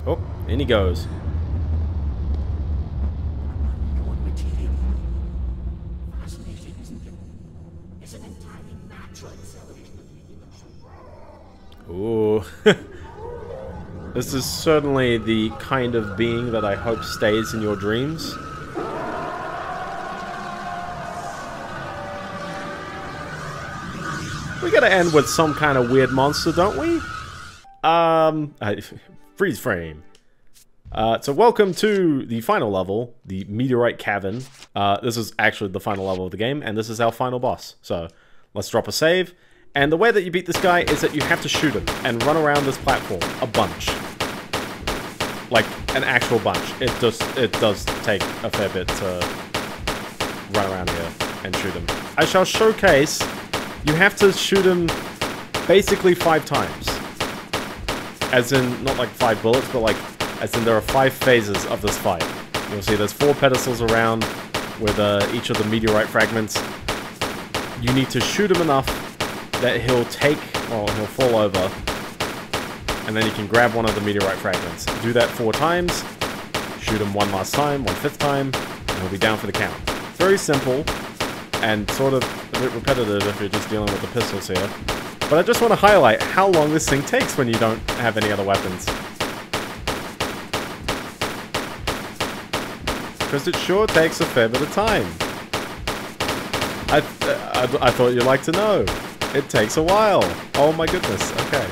Oh, in he goes. Ooh. This is certainly the kind of being that I hope stays in your dreams. We gotta end with some kind of weird monster, don't we? Freeze frame. So welcome to the final level, the Meteorite Cavern. This is actually the final level of the game, and this is our final boss. So let's drop a save. And the way that you beat this guy is that you have to shoot him and run around this platform a bunch. Like, an actual bunch. It does take a fair bit to run around here and shoot him. I shall showcase, you have to shoot him basically 5 times. As in, not like 5 bullets, but like, as in there are 5 phases of this fight. You'll see there's 4 pedestals around with each of the meteorite fragments. You need to shoot him enough that he'll take, or he'll fall over, and then you can grab one of the meteorite fragments. Do that 4 times, shoot him one last time, 1/5 time, and he'll be down for the count. It's very simple, and sort of a bit repetitive if you're just dealing with the pistols here. But I just want to highlight how long this thing takes when you don't have any other weapons. Because it sure takes a fair bit of time. I thought you'd like to know. It takes a while. Oh my goodness, okay.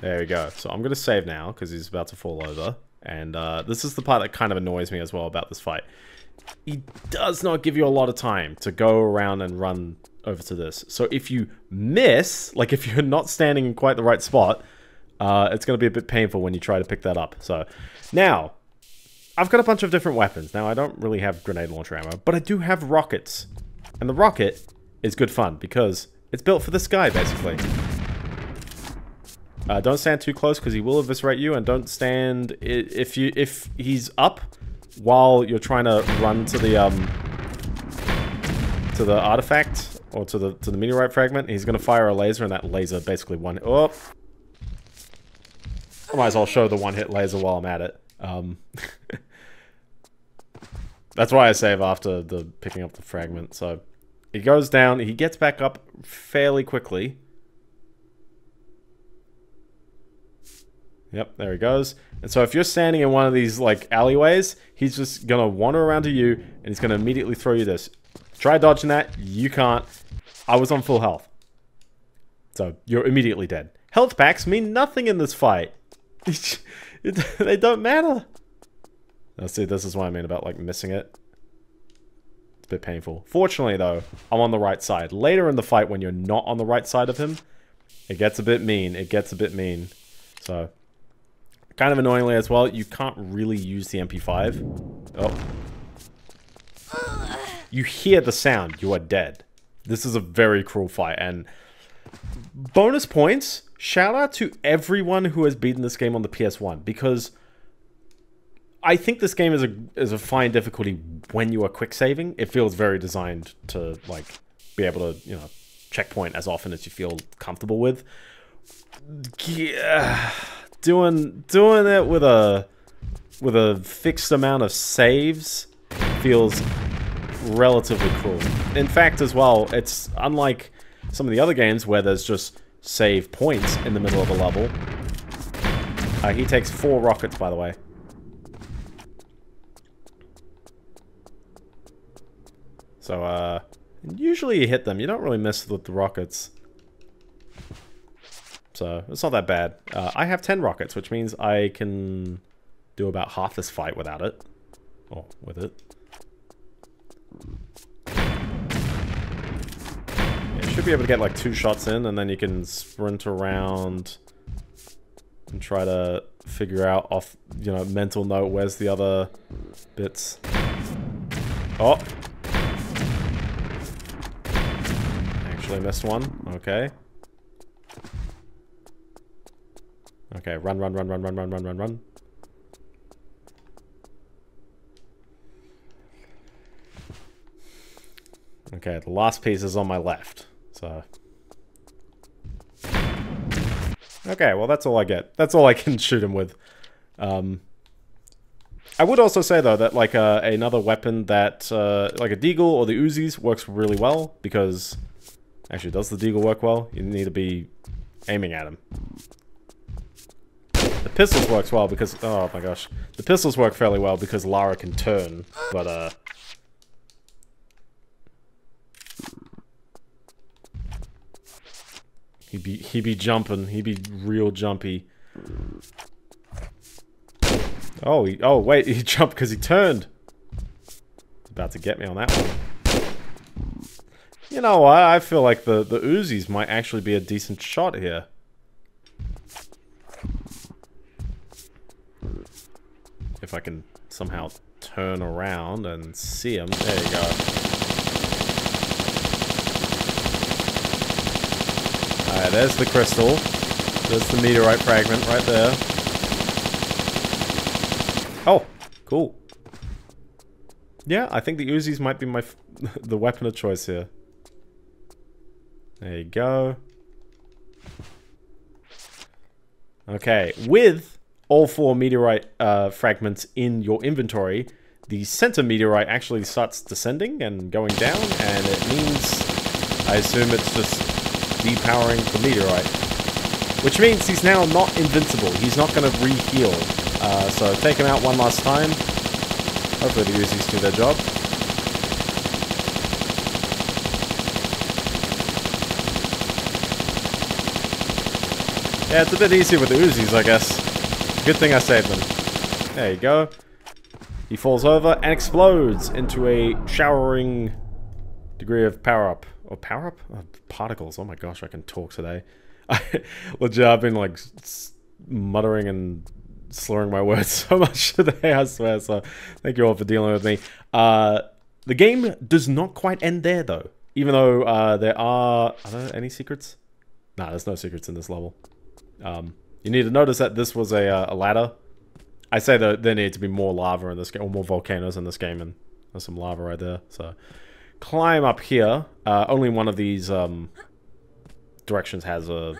There we go. So I'm going to save now, because he's about to fall over. And this is the part that kind of annoys me as well about this fight. He does not give you a lot of time to go around and run over to this. So if you miss, like if you're not standing in quite the right spot, it's going to be a bit painful when you try to pick that up. So now, I've got a bunch of different weapons. Now, I don't really have grenade launcher ammo, but I do have rockets. And the rocket is good fun because it's built for this guy, basically. Don't stand too close because he will eviscerate you, and don't stand if he's up while you're trying to run to the artifact or to the meteorite fragment. He's gonna fire a laser, and that laser basically one. I might as well show the one-hit laser while I'm at it. That's why I save after the picking up the fragment. So he goes down. He gets back up fairly quickly. Yep, there he goes. And so if you're standing in one of these, like, alleyways, he's just gonna wander around to you, and he's gonna immediately throw you this. Try dodging that, you can't. I was on full health. So, you're immediately dead. Health packs mean nothing in this fight. They don't matter. Now see, this is what I mean about, like, missing it. It's a bit painful. Fortunately, though, I'm on the right side. Later in the fight, when you're not on the right side of him, it gets a bit mean. It gets a bit mean. So... kind of annoyingly as well, you can't really use the MP5. Oh. You hear the sound, you are dead. This is a very cruel fight, and... bonus points, shout out to everyone who has beaten this game on the PS1, because... I think this game is a fine difficulty when you are quick saving. It feels very designed to, like, be able to, you know, checkpoint as often as you feel comfortable with. Yeah... Doing it with a fixed amount of saves feels relatively cruel. In fact, as well, it's unlike some of the other games where there's just save points in the middle of a level. He takes 4 rockets, by the way. So, usually you hit them. You don't really miss with the rockets. So, it's not that bad. I have 10 rockets, which means I can do about half this fight without it. Or with it. Yeah, you should be able to get like 2 shots in, and then you can sprint around and try to figure out off, you know, mental note, where's the other bits. Oh! Actually missed one. Okay. Okay, run. Okay, the last piece is on my left, so... okay, well that's all I get. That's all I can shoot him with. I would also say, though, that, like, another weapon that, like a deagle or the Uzis works really well, because... actually, does the deagle work well? You need to be aiming at him. The pistols works well because, oh my gosh. The pistols work fairly well because Lara can turn, but He be jumping. He be real jumpy. Oh, oh wait, he jumped because he turned. He's about to get me on that one. You know what? I feel like the Uzis might actually be a decent shot here. If I can somehow turn around and see him. There you go. Alright, there's the crystal. There's the meteorite fragment right there. Oh, cool. Yeah, I think the Uzis might be my the weapon of choice here. There you go. Okay, with all four meteorite fragments in your inventory, the center meteorite actually starts descending and going down, and it means, I assume it's just depowering the meteorite, which means he's now not invincible. He's not going to re-heal. So take him out one last time. Hopefully the Uzis do their job. Yeah, it's a bit easier with the Uzis, I guess. Good thing I saved them. There you go. He falls over and explodes into a showering degree of power-up. Or power-up? Oh, particles. Oh my gosh, I can talk today. Legit, I've been like muttering and slurring my words so much today, I swear. So thank you all for dealing with me. The game does not quite end there though. Even though there are there any secrets? Nah, there's no secrets in this level. You need to notice that this was a ladder. I say that there needs to be more lava in this game, or more volcanoes in this game, and there's some lava right there, so... Climb up here. Only one of these directions has a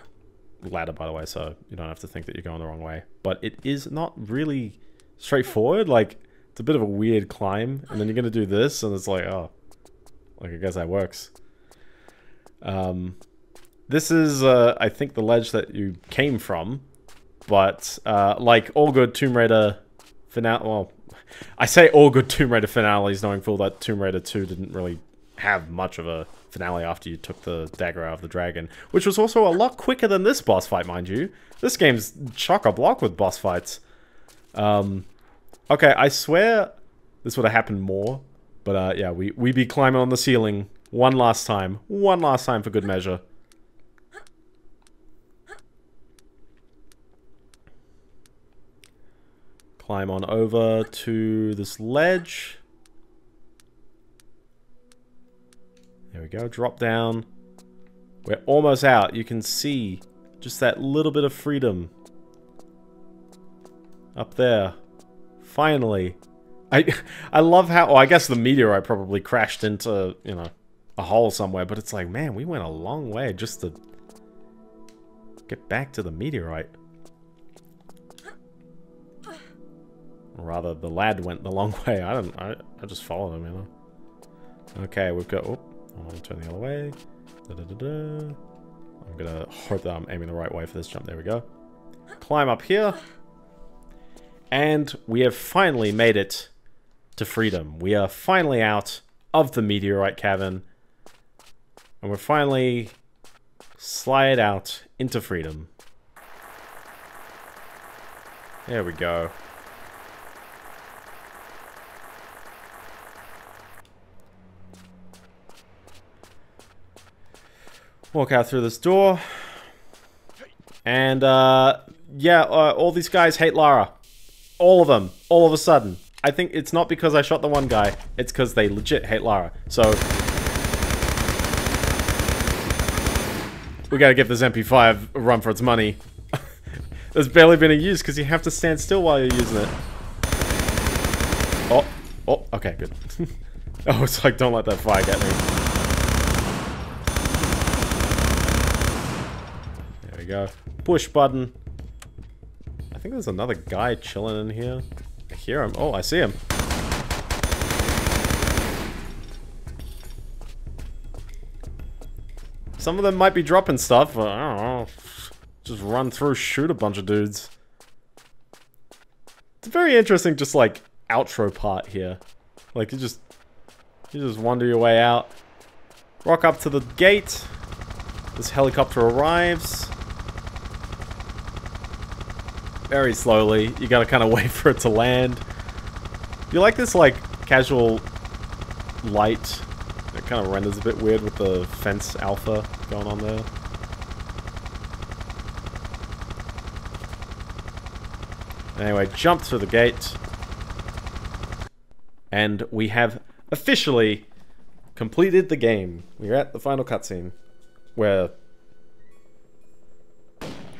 ladder, by the way, so you don't have to think that you're going the wrong way. But it is not really straightforward. Like, it's a bit of a weird climb, and then you're going to do this, and it's like, oh, like, I guess that works. This is, I think, the ledge that you came from, but like all good Tomb Raider finale, well, I say all good Tomb Raider finales, knowing full that Tomb Raider 2 didn't really have much of a finale after you took the dagger out of the dragon, which was also a lot quicker than this boss fight, mind you. This game's chock-a-block with boss fights. Okay, I swear this would have happened more, but yeah, we be climbing on the ceiling one last time. One last time for good measure. Climb on over to this ledge. There we go, drop down. We're almost out. You can see just that little bit of freedom. Up there. Finally. I love how, well, I guess the meteorite probably crashed into, you know, a hole somewhere, but it's like, man, we went a long way just to get back to the meteorite. Rather, the lad went the long way. I just followed him, you know. Okay, we've got... Oh, I want to turn the other way. Da, da, da, da. I'm gonna hope that I'm aiming the right way for this jump. There we go. Climb up here. And we have finally made it to freedom. We are finally out of the meteorite cavern. And we're finally slide out into freedom. There we go. Walk out through this door, and yeah, all these guys hate Lara. All of them, all of a sudden. I think it's not because I shot the one guy, it's because they legit hate Lara. So, we gotta give this MP5 a run for its money. There's barely been a use because you have to stand still while you're using it. Oh, oh, okay, good. Oh, it's like, don't let that fire get me. Go. Push button. I think there's another guy chilling in here. I hear him. Oh, I see him. Some of them might be dropping stuff, but I don't know. Just run through, shoot a bunch of dudes. It's a very interesting, just like, outro part here. Like, you just wander your way out. Rock up to the gate. This helicopter arrives. Very slowly. You gotta kind of wait for it to land. You like this, like, casual light? It kind of renders a bit weird with the fence alpha going on there. Anyway, jump through the gate. And we have officially completed the game. We're at the final cutscene, where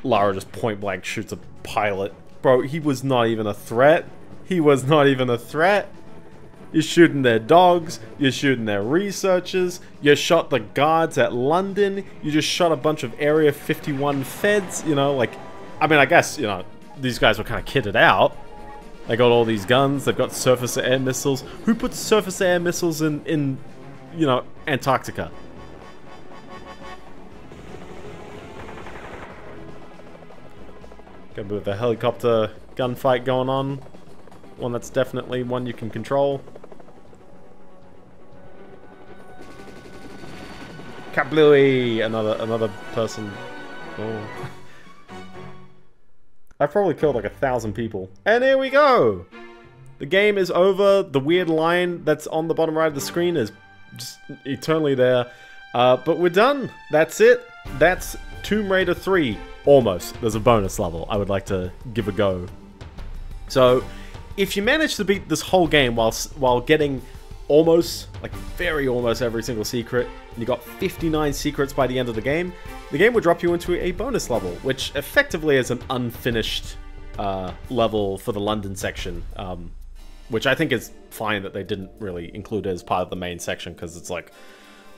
Lara just point blank shoots a pilot. Bro, he was not even a threat. He was not even a threat. You're shooting their dogs. You're shooting their researchers. You shot the guards at London. You just shot a bunch of Area 51 feds. You know, like, I mean, I guess, you know, these guys were kind of kitted out. They got all these guns. They've got surface-to-air missiles. Who puts surface-to-air missiles in, you know, Antarctica? Got a bit of a helicopter gunfight going on. One that's definitely one you can control. Kablooey! Another person. Oh. I probably killed like 1,000 people. And here we go! The game is over. The weird line that's on the bottom right of the screen is just eternally there. But we're done. That's it. That's Tomb Raider 3. Almost. There's a bonus level I would like to give a go. So, if you manage to beat this whole game while getting almost, like very almost every single secret, and you got 59 secrets by the end of the game will drop you into a bonus level, which effectively is an unfinished level for the London section, which I think is fine that they didn't really include as part of the main section, because it's like,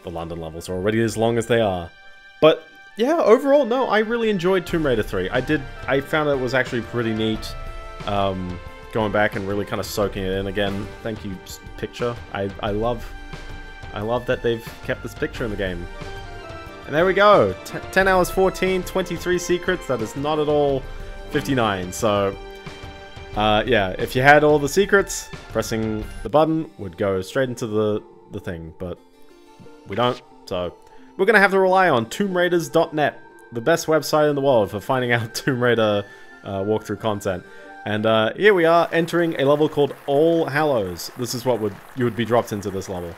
the London levels are already as long as they are. But yeah, overall, no, I really enjoyed Tomb Raider 3. I found it was actually pretty neat, going back and really kind of soaking it in again. Thank you, picture. I love that they've kept this picture in the game. And there we go, 10 hours 14, 23 secrets, that is not at all 59, so... yeah, if you had all the secrets, pressing the button would go straight into the thing, but we don't, so... We're going to have to rely on TombRaiders.net, the best website in the world for finding out Tomb Raider walkthrough content. And here we are, entering a level called All Hallows. This is what you would be dropped into this level.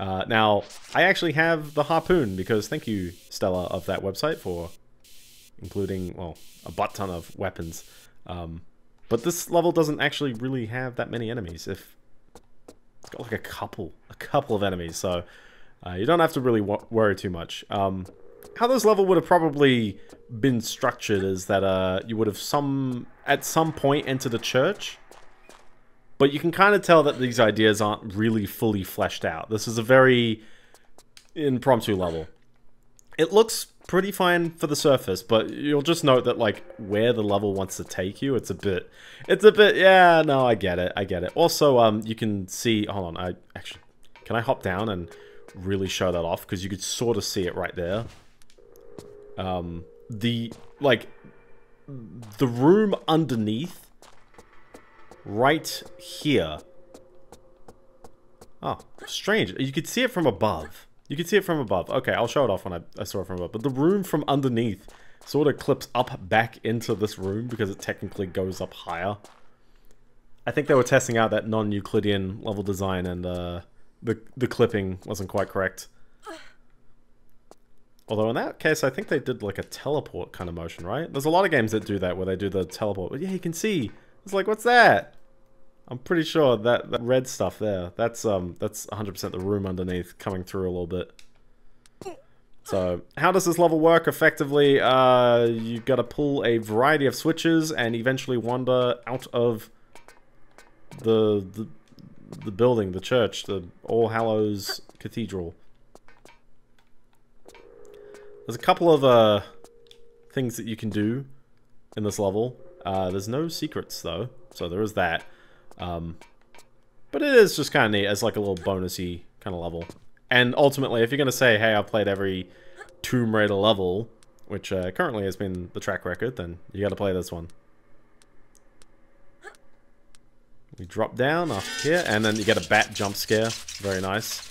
Now, I actually have the harpoon, because thank you, Stella, of that website for including, well, a butt-ton of weapons. But this level doesn't actually really have that many enemies. It's got like a couple of enemies, so... you don't have to really worry too much. How this level would have probably been structured is that you would have at some point entered a church, but you can kind of tell that these ideas aren't really fully fleshed out. This is a very impromptu level. It looks pretty fine for the surface, but you'll just note that like where the level wants to take you, it's a bit. Yeah, no, I get it. Also, you can see. Hold on, I actually can I hop down and really show that off, because you could sort of see it right there. The room underneath right here. Oh, strange. You could see it from above. Okay, I'll show it off when I saw it from above. But the room from underneath sort of clips up back into this room because it technically goes up higher. I think they were testing out that non-Euclidean level design, and the clipping wasn't quite correct. Although in that case, I think they did like a teleport kind of motion, right? There's a lot of games that do that, where they do the teleport. But yeah, you can see. It's like, what's that? I'm pretty sure that red stuff there, that's 100% the room underneath coming through a little bit. So, how does this level work effectively? You've got to pull a variety of switches and eventually wander out of the building, the church, the All Hallows Cathedral. There's a couple of things that you can do in this level. There's no secrets though, so there is that. But it is just kind of neat as like a little bonusy kind of level. And ultimately, if you're gonna say, "Hey, I've played every Tomb Raider level," which currently has been the track record, then you got to play this one. We drop down up here, and then you get a bat jump scare. Very nice.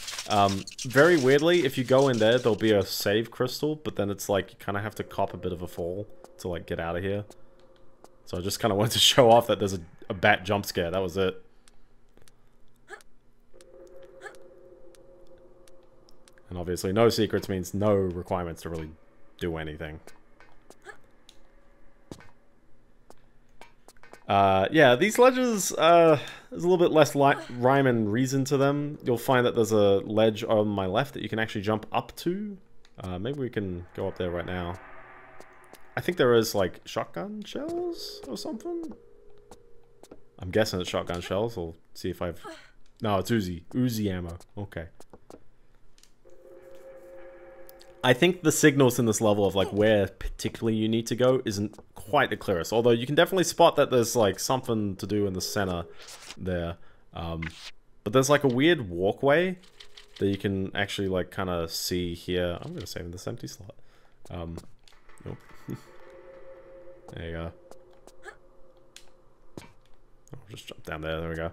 Very weirdly, if you go in there, there'll be a save crystal, but then it's like, you kind of have to cop a bit of a fall to like get out of here. So I just kind of wanted to show off that there's a bat jump scare, that was it. And obviously no secrets means no requirements to really do anything. Yeah, these ledges, there's a little bit less rhyme and reason to them. You'll find that there's a ledge on my left that you can actually jump up to. Maybe we can go up there right now. I think there is, like, shotgun shells or something? I'm guessing it's shotgun shells. We'll see if I've... No, it's Uzi. Uzi ammo. Okay. I think the signals in this level of like where particularly you need to go isn't quite the clearest. Although you can definitely spot that there's like something to do in the center there. But there's like a weird walkway that you can actually like kind of see here. I'm going to save this empty slot. Nope. There you go. I'll just jump down there. There we go.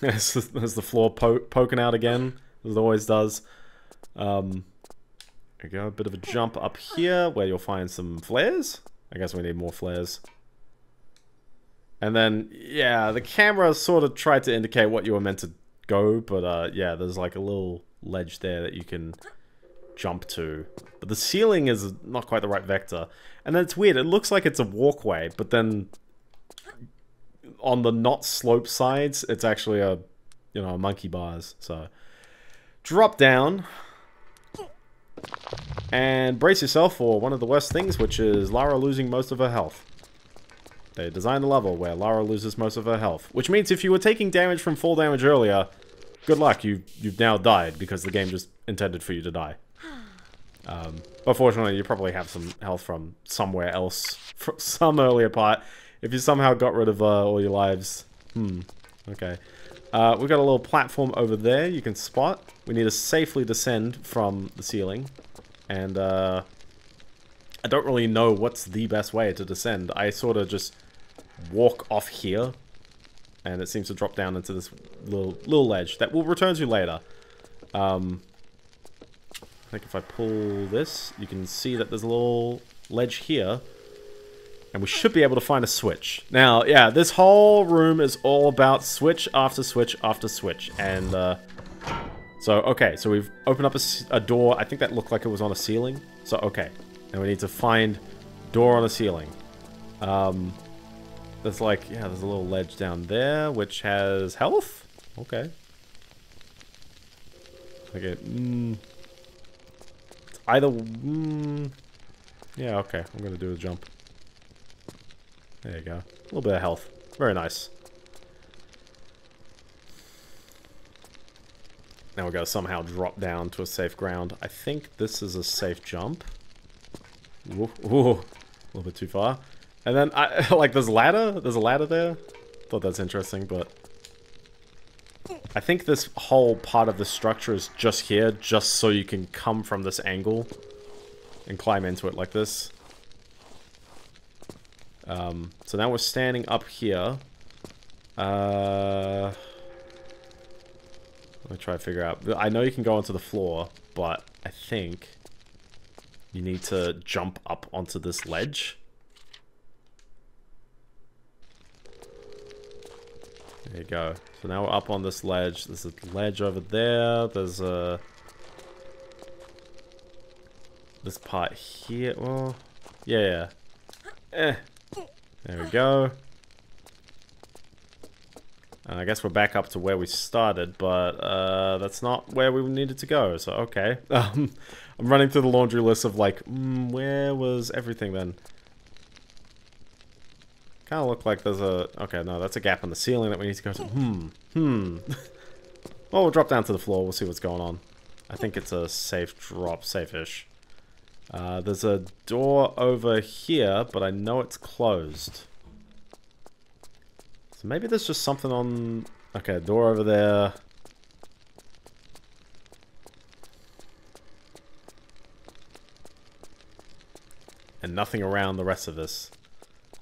There's the floor poking out again, as it always does. There we go, a bit of a jump up here where you'll find some flares. I guess we need more flares. And then, yeah, the camera sort of tried to indicate what you were meant to go, but yeah, there's like a little ledge there that you can jump to. But the ceiling is not quite the right vector. And then it's weird, it looks like it's a walkway, but then on the not slope sides, it's actually a, you know, a monkey bars. So, drop down. And brace yourself for one of the worst things, which is Lara losing most of her health. They designed a level where Lara loses most of her health, which means if you were taking damage from fall damage earlier, good luck, you've now died because the game just intended for you to die. Unfortunately, you probably have some health from somewhere else, from some earlier part. If you somehow got rid of all your lives, okay. We've got a little platform over there you can spot. We need to safely descend from the ceiling. And, I don't really know what's the best way to descend. I sort of just walk off here. And it seems to drop down into this little ledge that we'll return to later. I think if I pull this, you can see that there's a little ledge here. And we should be able to find a switch. Now, yeah, this whole room is all about switch after switch after switch. And, so, okay, so we've opened up a door. I think that looked like it was on a ceiling. So, okay. And we need to find door on a ceiling. There's like, yeah, there's a little ledge down there, which has health? Okay. Okay, it's either, yeah, okay, I'm gonna do a jump. There you go. A little bit of health. Very nice. Now we gotta somehow drop down to a safe ground. I think this is a safe jump. Ooh, ooh, a little bit too far. And then, I like, there's a ladder there. Thought that's interesting, but... I think this whole part of the structure is just here, just so you can come from this angle and climb into it like this. So now we're standing up here. Let me try to figure out. I know you can go onto the floor, but I think you need to jump up onto this ledge. There you go. So now we're up on this ledge. There's a ledge over there. There's a... This part here. Well, yeah, yeah. There we go. I guess we're back up to where we started, but that's not where we needed to go, so okay. I'm running through the laundry list of like, where was everything then? Kind of looked like there's a... Okay, no, that's a gap in the ceiling that we need to go to. Well, we'll drop down to the floor, we'll see what's going on. I think it's a safe drop, safe-ish. There's a door over here, but I know it's closed. So maybe there's just something on... Okay, door over there. And nothing around the rest of this.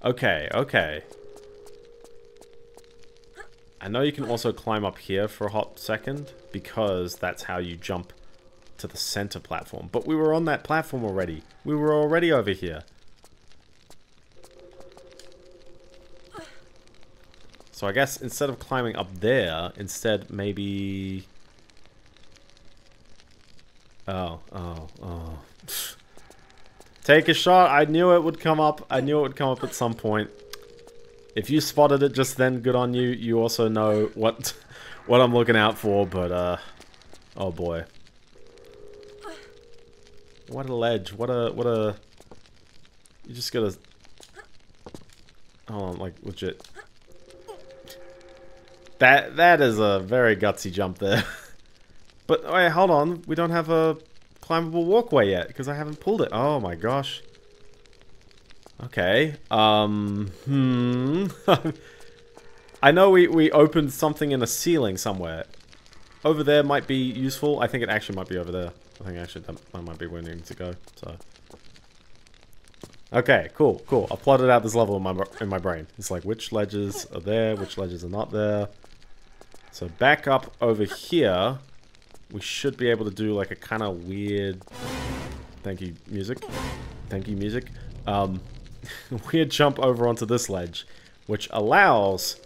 Okay, okay. I know you can also climb up here for a hot second, because that's how you jump to the center platform. But we were on that platform already. We were already over here. So I guess instead of climbing up there, instead maybe... Oh. Take a shot. I knew it would come up. I knew it would come up at some point. If you spotted it just then, good on you. You also know what I'm looking out for, but oh boy. What a ledge. What a you just gotta hold on, like legit. That is a very gutsy jump there. But wait, hold on. We don't have a climbable walkway yet because I haven't pulled it. Oh my gosh. Okay. I know we opened something in a ceiling somewhere. Over there might be useful. I think it actually might be over there. I think actually that might be where we need to go. So. Okay, cool. I plotted out this level in my brain. It's like which ledges are there, which ledges are not there. So back up over here. We should be able to do like a kind of weird... Thank you, music. Weird jump over onto this ledge, which allows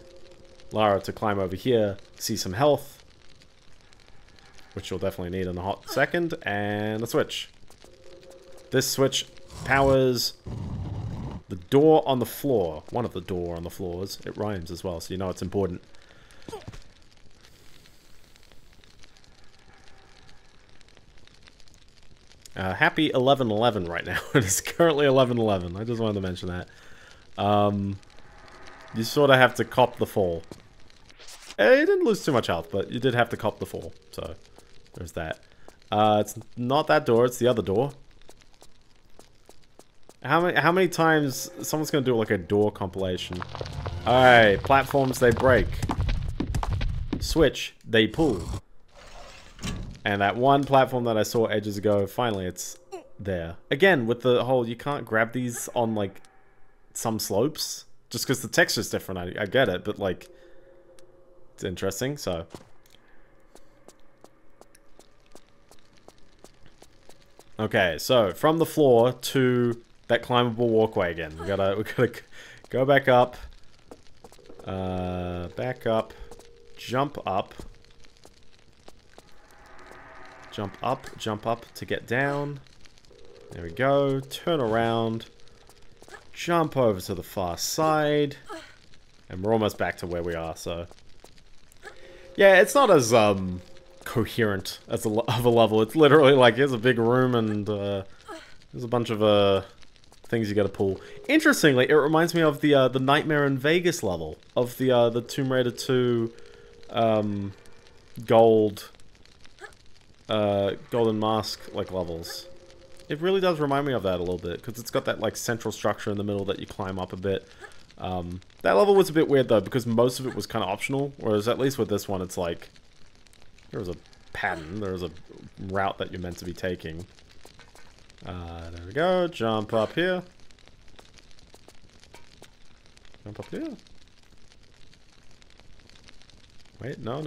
Lara to climb over here, see some health, which you'll definitely need in a hot second, and a switch. This switch powers the door on the floor. One of the door on the floors. It rhymes as well, so you know it's important. Happy 11:11 right now. It is currently 11:11. I just wanted to mention that. You sort of have to cop the fall. You didn't lose too much health, but you did have to cop the fall. So, there's that. It's not that door, it's the other door. How many times... Someone's going to do like a door compilation. Alright, platforms they break. Switch, they pull. And that one platform that I saw ages ago, finally it's there. Again, with the whole, you can't grab these on, like, some slopes. Just because the texture's different, I get it, but, like, it's interesting, so. Okay, so, from the floor to that climbable walkway again. We gotta go back up. Jump up. Jump up to get down. There we go. Turn around. Jump over to the far side. And we're almost back to where we are, so... Yeah, it's not as, coherent as of a level. It's literally like, here's a big room and, there's a bunch of, things you gotta pull. Interestingly, it reminds me of the Nightmare in Vegas level. Of the Tomb Raider 2, golden mask like levels. It really does remind me of that a little bit because it's got that like central structure in the middle that you climb up a bit. That level was a bit weird though because most of it was kind of optional, whereas at least with this one it's like there was a pattern, there was a route that you're meant to be taking. There we go. Jump up here. Wait, no.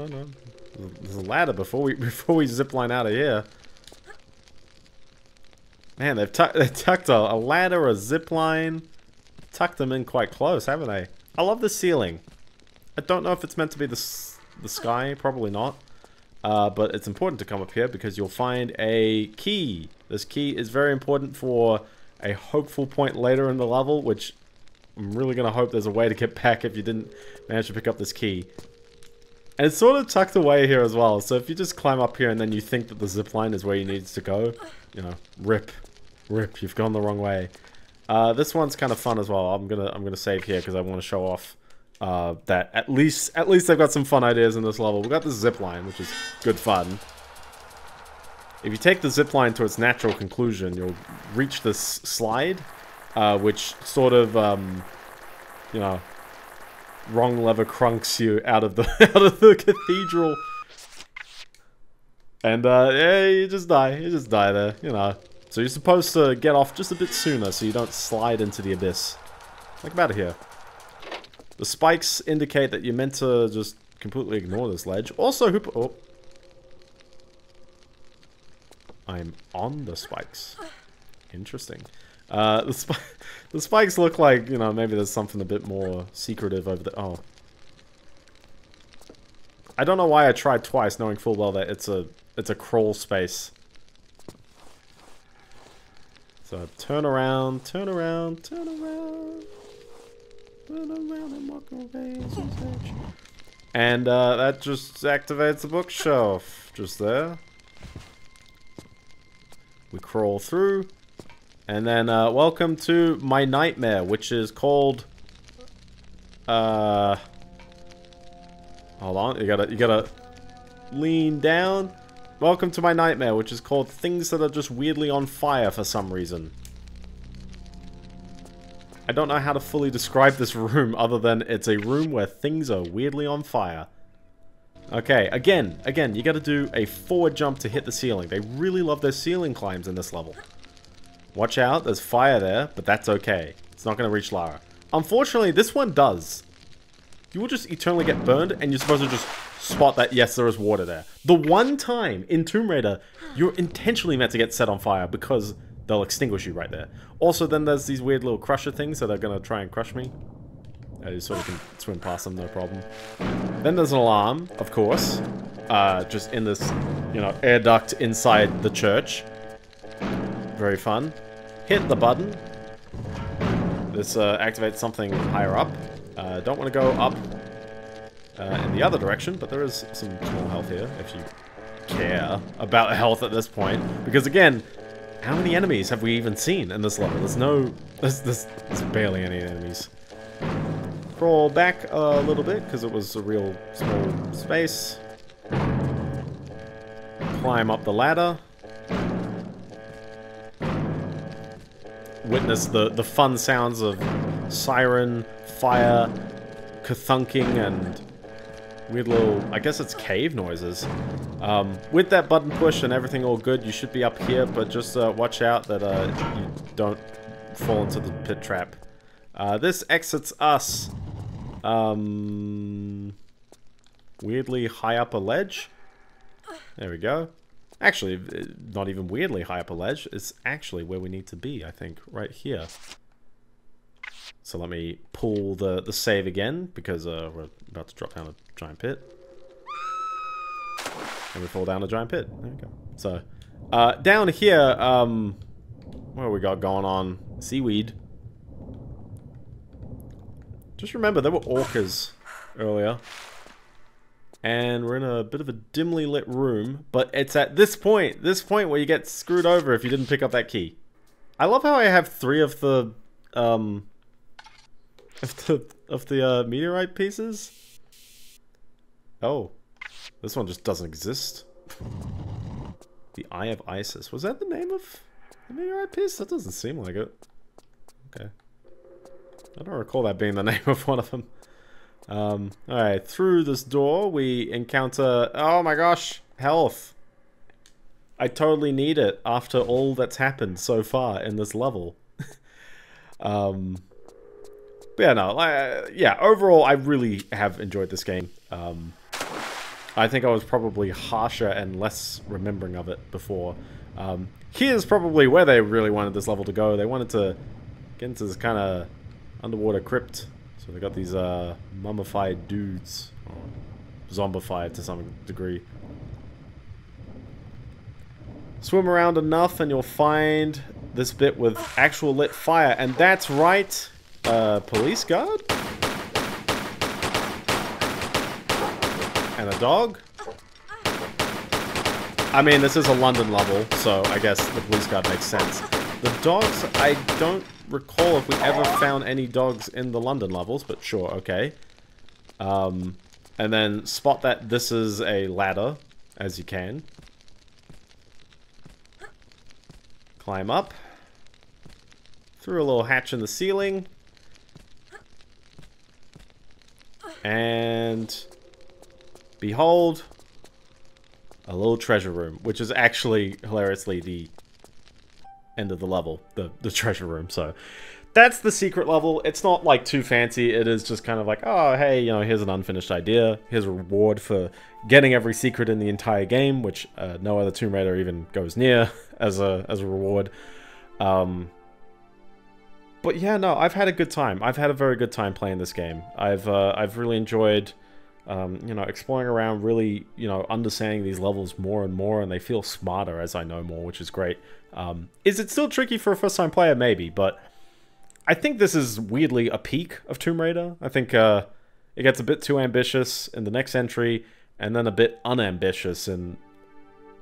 There's a ladder before we zipline out of here. Man, they've tucked a ladder, a zipline, tucked them in quite close, haven't they? I love the ceiling. I don't know if it's meant to be the sky, probably not. But it's important to come up here because you'll find a key. This key is very important for a hopeful point later in the level, which I'm really gonna hope there's a way to get back if you didn't manage to pick up this key. And it's sort of tucked away here as well, so if you just climb up here and then you think that the zipline is where you need to go, you know, rip, you've gone the wrong way. This one's kind of fun as well. I'm gonna save here because I want to show off that at least they've got some fun ideas in this level. We've got the zipline, which is good fun. If you take the zipline to its natural conclusion, you'll reach this slide, which sort of, you know, wrong lever crunks you out of the cathedral, and yeah, you just die there, you know. So you're supposed to get off just a bit sooner so you don't slide into the abyss. Like about here, the spikes indicate that you're meant to just completely ignore this ledge. Also, who... Oh. I'm on the spikes. Interesting. The spikes look like, you know, maybe there's something a bit more secretive over the... Oh. I don't know why I tried twice, knowing full well that it's a crawl space. So turn around, turn around, turn around. Turn around and walk away. And that just activates the bookshelf just there. We crawl through. And then welcome to my nightmare, which is called hold on, you gotta lean down. Welcome to my nightmare, which is called things that are just weirdly on fire for some reason. I don't know how to fully describe this room other than it's a room where things are weirdly on fire. Okay, again, you gotta do a forward jump to hit the ceiling. They really love their ceiling climbs in this level. Watch out, there's fire there, but that's okay. It's not gonna reach Lara. Unfortunately, this one does. You will just eternally get burned, and you're supposed to just spot that, yes, there is water there. The one time in Tomb Raider, you're intentionally meant to get set on fire because they'll extinguish you right there. Also, then there's these weird little crusher things that are going to try and crush me. I just sort of can swim past them, no problem. Then there's an alarm, of course. Just in this, you know, air duct inside the church. Very fun. Hit the button. This activates something higher up. Don't want to go up in the other direction, but there is some small health here, if you care about health at this point. Because again, how many enemies have we even seen in this level? There's no... there's barely any enemies. Crawl back a little bit, because it was a real small space. Climb up the ladder. Witness the fun sounds of siren, fire, ka-thunking, and weird little, I guess it's cave noises. With that button push and everything all good, you should be up here, but just watch out that you don't fall into the pit trap. This exits us weirdly high up a ledge. There we go. Actually, not even weirdly high up a ledge. It's actually where we need to be, I think, right here. So let me pull the save again, because we're about to drop down a giant pit. And we fall down a giant pit. There we go. So, down here, what have we got going on? Seaweed. Just remember, there were orcas earlier. And we're in a bit of a dimly lit room, but it's at this point where you get screwed over if you didn't pick up that key. I love how I have three of the, meteorite pieces? Oh. This one just doesn't exist. The Eye of Isis. Was that the name of the meteorite piece? That doesn't seem like it. Okay. I don't recall that being the name of one of them. Alright, through this door we encounter... Oh my gosh! Health! I totally need it after all that's happened so far in this level. But yeah, no, yeah, overall, I really have enjoyed this game. I think I was probably harsher and less remembering of it before. Here's probably where they really wanted this level to go. They wanted to get into this kind of underwater crypt. So they got these mummified dudes, or zombified to some degree. Swim around enough and you'll find this bit with actual lit fire, and that's right... police guard? And a dog? I mean, this is a London level, so I guess the police guard makes sense. The dogs, I don't recall if we ever found any dogs in the London levels, but sure, okay. And then spot that this is a ladder, as you can. Climb up. Through a little hatch in the ceiling. And behold, a little treasure room, which is actually hilariously the end of the level, the treasure room. So That's the secret level. It's not like too fancy. It is just kind of like, oh, hey, you know, here's an unfinished idea. Here's a reward for getting every secret in the entire game, which no other Tomb Raider even goes near as a reward. But yeah, no, I've had a good time. I've had a very good time playing this game. I've really enjoyed, you know, exploring around, really, you know, understanding these levels more and more, and they feel smarter as I know more, which is great. Is it still tricky for a first-time player? Maybe, but I think this is weirdly a peak of Tomb Raider. I think it gets a bit too ambitious in the next entry, and then a bit unambitious in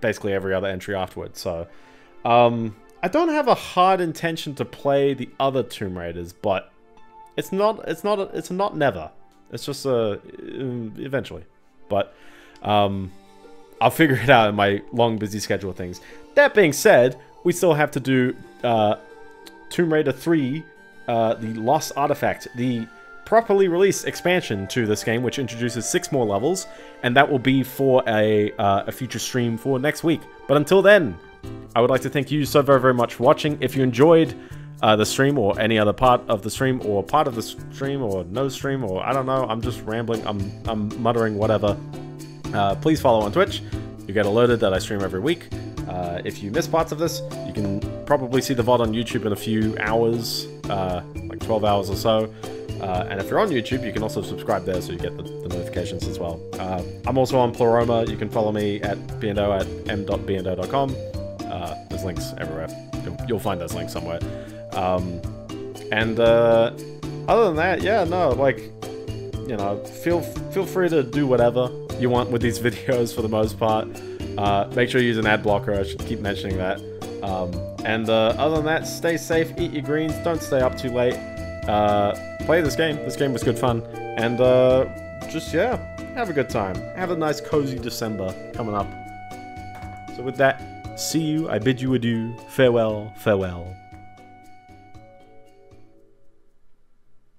basically every other entry afterwards. So I don't have a hard intention to play the other Tomb Raiders, but it's not never. It's just eventually, but I'll figure it out in my long, busy schedule of things. That being said, we still have to do Tomb Raider 3. The Lost Artifact, the properly released expansion to this game, which introduces 6 more levels, and that will be for a future stream for next week. But until then, I would like to thank you so very, very much for watching. If you enjoyed the stream or any other part of the stream or part of the stream or no stream or I don't know, I'm just rambling, I'm muttering whatever, please follow on Twitch. You get alerted that I stream every week. If you miss parts of this, you can probably see the VOD on YouTube in a few hours, like 12 hours or so. And if you're on YouTube, you can also subscribe there so you get the notifications as well. I'm also on Pleroma. You can follow me at Biendeo at m.biendeo.com. There's links everywhere. You'll find those links somewhere. Other than that, yeah, no, like, you know, feel free to do whatever you want with these videos for the most part. Make sure you use an ad blocker. I should keep mentioning that. Other than that, stay safe, eat your greens, don't stay up too late, play this game. This game was good fun, and just, yeah, have a good time. Have a nice cozy December coming up. So with that, see you, I bid you adieu, farewell, farewell.